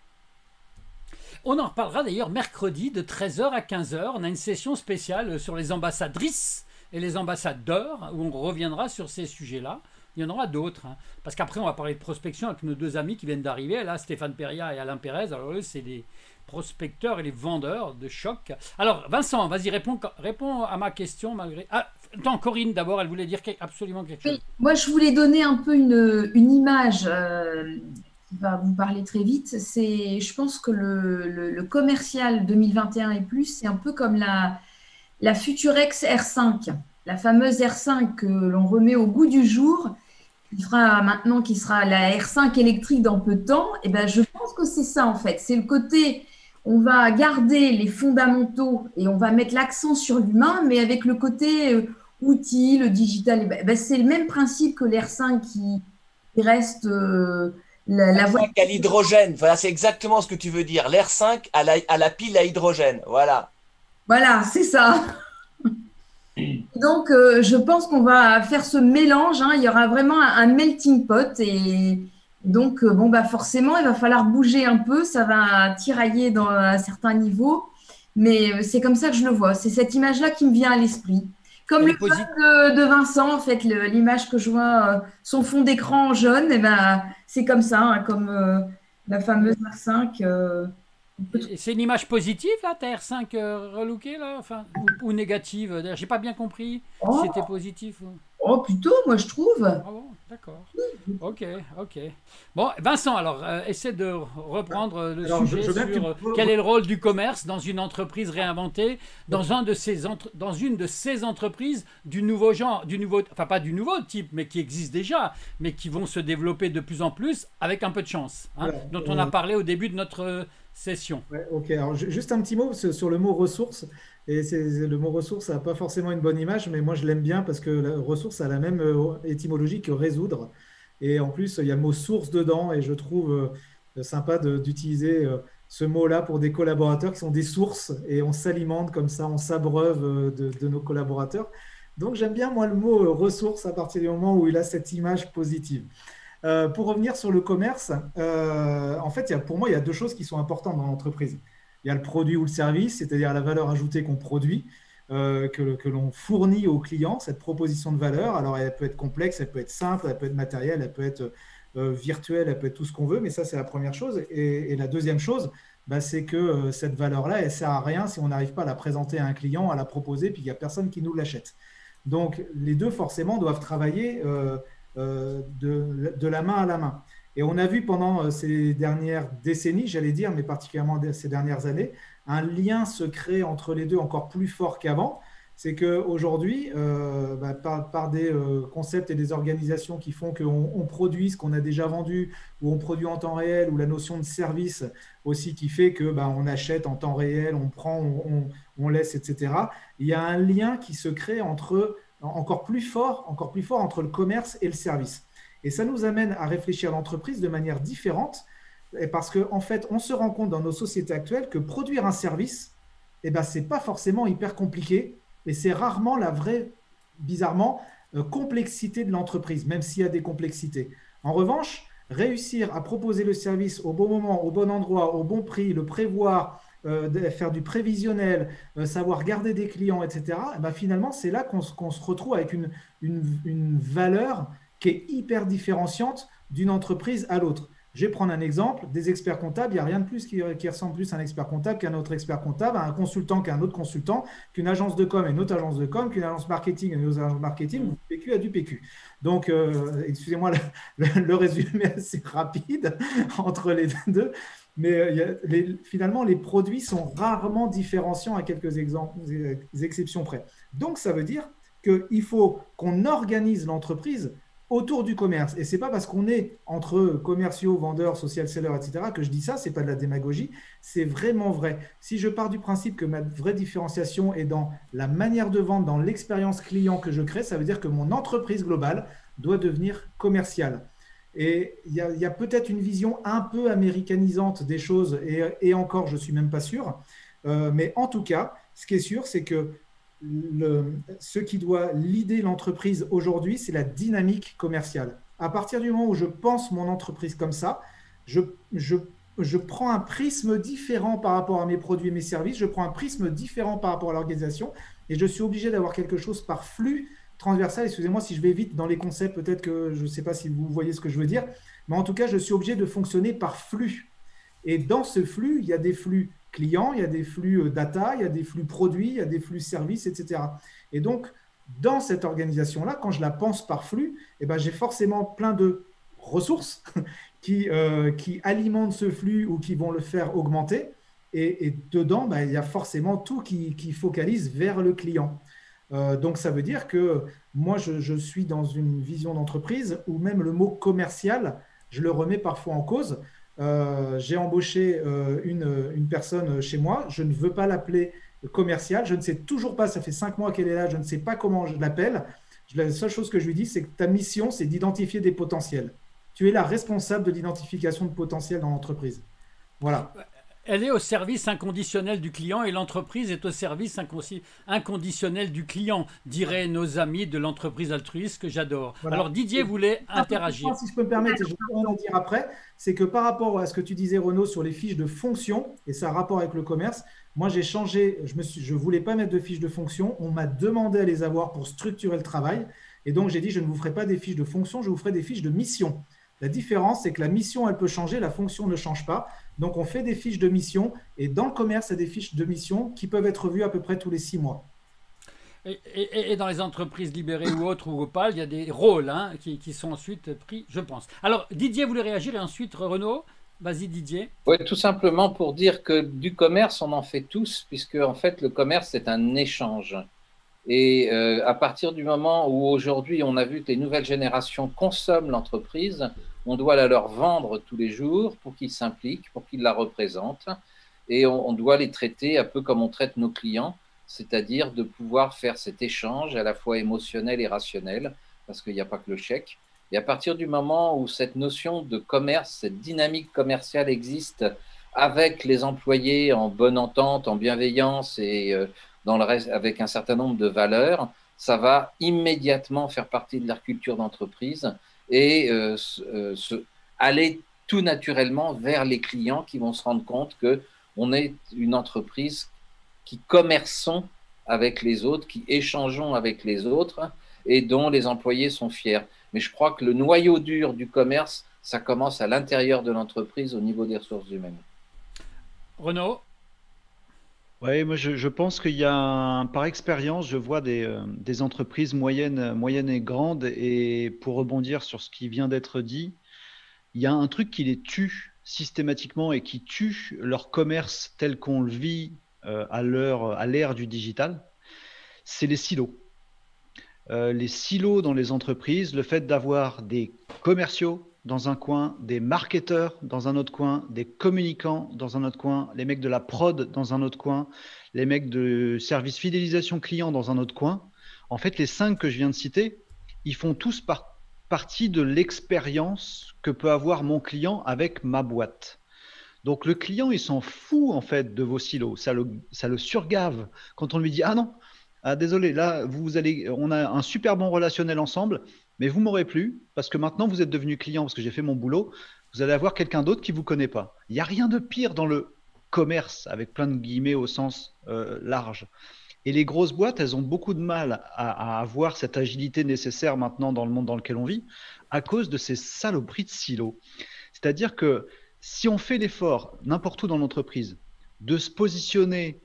On en reparlera d'ailleurs mercredi de treize heures à quinze heures. On a une session spéciale sur les ambassadrices et les ambassadeurs où on reviendra sur ces sujets-là. Il y en aura d'autres. Hein. Parce qu'après, on va parler de prospection avec nos deux amis qui viennent d'arriver. Là, Stéphane Perria et Alain Pérez. Alors, eux, c'est des prospecteurs et les vendeurs de choc. Alors, Vincent, vas-y, réponds, réponds à ma question malgré... Ah, attends, Corinne, d'abord, elle voulait dire absolument quelque chose. Oui, moi, je voulais donner un peu une, une image... Euh... va vous parler très vite, c'est, je pense que le, le, le commercial deux mille vingt et un et plus, c'est un peu comme la, la Futurex R cinq, la fameuse R cinq que l'on remet au goût du jour, qui fera maintenant, qui sera la R cinq électrique dans peu de temps, et ben je pense que c'est ça en fait, c'est le côté, on va garder les fondamentaux et on va mettre l'accent sur l'humain, mais avec le côté outil, le digital, ben, ben, c'est le même principe que l'R cinq qui, qui reste... Euh, La, la voie... à l'hydrogène, voilà, c'est exactement ce que tu veux dire. L'R cinq à la, à la pile à hydrogène, voilà. Voilà, c'est ça. Donc, euh, je pense qu'on va faire ce mélange. Hein. Il y aura vraiment un, un melting pot. Et donc, euh, bon, bah, forcément, il va falloir bouger un peu. Ça va tirailler dans un certain niveau. Mais c'est comme ça que je le vois. C'est cette image-là qui me vient à l'esprit. Comme le pub de, de Vincent, en fait, l'image que je vois, euh, son fond d'écran jaune, et ben, c'est comme ça, hein, comme euh, la fameuse R cinq. Euh, c'est une image positive, là, ta R cinq euh, relookée, là, enfin, ou, ou négative. J'ai pas bien compris oh. si c'était positif. Ou... Oh, plutôt, moi, je trouve. Ah bon, d'accord. Ok, ok. Bon, Vincent, alors, euh, essaie de reprendre le alors, sujet je, je sur euh, peux... quel est le rôle du commerce dans une entreprise réinventée, dans, un de ces entre... dans une de ces entreprises du nouveau genre, du nouveau... enfin, pas du nouveau type, mais qui existe déjà, mais qui vont se développer de plus en plus avec un peu de chance, hein, ouais, dont on euh... a parlé au début de notre session. Ouais, ok, alors, juste un petit mot sur le mot « ressources ». Et le mot ressource n'a pas forcément une bonne image, mais moi je l'aime bien parce que la ressource a la même étymologie que résoudre. Et en plus, il y a le mot source dedans et je trouve sympa d'utiliser ce mot-là pour des collaborateurs qui sont des sources et on s'alimente comme ça, on s'abreuve de, de nos collaborateurs. Donc j'aime bien moi le mot ressource à partir du moment où il a cette image positive. Euh, pour revenir sur le commerce, euh, en fait, il y a, pour moi, il y a deux choses qui sont importantes dans l'entreprise. Il y a le produit ou le service, c'est-à-dire la valeur ajoutée qu'on produit, euh, que, que l'on fournit au client, cette proposition de valeur. Alors, elle peut être complexe, elle peut être simple, elle peut être matérielle, elle peut être euh, virtuelle, elle peut être tout ce qu'on veut, mais ça, c'est la première chose. Et, et la deuxième chose, bah, c'est que euh, cette valeur-là, elle ne sert à rien si on n'arrive pas à la présenter à un client, à la proposer, puis il n'y a personne qui nous l'achète. Donc, les deux, forcément, doivent travailler euh, euh, de, de la main à la main. Et on a vu pendant ces dernières décennies, j'allais dire, mais particulièrement ces dernières années, un lien se crée entre les deux encore plus fort qu'avant. C'est qu'aujourd'hui, euh, bah, par, par des euh, concepts et des organisations qui font qu'on on produit ce qu'on a déjà vendu, ou on produit en temps réel, ou la notion de service aussi qui fait qu'on bah, achète en temps réel, on prend, on, on, on laisse, et cetera. Il y a un lien qui se crée entre, encore plus fort, encore plus fort entre le commerce et le service. Et ça nous amène à réfléchir à l'entreprise de manière différente parce qu'en en fait, on se rend compte dans nos sociétés actuelles que produire un service, eh ben, ce n'est pas forcément hyper compliqué et c'est rarement la vraie, bizarrement, euh, complexité de l'entreprise, même s'il y a des complexités. En revanche, réussir à proposer le service au bon moment, au bon endroit, au bon prix, le prévoir, euh, faire du prévisionnel, euh, savoir garder des clients, et cetera, eh ben, finalement, c'est là qu'on qu'on se retrouve avec une, une, une valeur qui est hyper différenciante d'une entreprise à l'autre. Je vais prendre un exemple, des experts comptables, il n'y a rien de plus qui, qui ressemble plus à un expert comptable qu'un autre expert comptable, à un consultant qu'un autre consultant, qu'une agence de com et une autre agence de com, qu'une agence marketing et une autre agence marketing, du P Q à du P Q. Donc, euh, excusez-moi le, le, le résumé assez rapide entre les deux, mais il y a les, finalement, les produits sont rarement différenciants à quelques exemples, exceptions près. Donc, ça veut dire qu'il faut qu'on organise l'entreprise autour du commerce. Et ce n'est pas parce qu'on est entre commerciaux, vendeurs, social sellers, et cetera que je dis ça, ce n'est pas de la démagogie, c'est vraiment vrai. Si je pars du principe que ma vraie différenciation est dans la manière de vendre, dans l'expérience client que je crée, ça veut dire que mon entreprise globale doit devenir commerciale. Et il y a, y a peut-être une vision un peu américanisante des choses, et, et encore, je ne suis même pas sûr, euh, mais en tout cas, ce qui est sûr, c'est que le, ce qui doit l'idée l'entreprise aujourd'hui, c'est la dynamique commerciale. À partir du moment où je pense mon entreprise comme ça, je, je, je prends un prisme différent par rapport à mes produits et mes services, je prends un prisme différent par rapport à l'organisation et je suis obligé d'avoir quelque chose par flux transversal. Excusez-moi si je vais vite dans les concepts, peut-être que je ne sais pas si vous voyez ce que je veux dire, mais en tout cas, je suis obligé de fonctionner par flux. Et dans ce flux, il y a des flux clients, il y a des flux data, il y a des flux produits, il y a des flux services, et cetera. Et donc, dans cette organisation-là, quand je la pense par flux, eh ben, j'ai forcément plein de ressources qui, euh, qui alimentent ce flux ou qui vont le faire augmenter. Et, et dedans, ben, il y a forcément tout qui, qui focalise vers le client. Euh, donc, ça veut dire que moi, je, je suis dans une vision d'entreprise où même le mot commercial, je le remets parfois en cause. Euh, j'ai embauché euh, une, une personne chez moi, je ne veux pas l'appeler commerciale, je ne sais toujours pas, ça fait cinq mois qu'elle est là, je ne sais pas comment je l'appelle. La seule chose que je lui dis, c'est que ta mission, c'est d'identifier des potentiels. Tu es la responsable de l'identification de potentiels dans l'entreprise. Voilà. Elle est au service inconditionnel du client et l'entreprise est au service inconditionnel du client, diraient nos amis de l'entreprise altruiste que j'adore. Voilà. Alors Didier voulait interagir. Si je peux me permettre, je vais en dire après, c'est que par rapport à ce que tu disais Renaud sur les fiches de fonction et ça a rapport avec le commerce, moi j'ai changé, je me suis, je voulais pas mettre de fiches de fonction, on m'a demandé à les avoir pour structurer le travail et donc j'ai dit je ne vous ferai pas des fiches de fonction, je vous ferai des fiches de mission. La différence, c'est que la mission, elle peut changer, la fonction ne change pas. Donc, on fait des fiches de mission et dans le commerce, il y a des fiches de mission qui peuvent être revues à peu près tous les six mois. Et, et, et dans les entreprises libérées ou autres ou opales, il y a des rôles hein, qui, qui sont ensuite pris, je pense. Alors, Didier voulait réagir et ensuite Renaud. Vas-y Didier. Oui, tout simplement pour dire que du commerce, on en fait tous puisque en fait, le commerce, c'est un échange. Et euh, à partir du moment où aujourd'hui, on a vu que les nouvelles générations consomment l'entreprise, on doit la leur vendre tous les jours pour qu'ils s'impliquent, pour qu'ils la représentent. Et on, on doit les traiter un peu comme on traite nos clients, c'est-à-dire de pouvoir faire cet échange à la fois émotionnel et rationnel, parce qu'il n'y a pas que le chèque. Et à partir du moment où cette notion de commerce, cette dynamique commerciale existe avec les employés en bonne entente, en bienveillance et... Euh, Dans le reste, avec un certain nombre de valeurs, ça va immédiatement faire partie de leur culture d'entreprise et euh, se, se, aller tout naturellement vers les clients qui vont se rendre compte qu'on est une entreprise qui commerçons avec les autres, qui échangeons avec les autres et dont les employés sont fiers. Mais je crois que le noyau dur du commerce, ça commence à l'intérieur de l'entreprise au niveau des ressources humaines. Renaud ? Oui, moi je, je pense qu'il y a, un, par expérience, je vois des, euh, des entreprises moyennes, moyennes et grandes, et pour rebondir sur ce qui vient d'être dit, il y a un truc qui les tue systématiquement et qui tue leur commerce tel qu'on le vit euh, à l'heure, à l'ère du digital, c'est les silos. Euh, les silos dans les entreprises, le fait d'avoir des commerciaux dans un coin, des marketeurs dans un autre coin, des communicants dans un autre coin, les mecs de la prod dans un autre coin, les mecs de service fidélisation client dans un autre coin. En fait, les cinq que je viens de citer, ils font tous par- partie de l'expérience que peut avoir mon client avec ma boîte. Donc, le client, il s'en fout en fait de vos silos. Ça le, ça le surgave quand on lui dit « Ah non, ah, désolé, là, vous allez, on a un super bon relationnel ensemble. » Mais vous m'aurez plu parce que maintenant vous êtes devenu client parce que j'ai fait mon boulot, vous allez avoir quelqu'un d'autre qui ne vous connaît pas. Il n'y a rien de pire dans le commerce, avec plein de guillemets au sens euh, large. Et les grosses boîtes, elles ont beaucoup de mal à, à avoir cette agilité nécessaire maintenant dans le monde dans lequel on vit à cause de ces saloperies de silos. C'est-à-dire que si on fait l'effort, n'importe où dans l'entreprise, de se positionner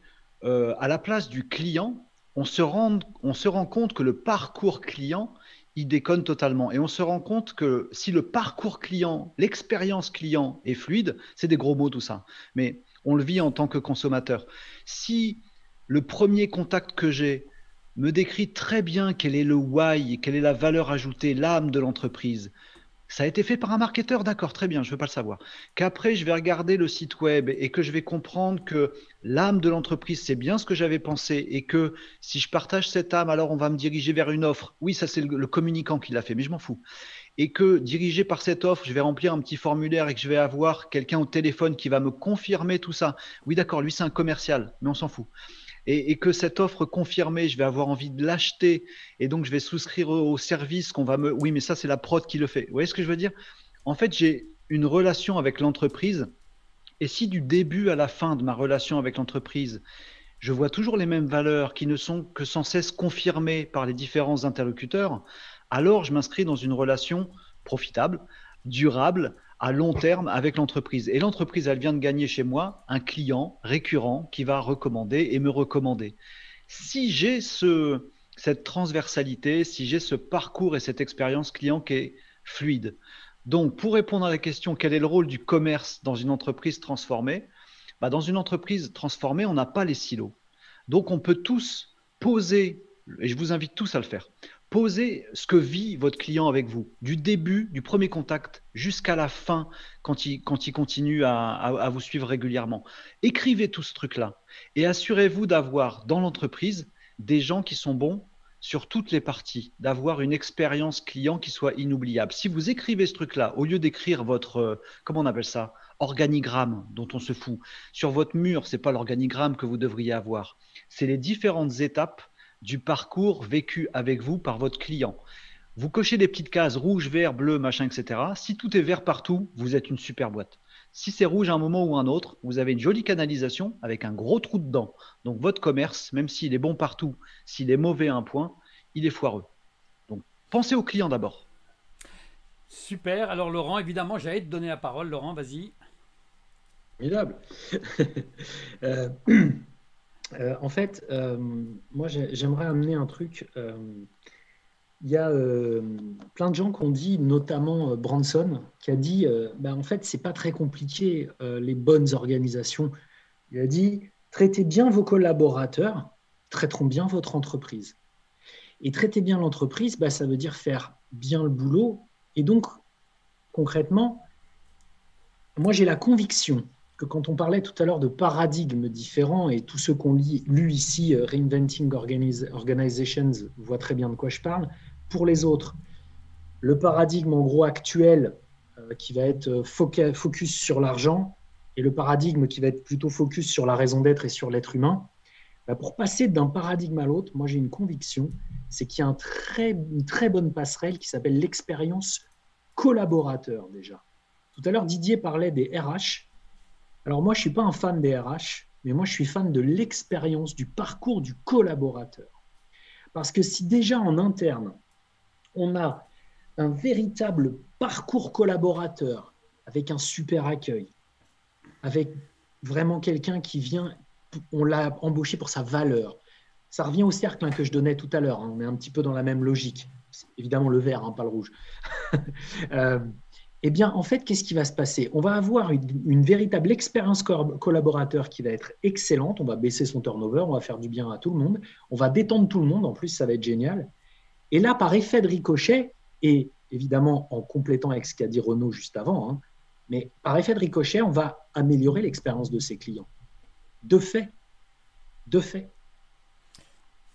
euh, à la place du client, on se rend, on se rend compte que le parcours client il déconne totalement. Et on se rend compte que si le parcours client, l'expérience client est fluide, c'est des gros mots tout ça, mais on le vit en tant que consommateur. Si le premier contact que j'ai me décrit très bien quel est le why, quelle est la valeur ajoutée, l'âme de l'entreprise, ça a été fait par un marketeur, d'accord, très bien, je ne veux pas le savoir. Qu'après, je vais regarder le site web et que je vais comprendre que l'âme de l'entreprise, c'est bien ce que j'avais pensé et que si je partage cette âme, alors on va me diriger vers une offre. Oui, ça, c'est le communicant qui l'a fait, mais je m'en fous. Et que dirigé par cette offre, je vais remplir un petit formulaire et que je vais avoir quelqu'un au téléphone qui va me confirmer tout ça. Oui, d'accord, lui, c'est un commercial, mais on s'en fout. et, et que cette offre confirmée, je vais avoir envie de l'acheter et donc je vais souscrire au, au service qu'on va me… Oui, mais ça, c'est la prod qui le fait. Vous voyez ce que je veux dire? En fait, j'ai une relation avec l'entreprise et si du début à la fin de ma relation avec l'entreprise, je vois toujours les mêmes valeurs qui ne sont que sans cesse confirmées par les différents interlocuteurs, alors je m'inscris dans une relation profitable, durable, à long terme avec l'entreprise. Et l'entreprise, elle vient de gagner chez moi un client récurrent qui va recommander et me recommander. Si j'ai ce, cette transversalité, si j'ai ce parcours et cette expérience client qui est fluide. Donc, pour répondre à la question, quel est le rôle du commerce dans une entreprise transformée ? Bah, dans une entreprise transformée, on n'a pas les silos. Donc, on peut tous poser, et je vous invite tous à le faire, poser ce que vit votre client avec vous, du début, du premier contact jusqu'à la fin, quand il, quand il continue à, à, à vous suivre régulièrement. Écrivez tout ce truc-là et assurez-vous d'avoir dans l'entreprise des gens qui sont bons sur toutes les parties, d'avoir une expérience client qui soit inoubliable. Si vous écrivez ce truc-là, au lieu d'écrire votre, comment on appelle ça ? Organigramme dont on se fout. Sur votre mur, ce n'est pas l'organigramme que vous devriez avoir. C'est les différentes étapes du parcours vécu avec vous par votre client. Vous cochez des petites cases rouge, vert, bleu, machin, et cetera. Si tout est vert partout, vous êtes une super boîte. Si c'est rouge à un moment ou à un autre, vous avez une jolie canalisation avec un gros trou dedans. Donc, votre commerce, même s'il est bon partout, s'il est mauvais à un point, il est foireux. Donc, pensez au client d'abord. Super. Alors, Laurent, évidemment, j'allais te donner la parole. Laurent, vas-y. Formidable. euh, euh, en fait, euh, moi, j'aimerais amener un truc. Euh, il y a euh, plein de gens qui ont dit, notamment euh, Branson, qui a dit euh, ben, en fait, c'est pas très compliqué, euh, les bonnes organisations. Il a dit, traitez bien vos collaborateurs, traiteront bien votre entreprise. Et traiter bien l'entreprise, ben, ça veut dire faire bien le boulot. Et donc, concrètement, moi, j'ai la conviction que quand on parlait tout à l'heure de paradigmes différents, et tous ceux qu'on lit, lu ici, uh, Reinventing Organizations, voient très bien de quoi je parle. Pour les autres, le paradigme en gros actuel euh, qui va être foca- focus sur l'argent et le paradigme qui va être plutôt focus sur la raison d'être et sur l'être humain, bah, pour passer d'un paradigme à l'autre, moi, j'ai une conviction, c'est qu'il y a un très, une très bonne passerelle qui s'appelle l'expérience collaborateur déjà. Tout à l'heure, Didier parlait des R H. Alors moi, je ne suis pas un fan des R H, mais moi, je suis fan de l'expérience, du parcours du collaborateur. Parce que si déjà en interne, on a un véritable parcours collaborateur avec un super accueil, avec vraiment quelqu'un qui vient, on l'a embauché pour sa valeur. Ça revient au cercle hein, que je donnais tout à l'heure. Hein, on est un petit peu dans la même logique. C'est évidemment le vert, hein, pas le rouge. euh, Eh bien, en fait, qu'est-ce qui va se passer? On va avoir une, une véritable expérience collaborateur qui va être excellente. On va baisser son turnover, on va faire du bien à tout le monde. On va détendre tout le monde. En plus, ça va être génial. Et là, par effet de ricochet, et évidemment en complétant avec ce qu'a dit Renaud juste avant, hein, mais par effet de ricochet, on va améliorer l'expérience de ses clients. De fait. De fait.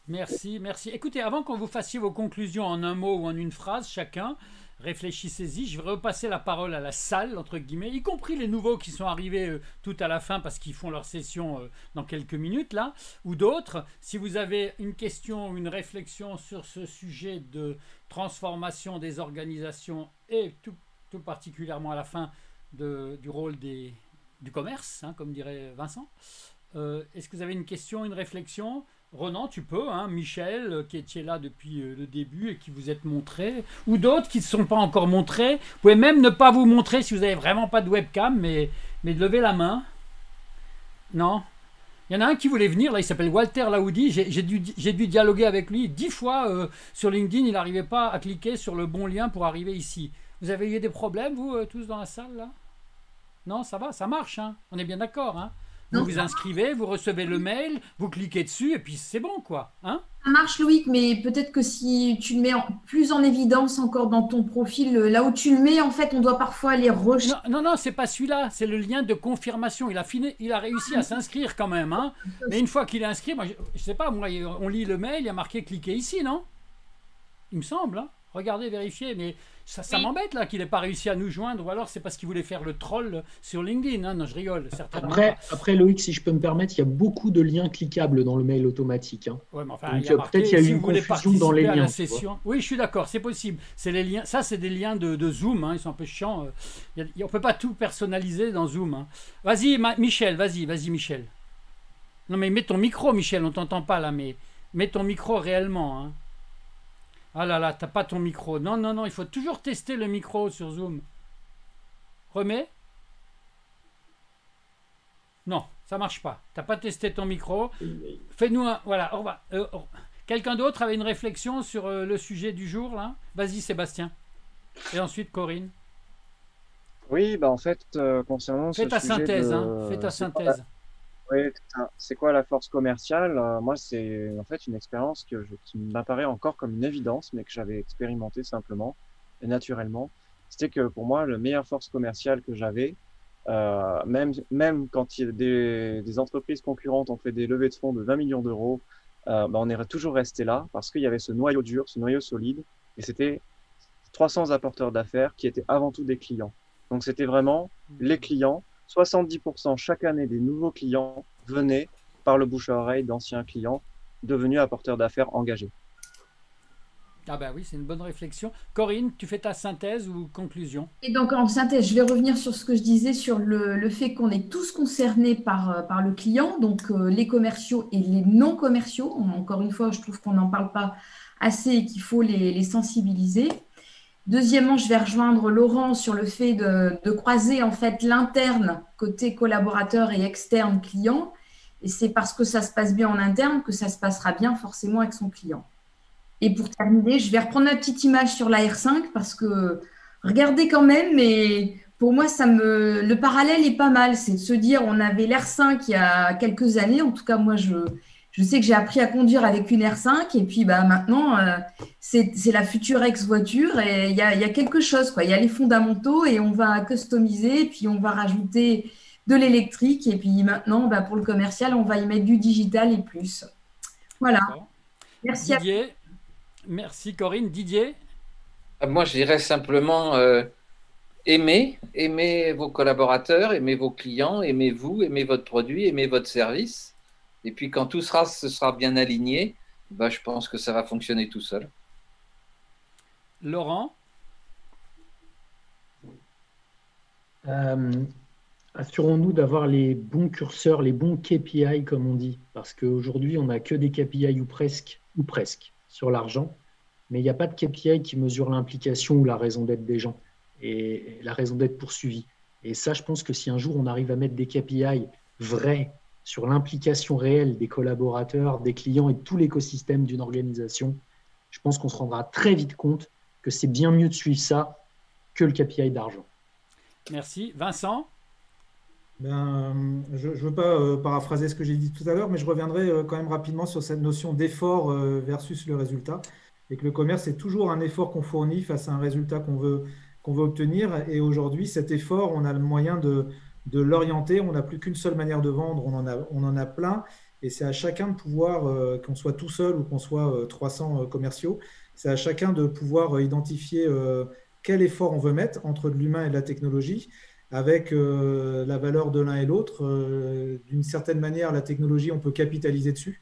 Merci, merci. Écoutez, avant qu'on vous fassiez vos conclusions en un mot ou en une phrase, chacun, réfléchissez-y, je vais repasser la parole à la salle, entre guillemets, y compris les nouveaux qui sont arrivés euh, tout à la fin parce qu'ils font leur session euh, dans quelques minutes, là, ou d'autres. Si vous avez une question ou une réflexion sur ce sujet de transformation des organisations et tout, tout particulièrement à la fin de, du rôle des, du commerce, hein, comme dirait Vincent, euh, est-ce que vous avez une question, une réflexion ? Ronan, tu peux, hein, Michel, qui était là depuis le début et qui vous êtes montré, ou d'autres qui ne sont pas encore montrés. Vous pouvez même ne pas vous montrer si vous n'avez vraiment pas de webcam, mais, mais de lever la main. Non ? Il y en a un qui voulait venir, là, il s'appelle Walter Laoudi. J'ai, j'ai, dû, j'ai dû dialoguer avec lui dix fois euh, sur LinkedIn. Il n'arrivait pas à cliquer sur le bon lien pour arriver ici. Vous avez eu des problèmes, vous, euh, tous dans la salle, là ? Non, ça va, ça marche, hein ? On est bien d'accord, hein ? Vous vous inscrivez, vous recevez le mail, vous cliquez dessus et puis c'est bon, quoi. Hein ? Ça marche, Loïc, mais peut-être que si tu le mets en, plus en évidence encore dans ton profil, là où tu le mets, en fait, on doit parfois aller rechercher. Non, non, non, c'est pas celui-là, c'est le lien de confirmation. Il a, fini, il a réussi à s'inscrire quand même, hein. Mais une fois qu'il est inscrit, moi, je, je sais pas, moi, on lit le mail, il y a marqué cliquer ici, non ? Il me semble, hein. regardez, vérifiez, mais ça, ça oui. m'embête là qu'il n'ait pas réussi à nous joindre, ou alors c'est parce qu'il voulait faire le troll sur LinkedIn, hein. Non, je rigole, certainement. Après, après, Loïc, si je peux me permettre, il y a beaucoup de liens cliquables dans le mail automatique. Hein. Ouais, mais enfin, donc peut-être qu'il y a eu si une confusion dans les liens. Oui, je suis d'accord, c'est possible. Les liens, ça, c'est des liens de, de Zoom, hein. Ils sont un peu chiants. Il y a, on ne peut pas tout personnaliser dans Zoom. Hein. Vas-y, Michel, vas-y, vas-y, Michel. Non, mais mets ton micro, Michel, on ne t'entend pas là, mais mets ton micro réellement, hein. Ah là là, t'as pas ton micro. Non, non, non, il faut toujours tester le micro sur Zoom. Remets. Non, ça marche pas. T'as pas testé ton micro. Fais-nous un... Voilà, au revoir. Euh, au... Quelqu'un d'autre avait une réflexion sur euh, le sujet du jour, là? Vas-y, Sébastien. Et ensuite, Corinne. Oui, bah en fait, euh, concernant Fais ce ta sujet synthèse, de... hein. Fais ta synthèse. Oui, c'est quoi la force commerciale? euh, Moi, c'est en fait une expérience que je, qui m'apparaît encore comme une évidence, mais que j'avais expérimentée simplement et naturellement. C'était que pour moi, la meilleure force commerciale que j'avais, euh, même, même quand il y a des, des entreprises concurrentes ont fait des levées de fonds de vingt millions d'euros, euh, bah, on est toujours resté là parce qu'il y avait ce noyau dur, ce noyau solide, et c'était trois cents apporteurs d'affaires qui étaient avant tout des clients. Donc, c'était vraiment les clients. soixante-dix pour cent chaque année des nouveaux clients venaient par le bouche à oreille d'anciens clients devenus apporteurs d'affaires engagés. Ah ben oui, c'est une bonne réflexion. Corinne, tu fais ta synthèse ou conclusion? Et donc en synthèse, je vais revenir sur ce que je disais sur le, le fait qu'on est tous concernés par, par le client, donc euh, les commerciaux et les non commerciaux. Encore une fois, je trouve qu'on n'en parle pas assez et qu'il faut les, les sensibiliser. Deuxièmement, je vais rejoindre Laurent sur le fait de, de croiser en fait l'interne côté collaborateur et externe client. Et c'est parce que ça se passe bien en interne que ça se passera bien forcément avec son client. Et pour terminer, je vais reprendre ma petite image sur la R cinq parce que regardez quand même, mais pour moi, ça me, le parallèle est pas mal. C'est de se dire, on avait l'R cinq il y a quelques années, en tout cas moi je… Je sais que j'ai appris à conduire avec une R cinq et puis bah, maintenant, euh, c'est la future ex-voiture et il y a, y a quelque chose, quoi. Il y a les fondamentaux et on va customiser et puis on va rajouter de l'électrique et puis maintenant, bah, pour le commercial, on va y mettre du digital et plus. Voilà. Merci Didier. À Merci Corinne. Didier? Moi, je dirais simplement euh, aimez, aimez vos collaborateurs, aimez vos clients, aimez vous, aimez votre produit, aimez votre service. Et puis, quand tout sera, ce sera bien aligné, bah, je pense que ça va fonctionner tout seul. Laurent? euh, Assurons-nous d'avoir les bons curseurs, les bons K P I, comme on dit. Parce qu'aujourd'hui, on n'a que des K P I ou presque, ou presque sur l'argent. Mais il n'y a pas de K P I qui mesure l'implication ou la raison d'être des gens et la raison d'être poursuivie. Et ça, je pense que si un jour, on arrive à mettre des K P I vrais, sur l'implication réelle des collaborateurs, des clients et de tout l'écosystème d'une organisation, je pense qu'on se rendra très vite compte que c'est bien mieux de suivre ça que le K P I d'argent. Merci. Vincent? Ben, je ne veux pas euh, paraphraser ce que j'ai dit tout à l'heure, mais je reviendrai euh, quand même rapidement sur cette notion d'effort euh, versus le résultat, et que le commerce est toujours un effort qu'on fournit face à un résultat qu'on veut, qu'on veut obtenir. Et aujourd'hui, cet effort, on a le moyen de… de l'orienter, on n'a plus qu'une seule manière de vendre, on en a, on en a plein, et c'est à chacun de pouvoir, euh, qu'on soit tout seul ou qu'on soit euh, trois cents euh, commerciaux, c'est à chacun de pouvoir euh, identifier euh, quel effort on veut mettre entre de l'humain et de la technologie, avec euh, la valeur de l'un et l'autre. Euh, d'une certaine manière, la technologie, on peut capitaliser dessus,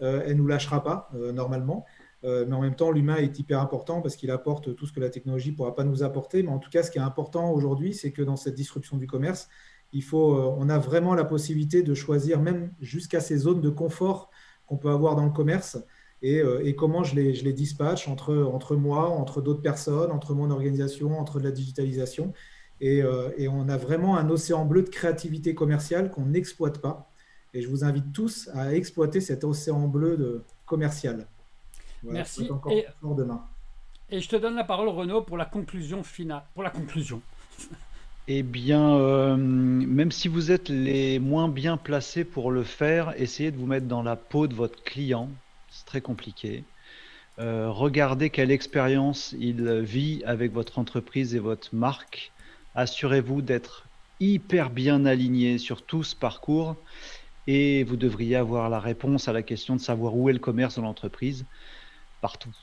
euh, elle ne nous lâchera pas, euh, normalement, euh, mais en même temps, l'humain est hyper important parce qu'il apporte tout ce que la technologie ne pourra pas nous apporter, mais en tout cas, ce qui est important aujourd'hui, c'est que dans cette disruption du commerce, Il faut, on a vraiment la possibilité de choisir même jusqu'à ces zones de confort qu'on peut avoir dans le commerce et, et comment je les, je les dispatche entre, entre moi, entre d'autres personnes, entre mon organisation, entre de la digitalisation. Et, et on a vraiment un océan bleu de créativité commerciale qu'on n'exploite pas. Et je vous invite tous à exploiter cet océan bleu de commercial. Voilà, merci. Encore et, plus demain. Et je te donne la parole, Renaud, pour la conclusion finale. Pour la conclusion. Eh bien, euh, même si vous êtes les moins bien placés pour le faire, essayez de vous mettre dans la peau de votre client. C'est très compliqué. Euh, regardez quelle expérience il vit avec votre entreprise et votre marque. Assurez-vous d'être hyper bien aligné sur tout ce parcours et vous devriez avoir la réponse à la question de savoir où est le commerce de l'entreprise partout.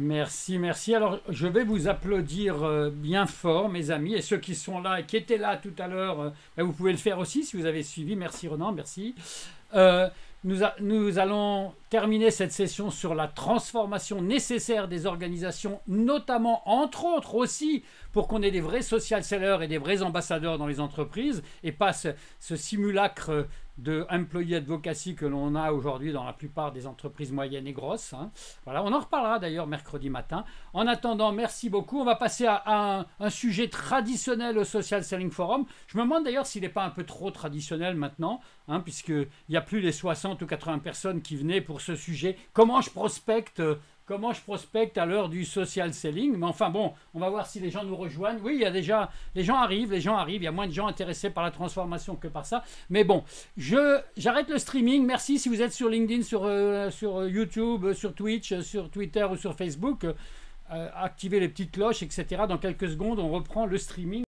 Merci, merci. Alors, je vais vous applaudir euh, bien fort, mes amis. Et ceux qui sont là et qui étaient là tout à l'heure, euh, ben, vous pouvez le faire aussi si vous avez suivi. Merci, Ronan, merci. Euh, nous, a, nous allons terminer cette session sur la transformation nécessaire des organisations, notamment, entre autres aussi, pour qu'on ait des vrais social sellers et des vrais ambassadeurs dans les entreprises, et pas ce, ce simulacre de employee advocacy que l'on a aujourd'hui dans la plupart des entreprises moyennes et grosses. Hein. Voilà, on en reparlera d'ailleurs mercredi matin. En attendant, merci beaucoup. On va passer à, à un, un sujet traditionnel au Social Selling Forum. Je me demande d'ailleurs s'il n'est pas un peu trop traditionnel maintenant, hein, puisqu'il n'y a plus les soixante ou quatre-vingts personnes qui venaient pour ce sujet. Comment je prospecte euh, Comment je prospecte à l'heure du social selling? Mais enfin bon, on va voir si les gens nous rejoignent. Oui, il y a déjà, les gens arrivent, les gens arrivent. Il y a moins de gens intéressés par la transformation que par ça. Mais bon, je j'arrête le streaming. Merci si vous êtes sur LinkedIn, sur, euh, sur YouTube, sur Twitch, sur Twitter ou sur Facebook. Euh, activez les petites cloches, et cetera. Dans quelques secondes, on reprend le streaming.